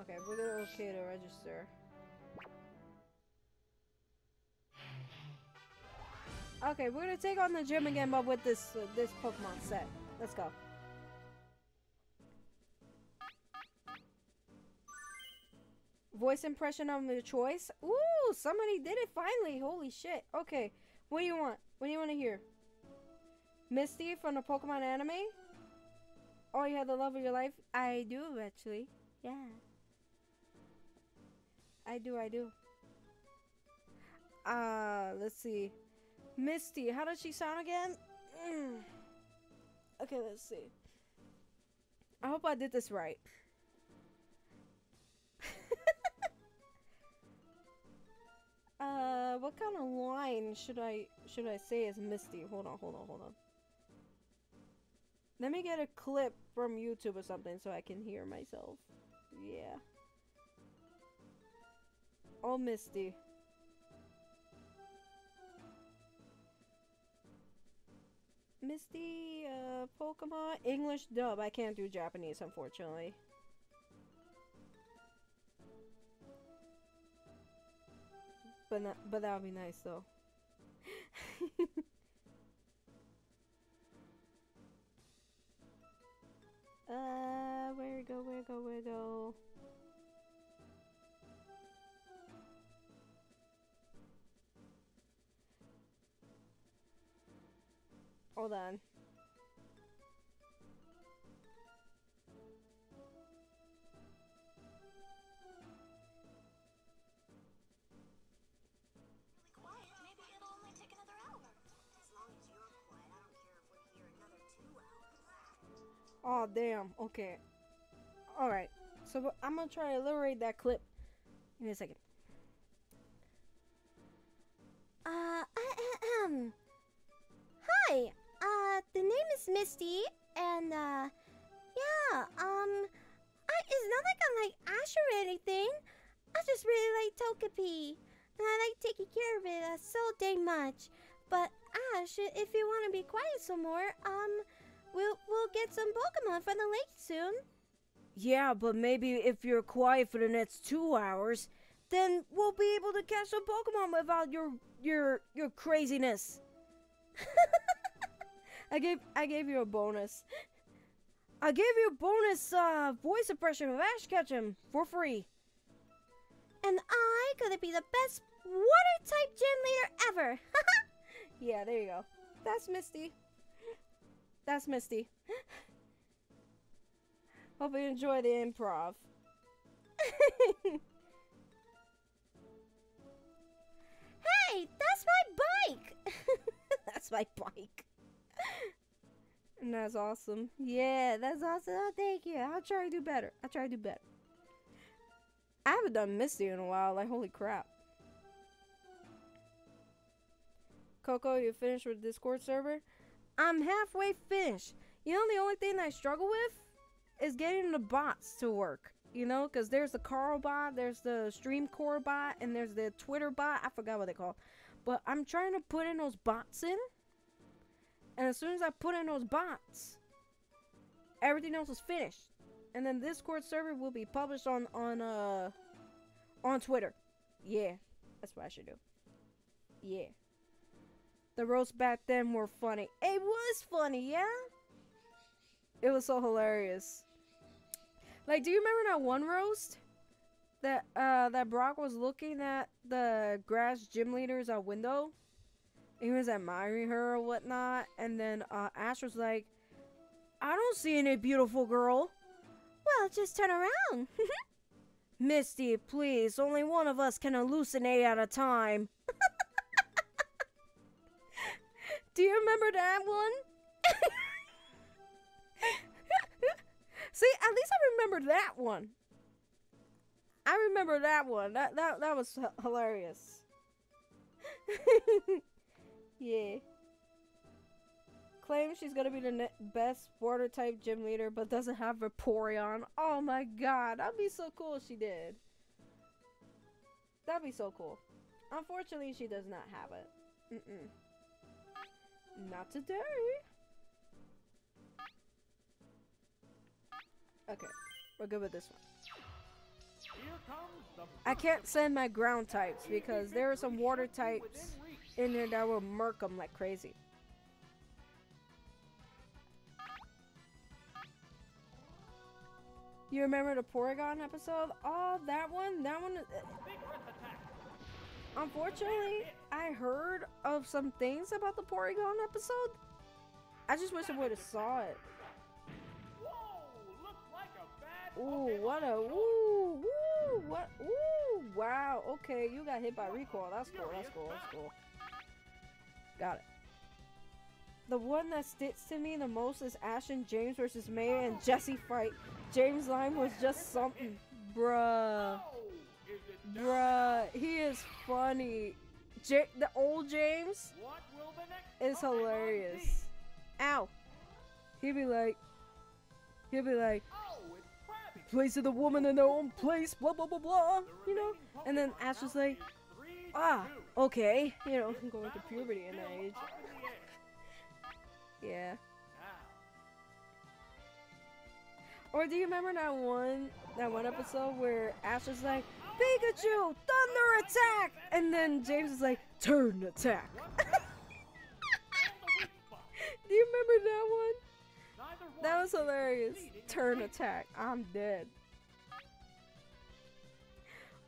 Okay, we're gonna okay to register. Okay, we're gonna take on the gym again, but with this uh, this Pokemon set. Let's go. Voice impression of your choice. Ooh, somebody did it finally. Holy shit. Okay, what do you want? What do you want to hear? Misty from the Pokemon anime? Oh, you had the love of your life? I do, actually. Yeah. I do, I do. Ah, uh, let's see. Misty, how does she sound again? Mm. Okay, let's see. I hope I did this right. uh, what kind of line should I should I say is Misty? Hold on, hold on, hold on. Let me get a clip from YouTube or something so I can hear myself. Yeah. Oh, Misty. Misty, uh, Pokemon, English dub. I can't do Japanese, unfortunately. But, not, but that would be nice, though. uh, where we go, where we go, where we go. Hold on. Oh, damn. Okay. Alright. So I'm gonna try to liberate that clip. Give me a second. Uh, ahem. Hi. Uh, the name is Misty, and, uh, yeah, um, I, it's not like I'm, like, Ash or anything. I just really like Togepi, and I like taking care of it uh, so dang much. But, Ash, if you want to be quiet some more, um, we'll, we'll get some Pokemon from the lake soon. Yeah, but maybe if you're quiet for the next two hours, then we'll be able to catch some Pokemon without your, your, your craziness. I gave I gave you a bonus. I gave you a bonus uh, voice impression of Ash Ketchum for free. And I gotta be the best water type gym leader ever. Yeah, there you go. That's Misty. That's Misty. Hope you enjoy the improv. Hey, that's my bike. That's my bike. And that's awesome. Yeah, that's awesome. Oh, thank you. I'll try to do better. I'll try to do better. I haven't done Misty in a while. Like, holy crap. Coco, you finished with the Discord server? I'm halfway finished. You know, the only thing that I struggle with is getting the bots to work. You know, because there's the Carl bot, there's the StreamCore bot, and there's the Twitter bot. I forgot what they call. But I'm trying to put in those bots in. And as soon as I put in those bots, everything else is finished. And then Discord server will be published on on uh on Twitter. Yeah, that's what I should do. Yeah. The roasts back then were funny. It was funny, yeah? It was so hilarious. Like, do you remember that one roast? That uh that Brock was looking at the grass gym leader's uh, window? He was admiring her or whatnot, and then uh, Ash was like, I don't see any beautiful girl. Well, just turn around. Misty, please, only one of us can hallucinate at a time. Do you remember that one? See, at least I remember that one. I remember that one. That, that, that was hilarious. Yeah. Claims she's gonna be the ne best water type gym leader, but doesn't have her Porygon. Oh my god, that'd be so cool if she did. That'd be so cool. Unfortunately, she does not have it. Mm-mm. Not today. Okay, we're good with this one. I can't send my ground types because there are some water types in here that will murk them like crazy. You remember the Porygon episode? Oh, that one? That one? Unfortunately, I heard of some things about the Porygon episode. I just wish I would have saw it. Ooh, what a, ooh, ooh, what, ooh, wow, okay, you got hit by recoil, that's cool, that's cool, that's cool. Got it. The one that sticks to me the most is Ash and James versus Maya and Jesse fight. James Lime was just something, bruh, bruh, he is funny. J the old James is hilarious. Ow. He'd be like, he'd be like, place of the woman in their own place, blah blah blah blah, you know. And then Ash was like, ah, okay, you know, I'm going through puberty in that age. Yeah. Or do you remember that one, that one episode where Ash was like, Pikachu, thunder attack, and then James was like, turn attack. Do you remember that one? That was hilarious. Turn attack. I'm dead.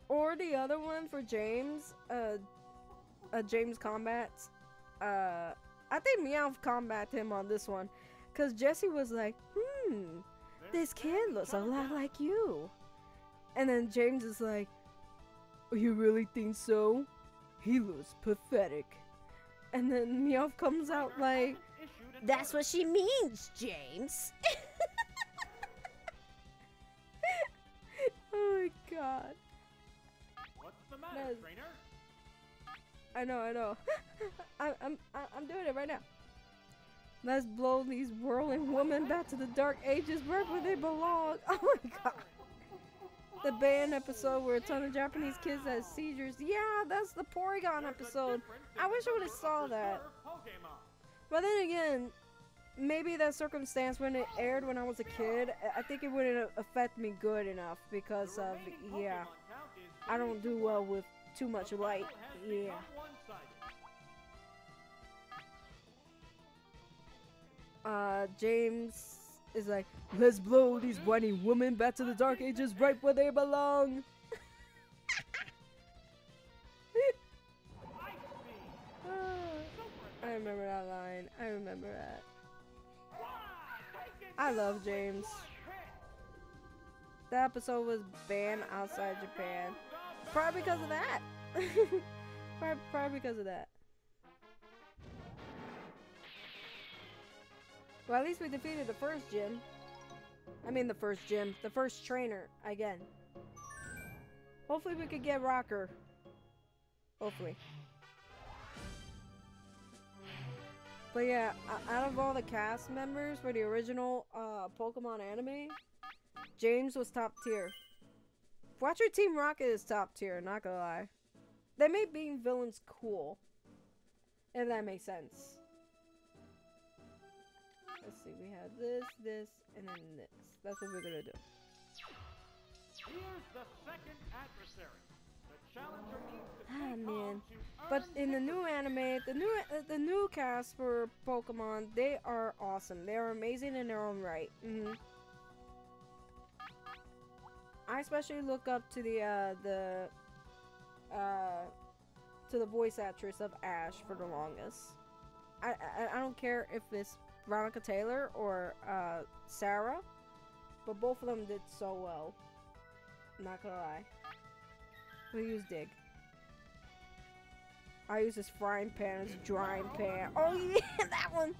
Or the other one for James, uh, uh James combats. Uh, I think Meowth combat him on this one, cause Jesse was like, "Hmm, this kid looks a lot like you," and then James is like, "You really think so? He looks pathetic." And then Meowth comes out like, that's what she means, James. Oh my god. What's the matter, is... trainer? I know, I know. I, I'm, I'm doing it right now. Let's blow these whirling women back to the dark ages where they belong. Oh my god. The band episode where a ton of Japanese kids had seizures. Yeah, that's the Porygon episode. I wish I would have saw that. But then again, maybe that circumstance when it aired when I was a kid, I think it wouldn't affect me good enough because of, yeah, I don't do well with too much light, yeah. Uh, James is like, let's blow these whiny women back to the dark ages right where they belong. I remember that line. I remember that. I love James. That episode was banned outside Japan. Probably because of that. probably, probably because of that. Well, at least we defeated the first gym. I mean the first gym. The first trainer. Again. Hopefully we could get Rocker. Hopefully. But yeah, out of all the cast members for the original uh, Pokemon anime, James was top tier. Watcher Team Rocket is top tier, not gonna lie. They made being villains cool. If that makes sense. Let's see, we have this, this, and then this. That's what we're gonna do. Here's the second adversary. Ah man, but in the new anime, the new uh, the new cast for Pokemon, they are awesome. They are amazing in their own right. Mm-hmm. I especially look up to the uh, the uh, to the voice actress of Ash for the longest. I I, I don't care if it's Veronica Taylor or uh, Sarah, but both of them did so well. I'm not gonna lie. We use Dig. I use this frying pan as a drying pan. Oh yeah, that one!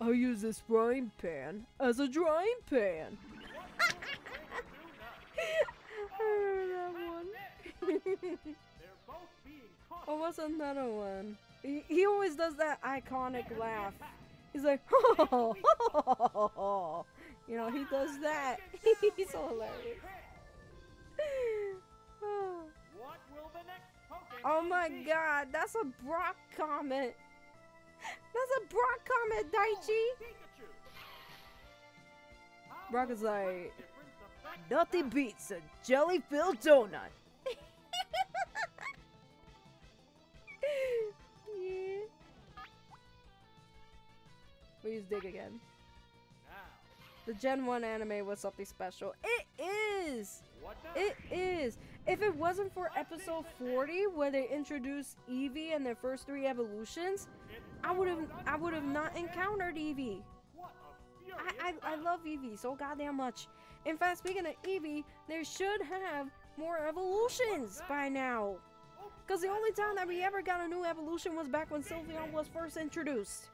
I use this frying pan as a drying pan! I remember that one. Oh, what's another one? He, he always does that iconic laugh. He's like, oh, oh, oh. You know, he does that. He's so hilarious. Oh my god, that's a Brock comment. That's a Brock comment, Daichi. Brock is like, nothing beats a jelly-filled donut. Yeah. We use dig again. The Gen one anime was something special. It is! It is! If it wasn't for episode forty, where they introduced Eevee and their first three evolutions, I would have I would have not encountered Eevee. I, I, I love Eevee so goddamn much. In fact, speaking of Eevee, they should have more evolutions by now. Because the only time that we ever got a new evolution was back when Sylveon was first introduced.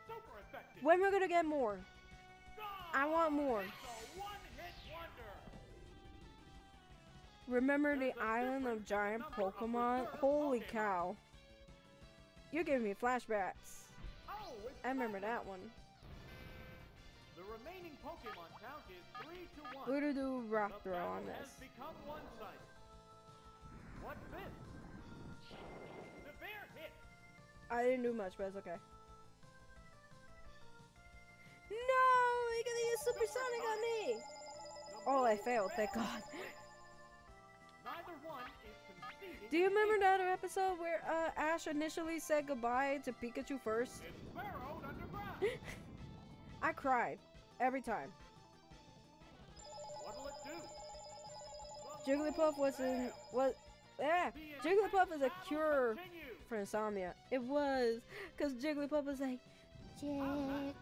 When we're gonna get more? I want more. Remember the island of giant Pokemon? Holy cow. You're giving me flashbacks. I remember that one. The remaining Pokemon count is three to one. We're gonna do rock throw on this. I didn't do much, but it's okay. No, you're gonna use supersonic on me! Oh, I failed, thank god. Do you remember that other episode where uh, Ash initially said goodbye to Pikachu first? I cried every time. Jigglypuff was in what? Yeah, Jigglypuff is a cure for insomnia. It was because Jigglypuff was like, Jigglypuff,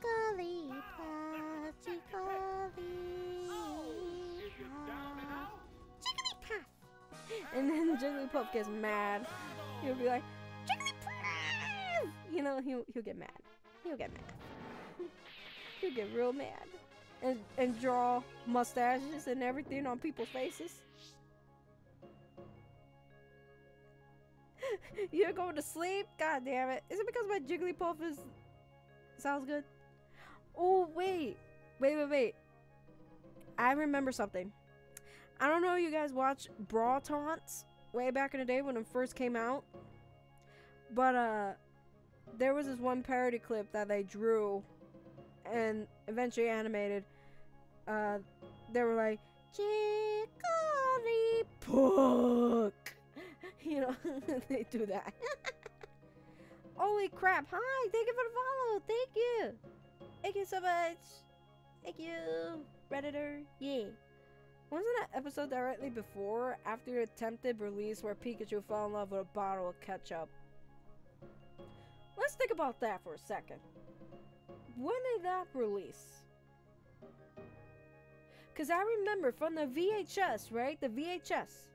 Jigglypuff, Jigglypuff. And then Jigglypuff gets mad. He'll be like, Jigglypuff! You know, he'll, he'll get mad. He'll get mad. He'll get real mad. And, and draw mustaches and everything on people's faces. You're going to sleep? God damn it. Is it because my Jigglypuff is... sounds good? Oh, wait. Wait, wait, wait. I remember something. I don't know if you guys watched Brawl Taunts way back in the day when it first came out. But, uh, there was this one parody clip that they drew and eventually animated. Uh, they were like, Jigglypuff. You know, they do that. Holy crap. Hi, thank you for the follow. Thank you. Thank you so much. Thank you, Redditor. Yeah. Wasn't that episode directly before, after your attempted release where Pikachu fell in love with a bottle of ketchup? Let's think about that for a second. When did that release? Because I remember from the V H S, right? The V H S.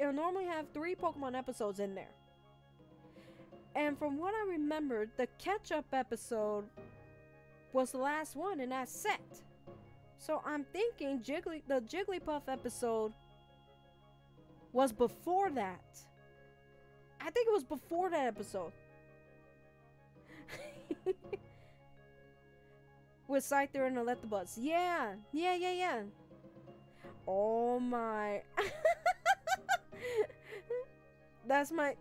It'll normally have three Pokemon episodes in there. And from what I remembered, the ketchup episode was the last one in that set. So I'm thinking Jiggly the Jigglypuff episode was before that. I think it was before that episode. With Scyther and Electabuzz. Yeah, yeah, yeah, yeah. Oh my. That's my...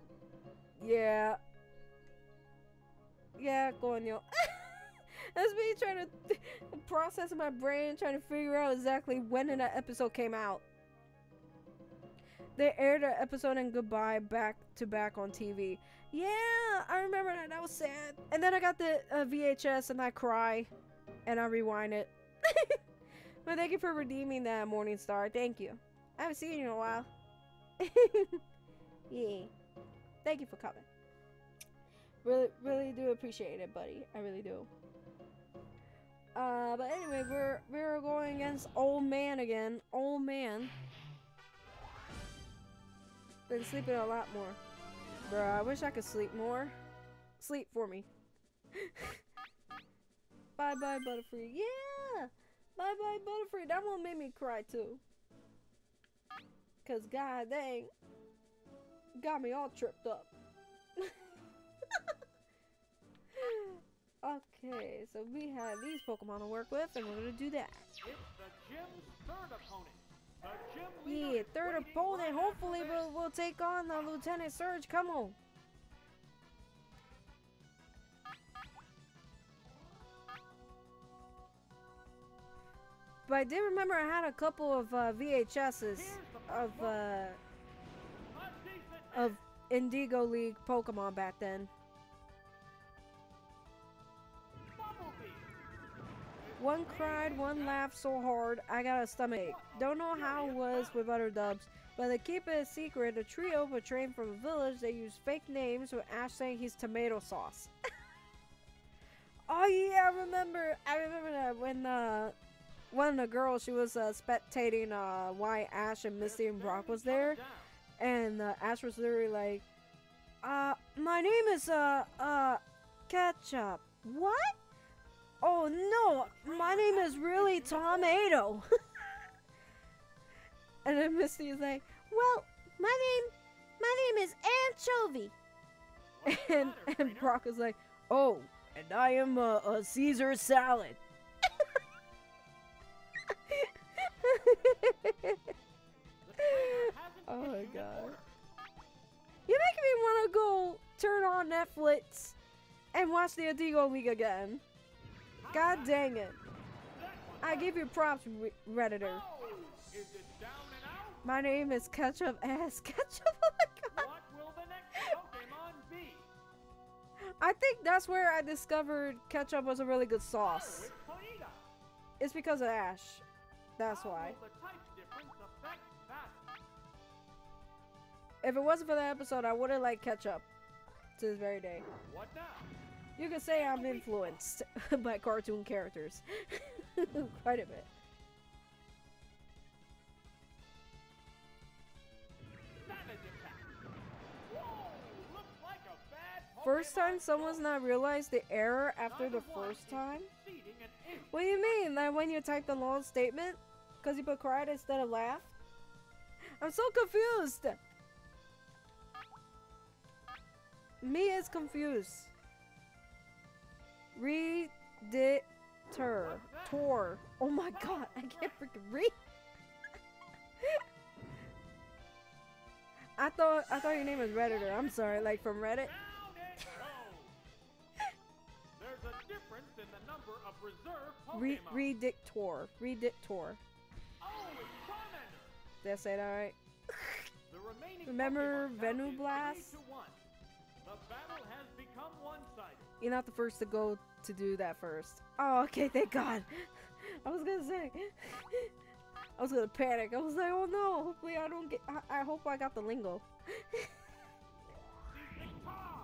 yeah. Yeah, coño. That's me trying to th process in my brain, trying to figure out exactly when in that episode came out. They aired an episode and goodbye back to back on T V. Yeah, I remember that. That was sad. And then I got the uh, V H S and I cry. And I rewind it. But thank you for redeeming that, Morningstar. Thank you. I haven't seen you in a while. Yeah. Thank you for coming. Really, really do appreciate it, buddy. I really do. Uh, but anyway, we're we're going against old man again. Old man. Been sleeping a lot more. Bruh, I wish I could sleep more. Sleep for me. Bye bye Butterfree. Yeah! Bye bye Butterfree. That one made me cry too. Cause god dang. Got me all tripped up. Okay, so we have these Pokemon to work with, and we're gonna do that. It's the gym's third opponent. The gym leader yeah, third opponent. Hopefully, we'll, we'll take on the Lieutenant Surge. Come on. But I did remember I had a couple of uh, V H Ss of uh, of Indigo League Pokemon back then. One cried, one laughed so hard, I got a stomachache. Don't know how it was with other dubs, but to keep it a secret, the trio were trained from a village. They used fake names, with Ash saying he's tomato sauce. Oh yeah, I remember. I remember that when uh, one of the girls, she was uh, spectating uh, why Ash and Misty and Brock was there. And uh, Ash was literally like, uh, my name is uh, uh, Ketchup. What? Oh no, my name is really Tomato. And then Misty is like, well, my name, my name is Anchovy. And, matter, and Brock is like, oh, and I am a, a Caesar salad. Oh my god. You're making me want to go turn on Netflix and watch the Indigo League again. God dang it. I give you props, Redditor. My name is Ketchup Ass Ketchup. Oh my god. What will the next Pokemon be? I think that's where I discovered ketchup was a really good sauce. It's because of Ash. That's why. If it wasn't for that episode, I wouldn't like ketchup to this very day. What now? You can say I'm influenced by cartoon characters quite a bit. First time someone's not realized the error after the first time? What do you mean? Like when you typed the long statement? Because you put cried instead of laugh? I'm so confused! Me is confused. Redditor. Tor. Oh my god, I can't freaking read. I thought I thought your name was Redditor. I'm sorry, like from Reddit. There's a difference in the number of reserved Pokemon. Redditor. Redditor. Oh, it's Charmander. That's it, alright. Remember Venublast? The battle has become one-sided. You're not the first to go to do that first. Oh, okay, thank God. I was gonna say, I was gonna panic. I was like, oh no, hopefully I don't get, I, I hope I got the lingo.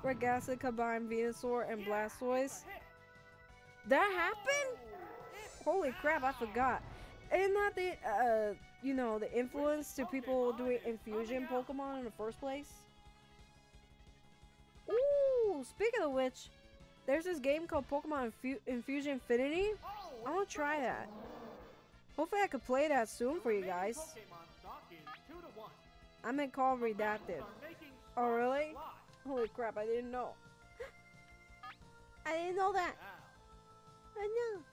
Ragazza combined Venusaur and Blastoise. That happened? Holy crap, I forgot. Isn't that the, uh, you know, the influence to people doing infusion Pokemon in the first place? Ooh, speaking of which, there's this game called Pokemon Infu Infusion Infinity. I want to try that. Hopefully I can play that soon for you guys. I meant called Redacted. Oh, really? Holy crap, I didn't know. I didn't know that. I know.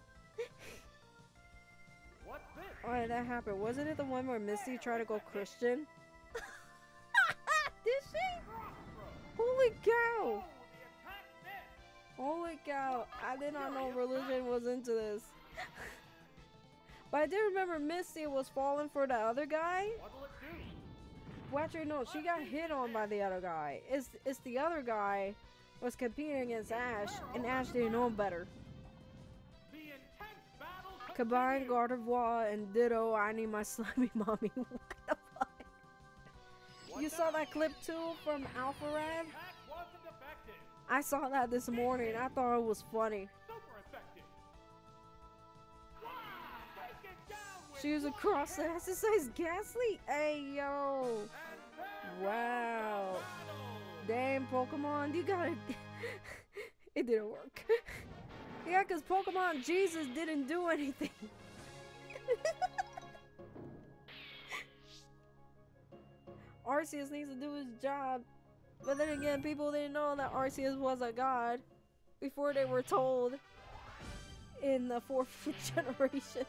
Alright, that happened. Wasn't it the one where Misty tried to go Christian? Did she? Holy cow! Holy cow! I did not know religion was into this. But I did remember Misty was falling for the other guy. Watch her know she got hit on by the other guy. It's it's the other guy was competing against Ash, and Ash didn't know better. Combined Gardevoir and Ditto. I need my slimy mommy. What the fuck? You saw that clip too from Alpharad? I saw that this morning. I thought it was funny. She was across the exercise ghastly. Hey yo! Wow! Damn Pokemon, you gotta. It didn't work. Yeah, cause Pokemon Jesus didn't do anything. Arceus needs to do his job But then again, people didn't know that Arceus was a god before they were told in the fourth generation.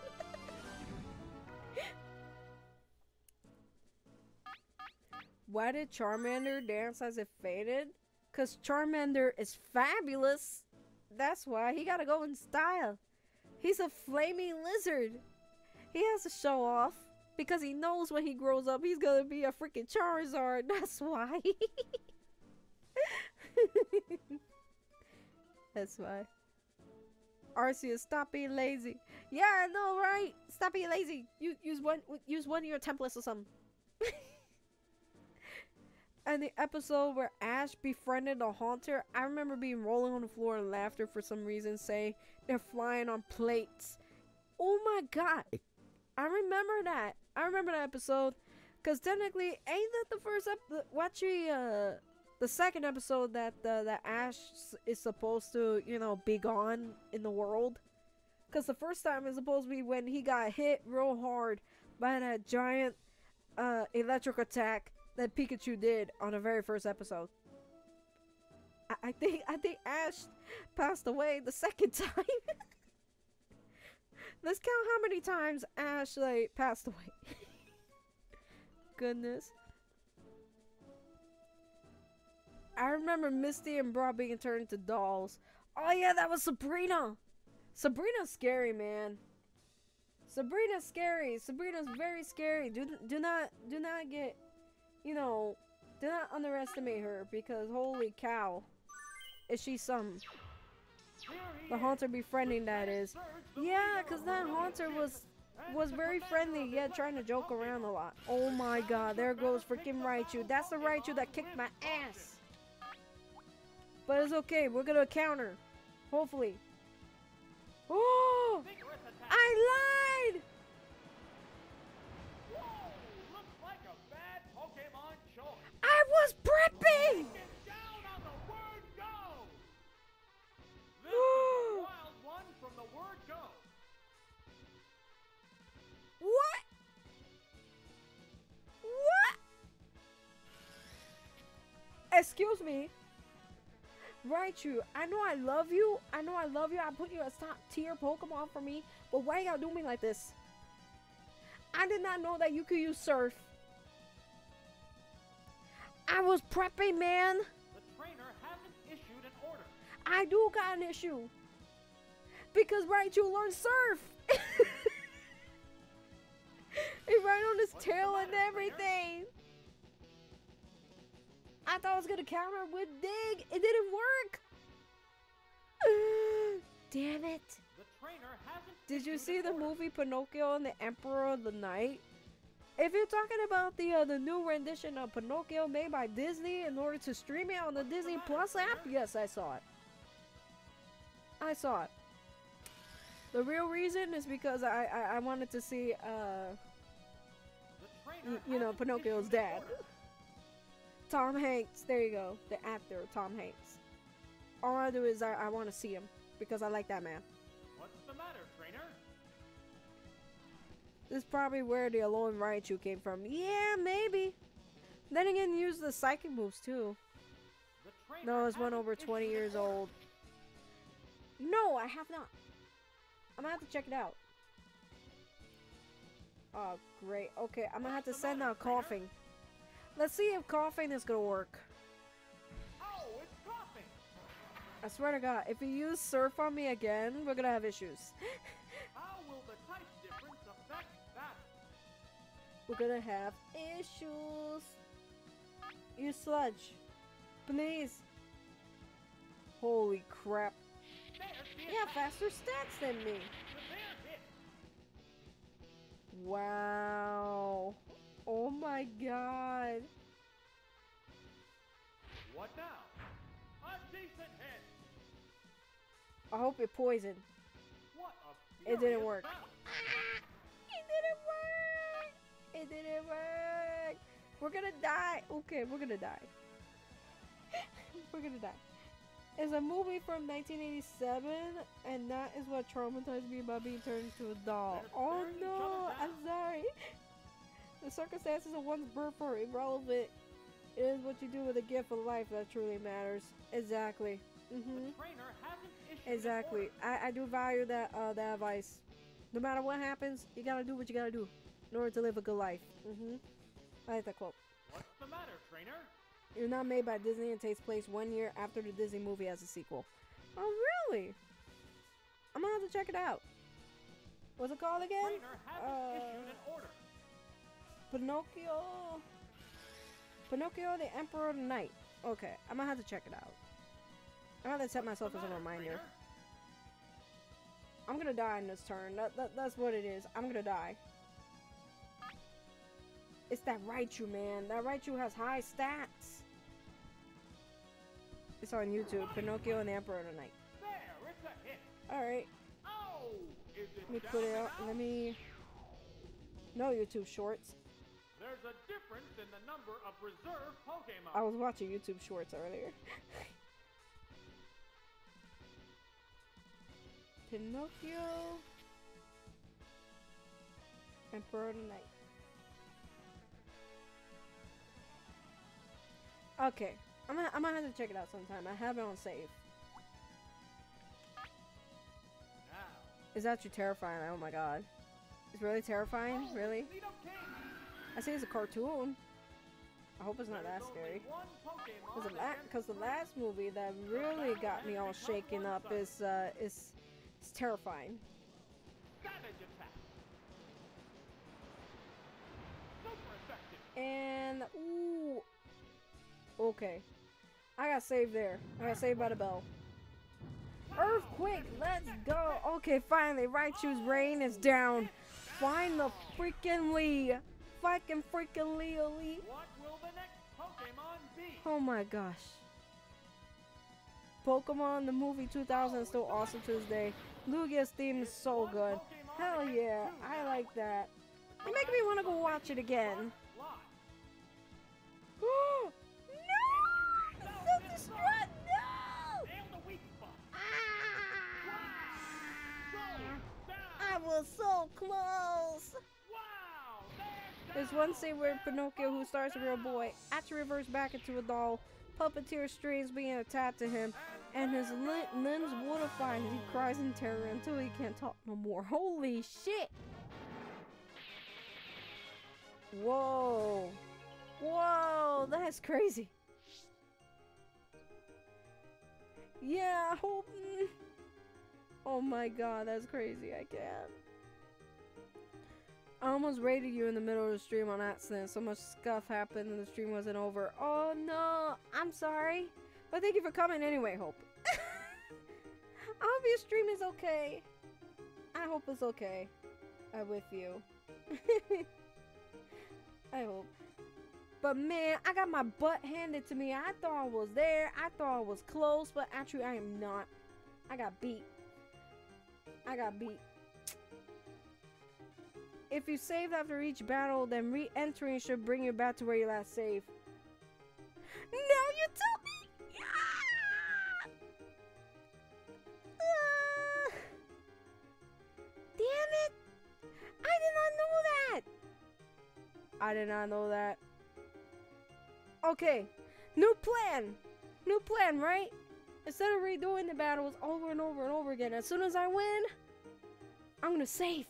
Why did Charmander dance as it faded? Cause Charmander is fabulous. That's why he gotta go in style. He's a flaming lizard. He has to show off. Because he knows when he grows up, he's gonna be a freaking Charizard. That's why. That's why. Arceus, stop being lazy. Yeah, I know, right? Stop being lazy. You use one, use one of your templates or something. And the episode where Ash befriended a haunter, I remember being rolling on the floor in laughter for some reason, saying they're flying on plates. Oh my god. I remember that. I remember that episode. Cause technically, ain't that the first episode? Watch the, uh, the second episode that the, the Ash is supposed to, you know, be gone in the world. Cause the first time is supposed to be when he got hit real hard by that giant uh, electric attack that Pikachu did on the very first episode. I, I think I think Ash passed away the second time. Let's count how many times Ash, like, passed away. Goodness. I remember Misty and Brock being turned into dolls. Oh yeah, that was Sabrina! Sabrina's scary, man. Sabrina's scary. Sabrina's very scary. Do, do not, do not get, you know, do not underestimate her, because holy cow. Is she some... The haunter befriending that is. Yeah, because that haunter was was very friendly, yet trying to joke around a lot. Oh my god, there goes freaking Raichu. That's the Raichu that kicked my ass. But it's okay, we're gonna counter. Hopefully. Oh! I lied! I was prepping! From the word go. What? What? Excuse me. Raichu, I know I love you. I know I love you. I put you as top tier Pokemon for me. But why you gotta do me like this? I did not know that you could use Surf. I was prepping, man. The trainer hasn't issued an order. I do got an issue. Because Raichu learned Surf! It ran on his What's tail matter, and everything! Trainer? I thought I was gonna counter with Dig! It didn't work! Damn it! The trainer hasn't Did you see the order. movie Pinocchio and the Emperor of the Night? If you're talking about the uh, the new rendition of Pinocchio made by Disney in order to stream it on the What's Disney the matter, Plus trainer? app, yes, I saw it. I saw it. The real reason is because I I, I wanted to see uh you know Pinocchio's dad, Tom Hanks. There you go, the actor Tom Hanks. All I do is I I want to see him because I like that man. What's the matter, trainer? This is probably where the alone Raichu came from. Yeah, maybe. Then again, use the psychic moves too. No, it's one over twenty years old. No, I have not. I'm gonna have to check it out. Oh, great. Okay, I'm gonna have to send out coughing. Let's see if coughing is gonna work. Oh, it's coughing! I swear to God, if you use Surf on me again, we're gonna have issues. How will the type difference affect that? We're gonna have issues. Use Sludge. Please. Holy crap. Yeah, faster stats than me. Wow. Oh my god. What now? A decent hit. I hope it poisoned. What a it didn't work. It didn't work. It didn't work. We're gonna die. Okay, we're gonna die. We're gonna die. It's a movie from nineteen eighty-seven, and that is what traumatized me about being turned into a doll. Oh no, I'm sorry. The circumstances of one's birth are irrelevant It is what you do with a gift of life that truly matters. Exactly. Mm-hmm. The trainer hasn't issued exactly. I, I do value that uh, that advice. No matter what happens, you gotta do what you gotta do in order to live a good life. Mm-hmm. I like that quote. What's the matter, trainer? You're not made by Disney and takes place one year after the Disney movie has a sequel. Oh, really? I'm gonna have to check it out. What's it called again? Trainer hasn't uh, issued an order. Pinocchio... Pinocchio, the Emperor of the Night. Okay, I'm gonna have to check it out. I'm gonna have to set myself as a reminder. Trainer? I'm gonna die in this turn. That, that, that's what it is. I'm gonna die. It's that Raichu, man. That Raichu has high stats. It's on YouTube. Pinocchio and the Emperor of the Night. There, it's a hit. Alright. Oh, let me put it out. Let me... No YouTube shorts. There's a difference in the number of reserved Pokemon. I was watching YouTube shorts earlier. Pinocchio. Emperor of the Night. Okay, I'm gonna, I'm gonna have to check it out sometime. I have it on save. Now. It's actually terrifying. Oh my god. It's really terrifying? Oh, really? I see it's a cartoon. I hope it's not There's that scary. Because the last movie that really got me all shaken up side. is, uh, is, it's terrifying. Savage attack. Super effective. And, ooh. Okay, I got saved there. I got saved by the bell. Earthquake, let's go. Okay, finally, Raichu's rain is down. Find the freaking Lee. Fucking freaking Leo Lee. What will the next Pokemon be? Oh my gosh. Pokemon the movie two thousand is still awesome to this day. Lugia's theme is so good. Hell yeah, I like that. You're making me want to go watch it again. Oh. Self-destruct! No! Nail the weak spot. Ah! Wow! I was so close! Wow! There's one scene where Pinocchio, who starts a real boy, actually reverts back into a doll. Puppeteer strings being attached to him, and his lim limbs woodify as he cries in terror until he can't talk no more. Holy shit! Whoa! Whoa! That's crazy! Yeah, I hope. Oh my god, that's crazy. I can't. I almost raided you in the middle of the stream on accident. So much scuff happened and the stream wasn't over. Oh no, I'm sorry. But thank you for coming anyway, Hope. I hope your stream is okay. I hope it's okay. I'm with you. I hope. But man, I got my butt handed to me. I thought I was there. I thought I was close, but actually I am not. I got beat. I got beat. If you saved after each battle, then re-entering should bring you back to where you last saved. No, you took me! Ah! Ah! Damn it! I did not know that! I did not know that. Okay, new plan! New plan, right? Instead of redoing the battles over and over and over again, as soon as I win, I'm gonna save.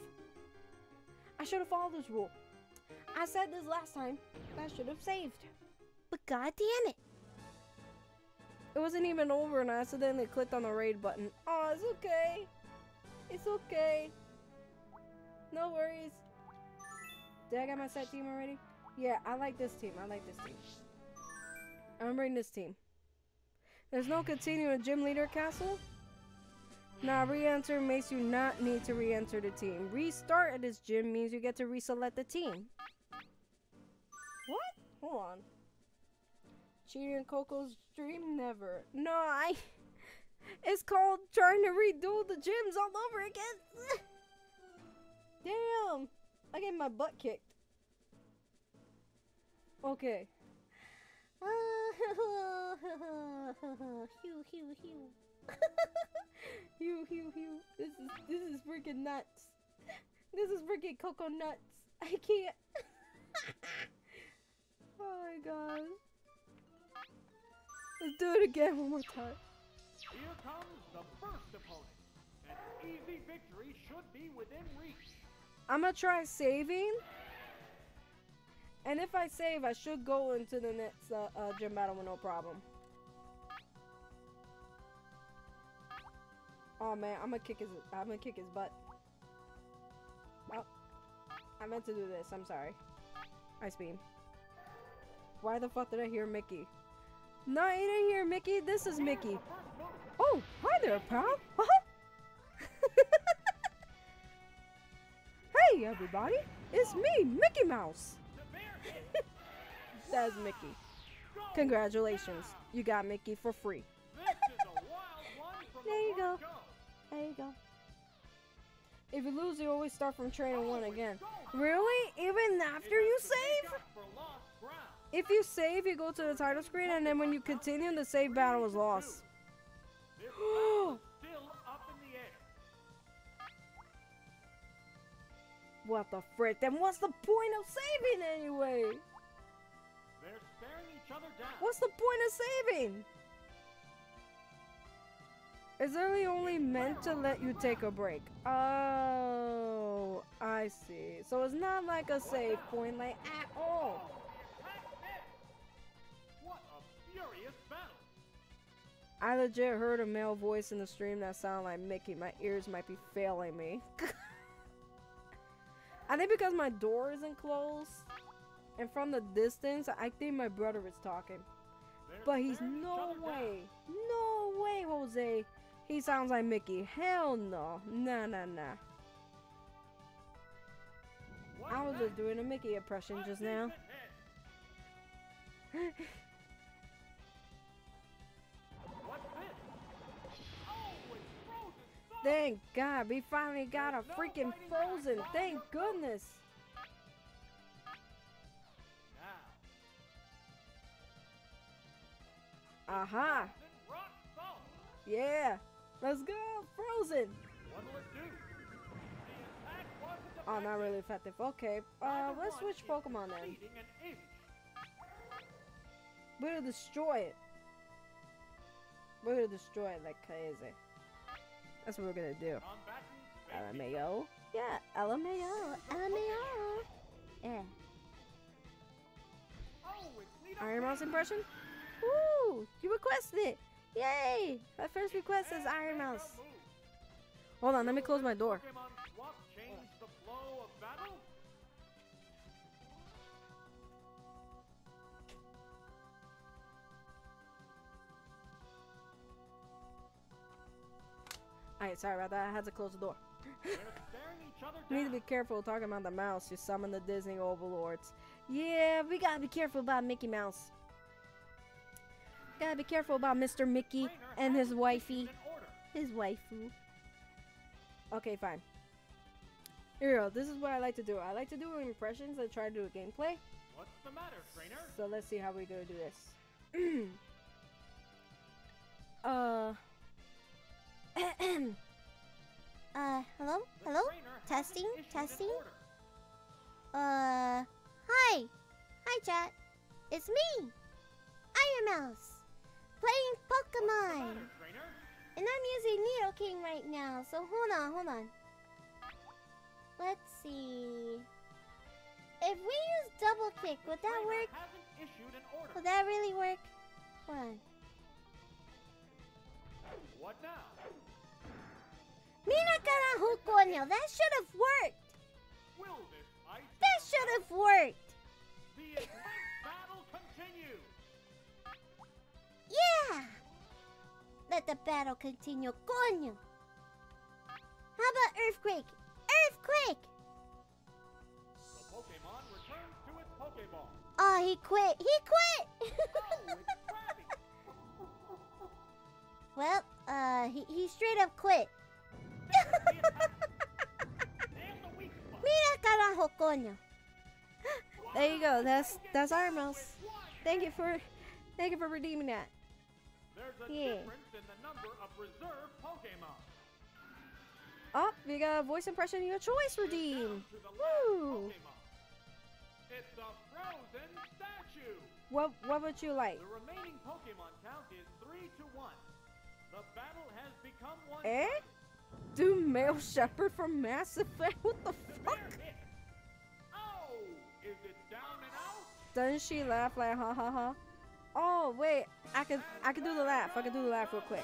I should have followed this rule. I said this last time, I should have saved. But god damn it! It wasn't even over and I accidentally clicked on the raid button. Oh, it's okay. It's okay. No worries. Did I get my set team already? Yeah, I like this team. I like this team. I'm bringing this team. There's no continuing gym leader castle. Now re-enter makes you not need to re-enter the team. Restart at this gym means you get to reselect the team. What? Hold on. Cheating Coco's dream never. No, I... It's called trying to redo the gyms all over again. Damn. I get my butt kicked. Okay. Hew, hew, hew. Hew, hew, hew. This is, this is freaking nuts. This is freaking cocoa nuts. I can't. Oh my god. Let's do it again one more time. Here comes the first opponent. An easy victory should be within reach. I'm gonna try saving. And if I save, I should go into the next uh, uh, gym battle with no problem. Oh man, I'm gonna kick his, I'm gonna kick his butt. Oh, I meant to do this. I'm sorry. Ice beam. Why the fuck did I hear Mickey? No, I didn't hear Mickey. This is Mickey. Oh, hi there, pal. Hey, everybody! It's me, Mickey Mouse. That's Mickey. Congratulations, you got Mickey for free. There you go. There you go. If you lose, you always start from trainer one again. Really? Even after you save? If you save, you go to the title screen, and then when you continue, the save battle is lost. What the frick? Then what's the point of saving anyway? They're staring each other down. What's the point of saving? Is it really only meant to let you take a break? Oh, I see. So it's not like a save point, like at all. What a furious battle! I legit heard a male voice in the stream that sounded like Mickey. My ears might be failing me. I think because my door isn't closed, and from the distance, I think my brother is talking. But he's no way, no way, Jose. He sounds like Mickey. Hell no, nah, nah, nah. I was just doing a Mickey impression just now. Thank God, we finally got a freaking frozen. Thank goodness. Aha. Uh-huh. Yeah. Let's go. Frozen. Oh, not really effective. Okay. Uh, let's switch Pokemon then. We're gonna destroy it. We're gonna destroy it like crazy. That's what we're gonna do. L M A O. Yeah, L M A O. L M A O. Yeah. Ironmouse impression? Woo! You requested it! Yay! My first request is Ironmouse. Hold on, let me close my door. Alright, sorry about that. I had to close the door. You need to be careful talking about the mouse. You summon the Disney overlords. Yeah, we gotta be careful about Mickey Mouse. Gotta be careful about Mister Mickey and his wifey. His waifu. Okay, fine. Here we go. This is what I like to do. I like to do impressions and try to do a gameplay. What's the matter, trainer? So let's see how we're gonna do this. uh... uh, hello? Hello? Testing? Testing? Uh, hi! Hi, chat! It's me! Ironmouse! Playing Pokemon! Matter, and I'm using Nidoking right now, so hold on, hold on. Let's see... If we use Double Kick, would that work? Would that really work? Hold on. What now? Minakara Hukonyo, that should have worked! Will this ice that should have worked! The intense battle continue! Yeah! Let the battle continue, Konyo! How about Earthquake? Earthquake! The Pokemon returns to its Pokeball. Oh, he quit! He quit! Oh, well, uh, he, he straight up quit. Mira carajo, coño. There you go. That's that's Ironmouse. Thank you for thank you for redeeming that. There's a yeah. difference in the number of reserved Pokemon. Oh, we got a voice impression of your choice redeemed. Woo! It's a frozen statue. What What would you like? The remaining Pokemon count is three to one. The battle has become one. Eh? Dude, male Shepherd from Mass Effect? What the fuck? Oh, is it down and out? Doesn't she laugh like ha ha ha? Oh wait, I can I can do the laugh. I can do the laugh real quick.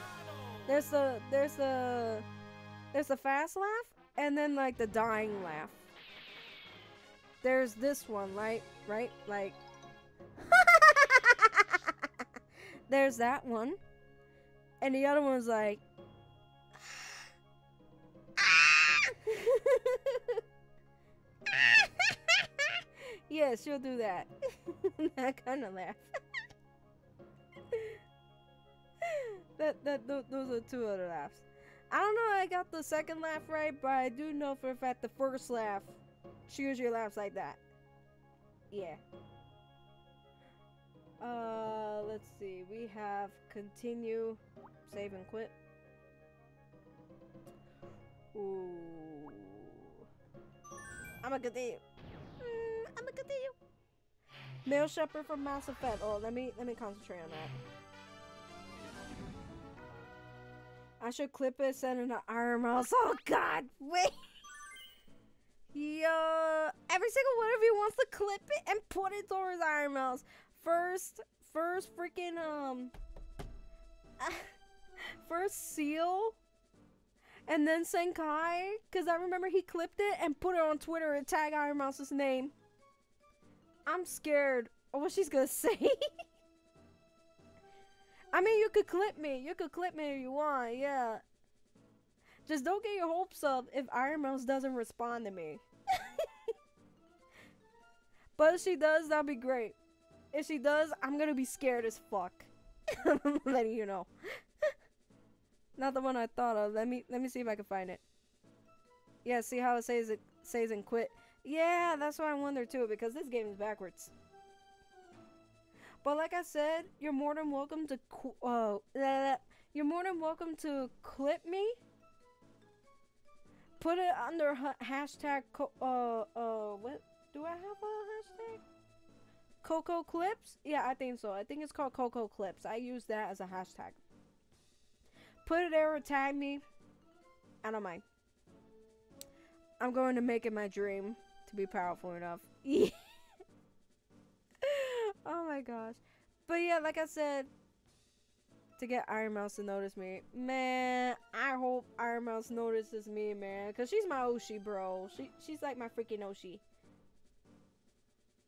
There's the there's the there's the fast laugh and then like the dying laugh. There's this one, right? Right? Like. There's that one. And the other one's like. Yeah, she'll do that. That kind of laugh. that, that, th those are two other laughs. I don't know if I got the second laugh right, but I do know for a fact the first laugh. She usually laughs like that. Yeah. Uh, let's see. We have continue, save and quit. Ooh. I'ma continue. Mm, I'ma continue. Male Shepherd from Mass Effect. Oh, let me let me concentrate on that. I should clip it, send it to Ironmouse. Oh God, wait. Yo, every single one of you wants to clip it and put it towards Ironmouse. First, first freaking, um, first Seal, and then Senkai, because I remember he clipped it and put it on Twitter and tagged Ironmouse's name. I'm scared of what she's going to say. I mean, you could clip me. You could clip me if you want, yeah. Just don't get your hopes up if Ironmouse doesn't respond to me. But if she does, that'll be great. If she does, I'm gonna be scared as fuck. I'm letting you know. Not the one I thought of. Let me let me see if I can find it. Yeah, see how it says it says and quit. Yeah, that's why I wonder too, because this game is backwards. But like I said, you're more than welcome to qu uh, uh, you're more than welcome to clip me. Put it under hashtag, co uh, uh, what, do I have a hashtag? Coco Clips? Yeah, I think so. I think it's called Coco Clips. I use that as a hashtag. Put it there or tag me. I don't mind. I'm going to make it my dream to be powerful enough. Oh my gosh. But yeah, like I said, to get Ironmouse to notice me. Man, I hope Ironmouse notices me, man. Because she's my Oshi, bro. She, she's like my freaking Oshi.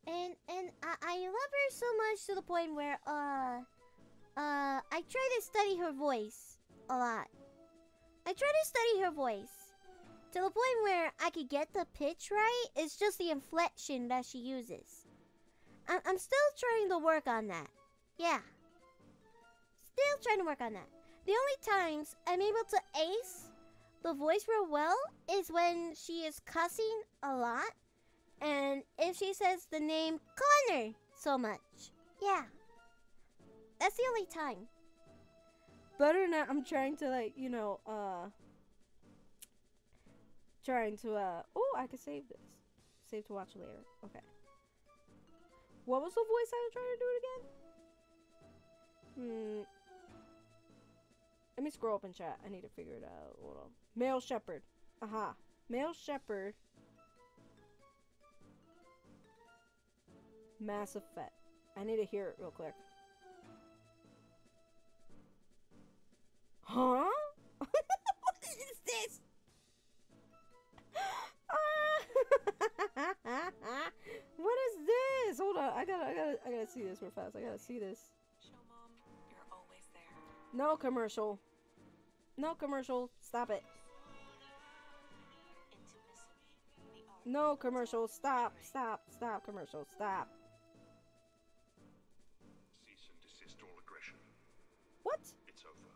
And and I, I love her so much to the point where, uh... Uh, I try to study her voice a lot. I try to study her voice. To the point where I could get the pitch right. It's just the inflection that she uses. I, I'm still trying to work on that. Yeah. Still trying to work on that. The only times I'm able to ace the voice real well is when she is cussing a lot. And if she says the name Connor so much. Yeah. That's the only time. Better not. I'm trying to like, you know, uh. Trying to, uh. Oh, I can save this. Save to watch later. Okay. What was the voice I was trying to do it again? Hmm. Let me scroll up in chat. I need to figure it out. Hold on. Male Shepherd. Aha. Male Shepherd. Mass Effect. I need to hear it real quick. Huh? What is this? What is this? Hold on. I gotta, I gotta, I gotta see this real fast. I gotta see this. Show Mom, you're always there. No commercial. No commercial. Stop it. No commercial. Stop. Stop. Stop. Commercial. Stop. Cease and desist all aggression. What? It's over.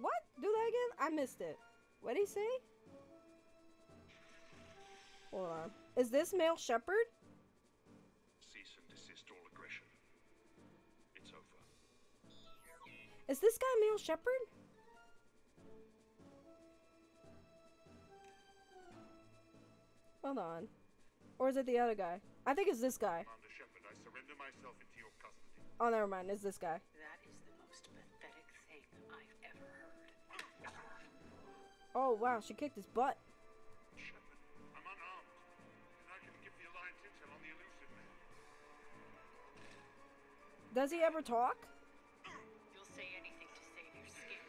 What? Do that again? I missed it. What did he say? Hold on. Is this male shepherd? Cease and desist all aggression. It's over. Is this guy male shepherd? Hold on. Or is it the other guy? I think it's this guy. Commander Shepard, I surrender my yourself into your custody. Oh, never mind. It's this guy. That is the most pathetic thing I've ever heard. Oh, wow. She kicked his butt. Shepard, I'm unarmed, and I can give the Alliance intel on the elusive man. Does he ever talk? You'll say anything to save your skin.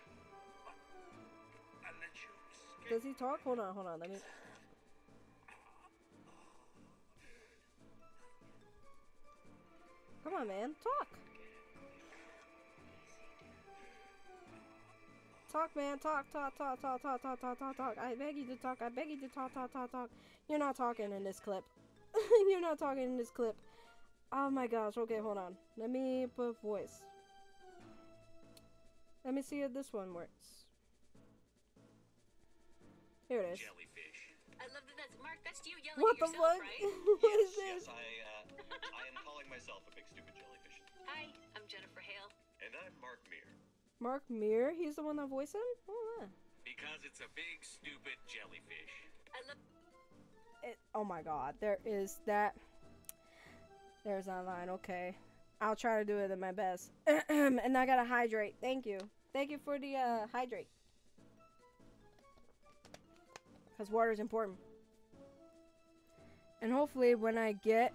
I'll let you escape. Does he talk? Hold on, hold on. Let me... Come on, man. Talk. Talk, man. Talk, talk, talk, talk, talk, talk, talk, talk, talk. I beg you to talk. I beg you to talk, talk, talk, talk. You're not talking in this clip. You're not talking in this clip. Oh, my gosh. Okay, hold on. Let me put voice. Let me see if this one works. Here it is. Jellyfish. I love that that's Mark. That's you yelling what at yourself, right? What the fuck? Yes, yes, I, uh, I am calling myself a big stupid jellyfish. Hi, I'm Jennifer Hale. And I'm Mark Meer. Mark Meer? He's the one that voiced him? Oh, yeah. Because it's a big stupid jellyfish. I love it. Oh my god, there is that. There's that line, okay. I'll try to do it at my best. And I gotta hydrate. Thank you. Thank you for the, uh, hydrate. Because water is important. And hopefully when I get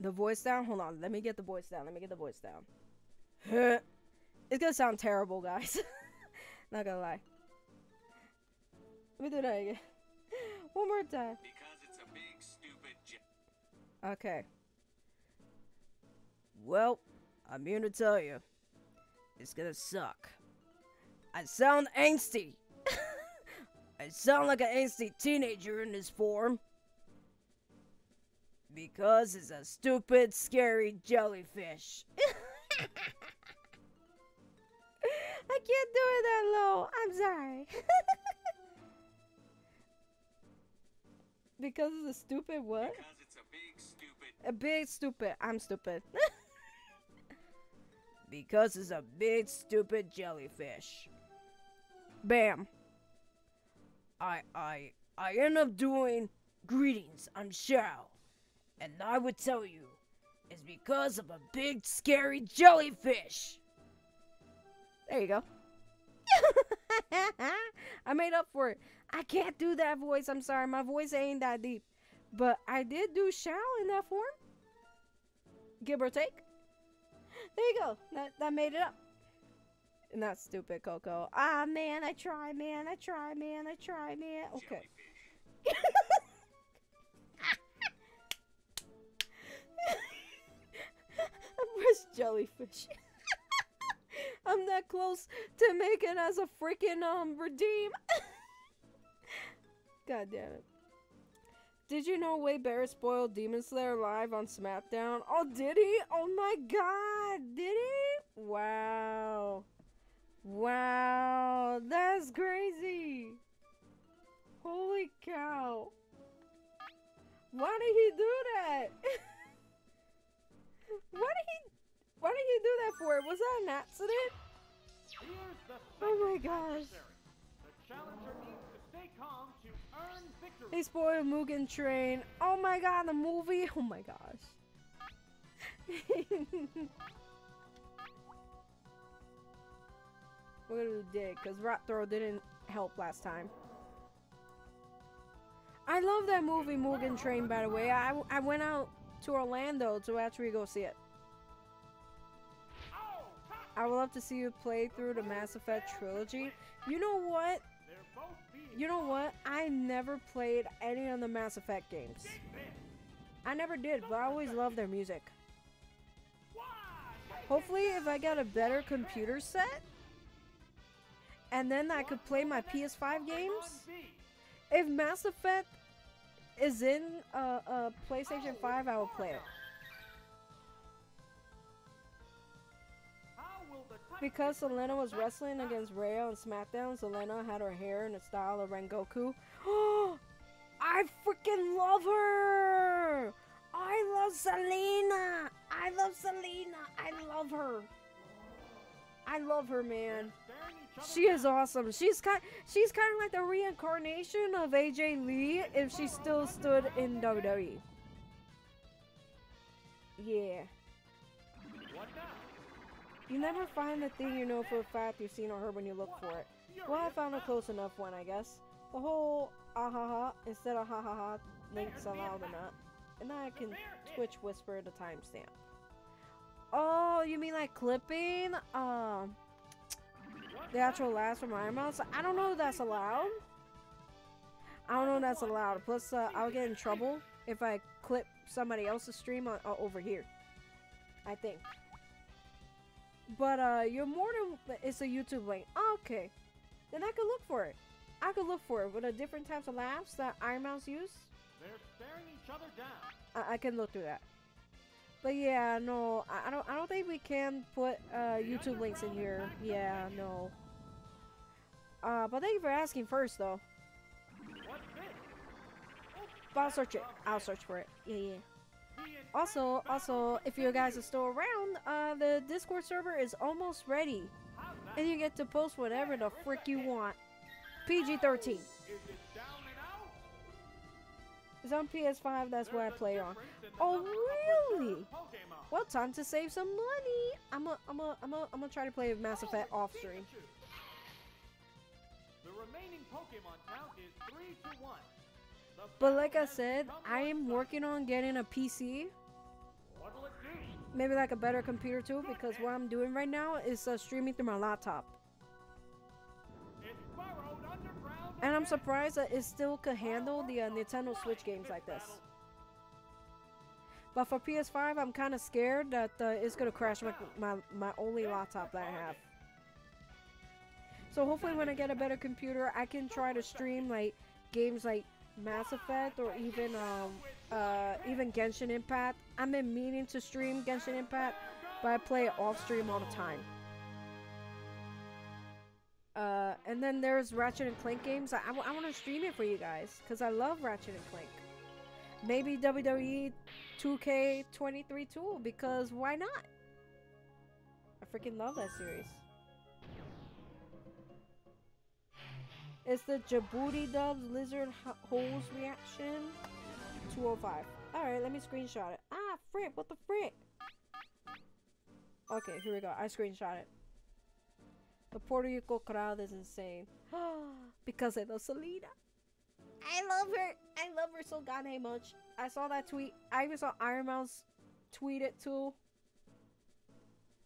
the voice down. Hold on. Let me get the voice down. Let me get the voice down. It's going to sound terrible, guys. Not going to lie. Let me do that again. One more time. Because it's a big, stupid j okay. Well, I'm here to tell you. It's going to suck. I sound angsty. I sound like an angsty teenager in this form. Because it's a stupid, scary jellyfish. I can't do it that low. I'm sorry. Because it's a stupid what? Because it's a big stupid. A big stupid. I'm stupid. Because it's a big stupid jellyfish. Bam. I, I, I end up doing greetings, I'm Xiao, and I would tell you, it's because of a big, scary jellyfish. There you go. I made up for it. I can't do that voice, I'm sorry, my voice ain't that deep. But I did do Xiao in that form. Give or take. There you go, that, that made it up. Not stupid, Coco. Ah, man, I try, man, I try, man, I try, man. Okay. Where's jellyfish? I'm that close to making us a freaking um redeem. God damn it! Did you know Way Bear spoiled Demon Slayer live on SmackDown? Oh, did he? Oh my God, did he? Wow. Wow, that's crazy. Holy cow. Why did he do that? Why did he why did he do that for it? Was that an accident? Oh my gosh. The challenger needs to stay calm to earn victory. They spoiled Mugen Train. Oh my god, the movie. Oh my gosh. We're gonna do dig, because Rot Throw didn't help last time. I love that movie, Mugen Train, by the way. I, I went out to Orlando to actually go see it. I would love to see you play through the Mass Effect trilogy. You know what? You know what? I never played any of the Mass Effect games. I never did, but I always loved their music. Hopefully, if I got a better computer set, and then I could play my P S five games. If Mass Effect is in a uh, uh, PlayStation five, I will play it. Because Selena was wrestling against Rhea on SmackDown, Selena had her hair in the style of Rengoku. Oh, I freaking love her! I love Selena! I love Selena! I love her! I love her, man. She is awesome. She's kind she's kind of like the reincarnation of A J Lee if she still stood in W W E. Yeah. You never find the thing you know for a fact you've seen or heard when you look for it. Well, I found a close enough one, I guess. The whole ah-ha-ha instead of ha-ha-ha links allowed or not. And I can Twitch whisper the timestamp. Oh, you mean like clipping? Um, the actual last from Ironmouse? I don't know if that's allowed. I don't know if that's allowed. Plus, uh, I'll get in trouble if I clip somebody else's stream on, uh, over here. I think. But uh, you're more than it's a YouTube link. Oh, okay, then I could look for it. I could look for it with the different types of laughs that Ironmouse use. They're staring each other down. I, I can look through that. But yeah, no, I, I don't. I don't think we can put uh, YouTube links in here. Yeah, no. Uh, but thank you for asking first, though. What's this? But I'll search it. I'll search for it. Yeah, yeah. Also, also, if you guys are still around, uh, the Discord server is almost ready. And you get to post whatever the frick you want. P G thirteen. It's on P S five, that's what I play on. Oh, really? Well, time to save some money. I'm a, I'm a, I'm a, I'm gonna try to play Mass Effect off stream. The remaining Pokemon count is three to one. But like I said, I am working on getting a P C. Maybe like a better computer too, because what I'm doing right now is uh, streaming through my laptop. And I'm surprised that it still could handle the uh, Nintendo Switch games like this. But for P S five, I'm kind of scared that uh, it's going to crash my, my, my only laptop that I have. So hopefully when I get a better computer, I can try to stream like games like Mass Effect or even um uh even Genshin Impact. I've been meaning to stream Genshin Impact, but I play it off stream all the time. Uh and then there's Ratchet and Clank games. I, I, I want to stream it for you guys because I love Ratchet and Clank. Maybe W W E two K twenty-three too, because why not? I freaking love that series. It's the Djibouti Dubs Lizard Holes reaction. two oh five. Alright, let me screenshot it. Ah, frick, what the frick? Okay, here we go. I screenshot it. The Puerto Rico crowd is insane. Because I love Selena. I love her. I love her so goddamn much. I saw that tweet. I even saw Ironmouse tweet it too.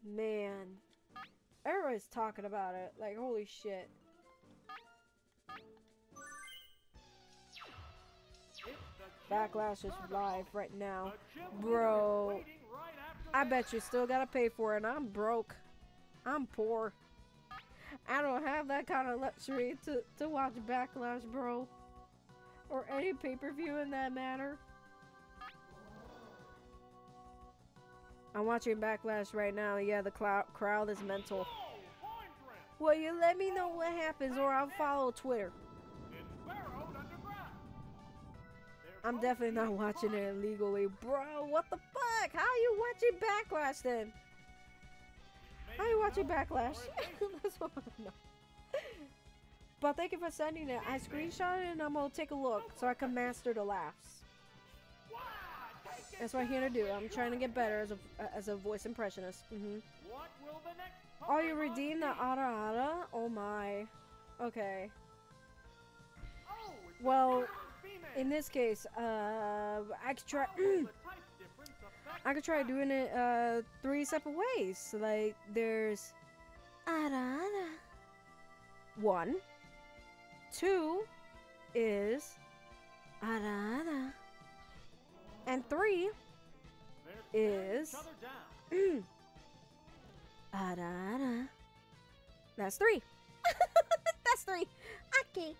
Man. Everybody's talking about it. Like, holy shit. Backlash is live right now. Bro. I bet you still gotta pay for it. I'm broke. I'm poor. I don't have that kind of luxury to, to watch Backlash, bro. Or any pay-per-view in that matter. I'm watching Backlash right now. Yeah, the crowd is mental. Will you let me know what happens or I'll follow Twitter. I'm definitely not watching it illegally. Bro, what the fuck? How are you watching Backlash then? How are you watching Backlash? That's what I know. But thank you for sending it. I screenshot it and I'm gonna take a look so I can master the laughs. That's what I'm here to do. I'm trying to get better as a, as a voice impressionist. Mm-hmm. Oh, you redeemed the Ara Ara? Oh my. Okay. Well... in this case, uh, I could try. I could try doing it uh, three separate ways. So, like, there's ara ara. One, two is ara ara, and three is ara ara. That's three. That's three. Okay,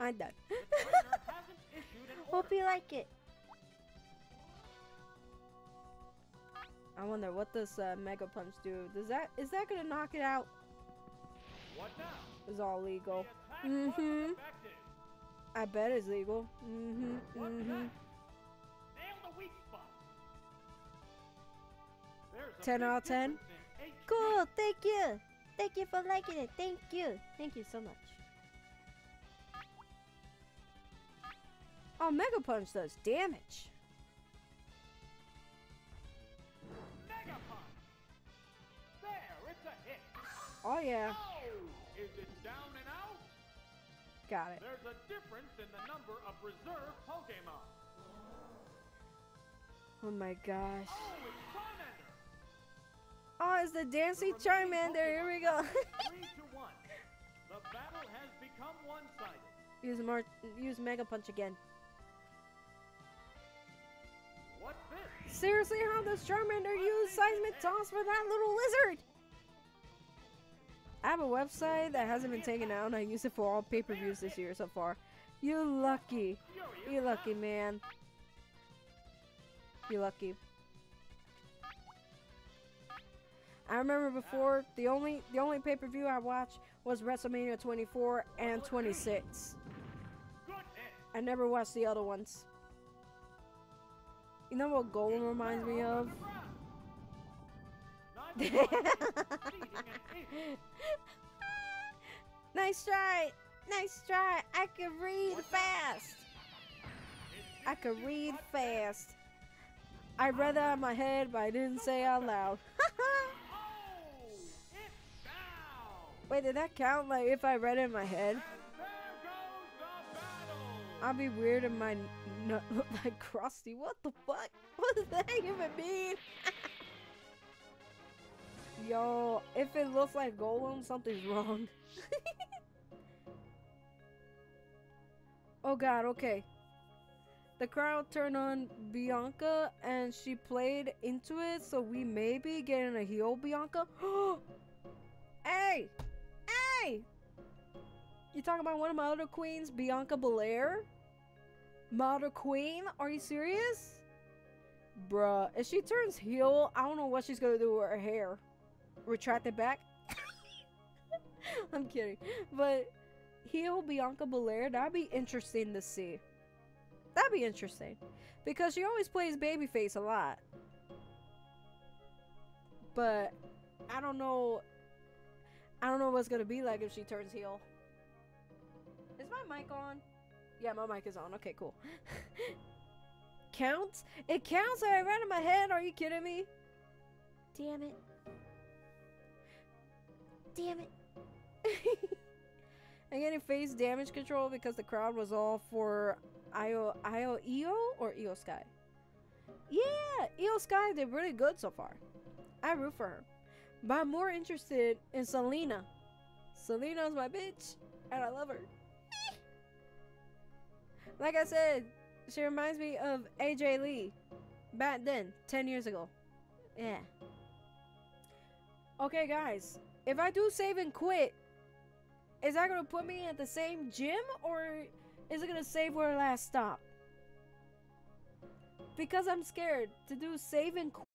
I'm done. Hope you like it. I wonder what does uh, Mega Punch do? Does that is that gonna knock it out? What now? It's all legal. Mm-hmm. I bet it's legal. Mm-hmm. Mm-hmm. Ten out of ten. Cool. Thank you. Thank you for liking it. Thank you. Thank you so much. Oh, Mega Punch does damage. Mega Punch. There Oh yeah. Oh, is it down and out? Got it. There's a difference in the number of reserve Pokemon. Oh my gosh. Oh, it's Charmander. Oh, it's the dancing the Charmander. Here we go. three to one. The battle has become one-sided. Use more. Use Mega Punch again. What's this? Seriously, how does Charmander use Seismic Toss for that little lizard? I have a website that hasn't been taken down. I use it for all pay-per-views this year so far. You lucky. You lucky, man. You lucky. I remember before the only the only pay-per-view I watched was WrestleMania twenty-four and twenty-six. I never watched the other ones. You know what Golem reminds me of? Nice try! Nice try! I can read fast! I can read fast. I read that out of my head, but I didn't say out loud. Wait, did that count? Like, if I read it in my head? I'll be weird in my nut look like Krusty. What the fuck? What does that even mean? Yo, if it looks like Golem, something's wrong. Oh god, okay. The crowd turned on Bianca and she played into it, so we may be getting a heel Bianca. Hey! Hey! You talking about one of my other queens, Bianca Belair? My other queen? Are you serious? Bruh, if she turns heel, I don't know what she's gonna do with her hair. Retract it back? I'm kidding. But heel Bianca Belair, that'd be interesting to see. That'd be interesting. Because she always plays babyface a lot. But I don't know. I don't know what it's gonna be like if she turns heel. Is my mic on? Yeah, my mic is on. Okay, cool. Counts? It counts? I ran in my head. Are you kidding me? Damn it. Damn it. I'm getting face damage control because the crowd was all for Io Io Io or Io Sky. Yeah, Io Sky did really good so far. I root for her. But I'm more interested in Selena. Selena's my bitch and I love her. Like I said, she reminds me of A J Lee back then, ten years ago. Yeah. Okay guys, if I do save and quit, is that gonna put me at the same gym or is it gonna save where I last stopped? Because I'm scared to do save and quit.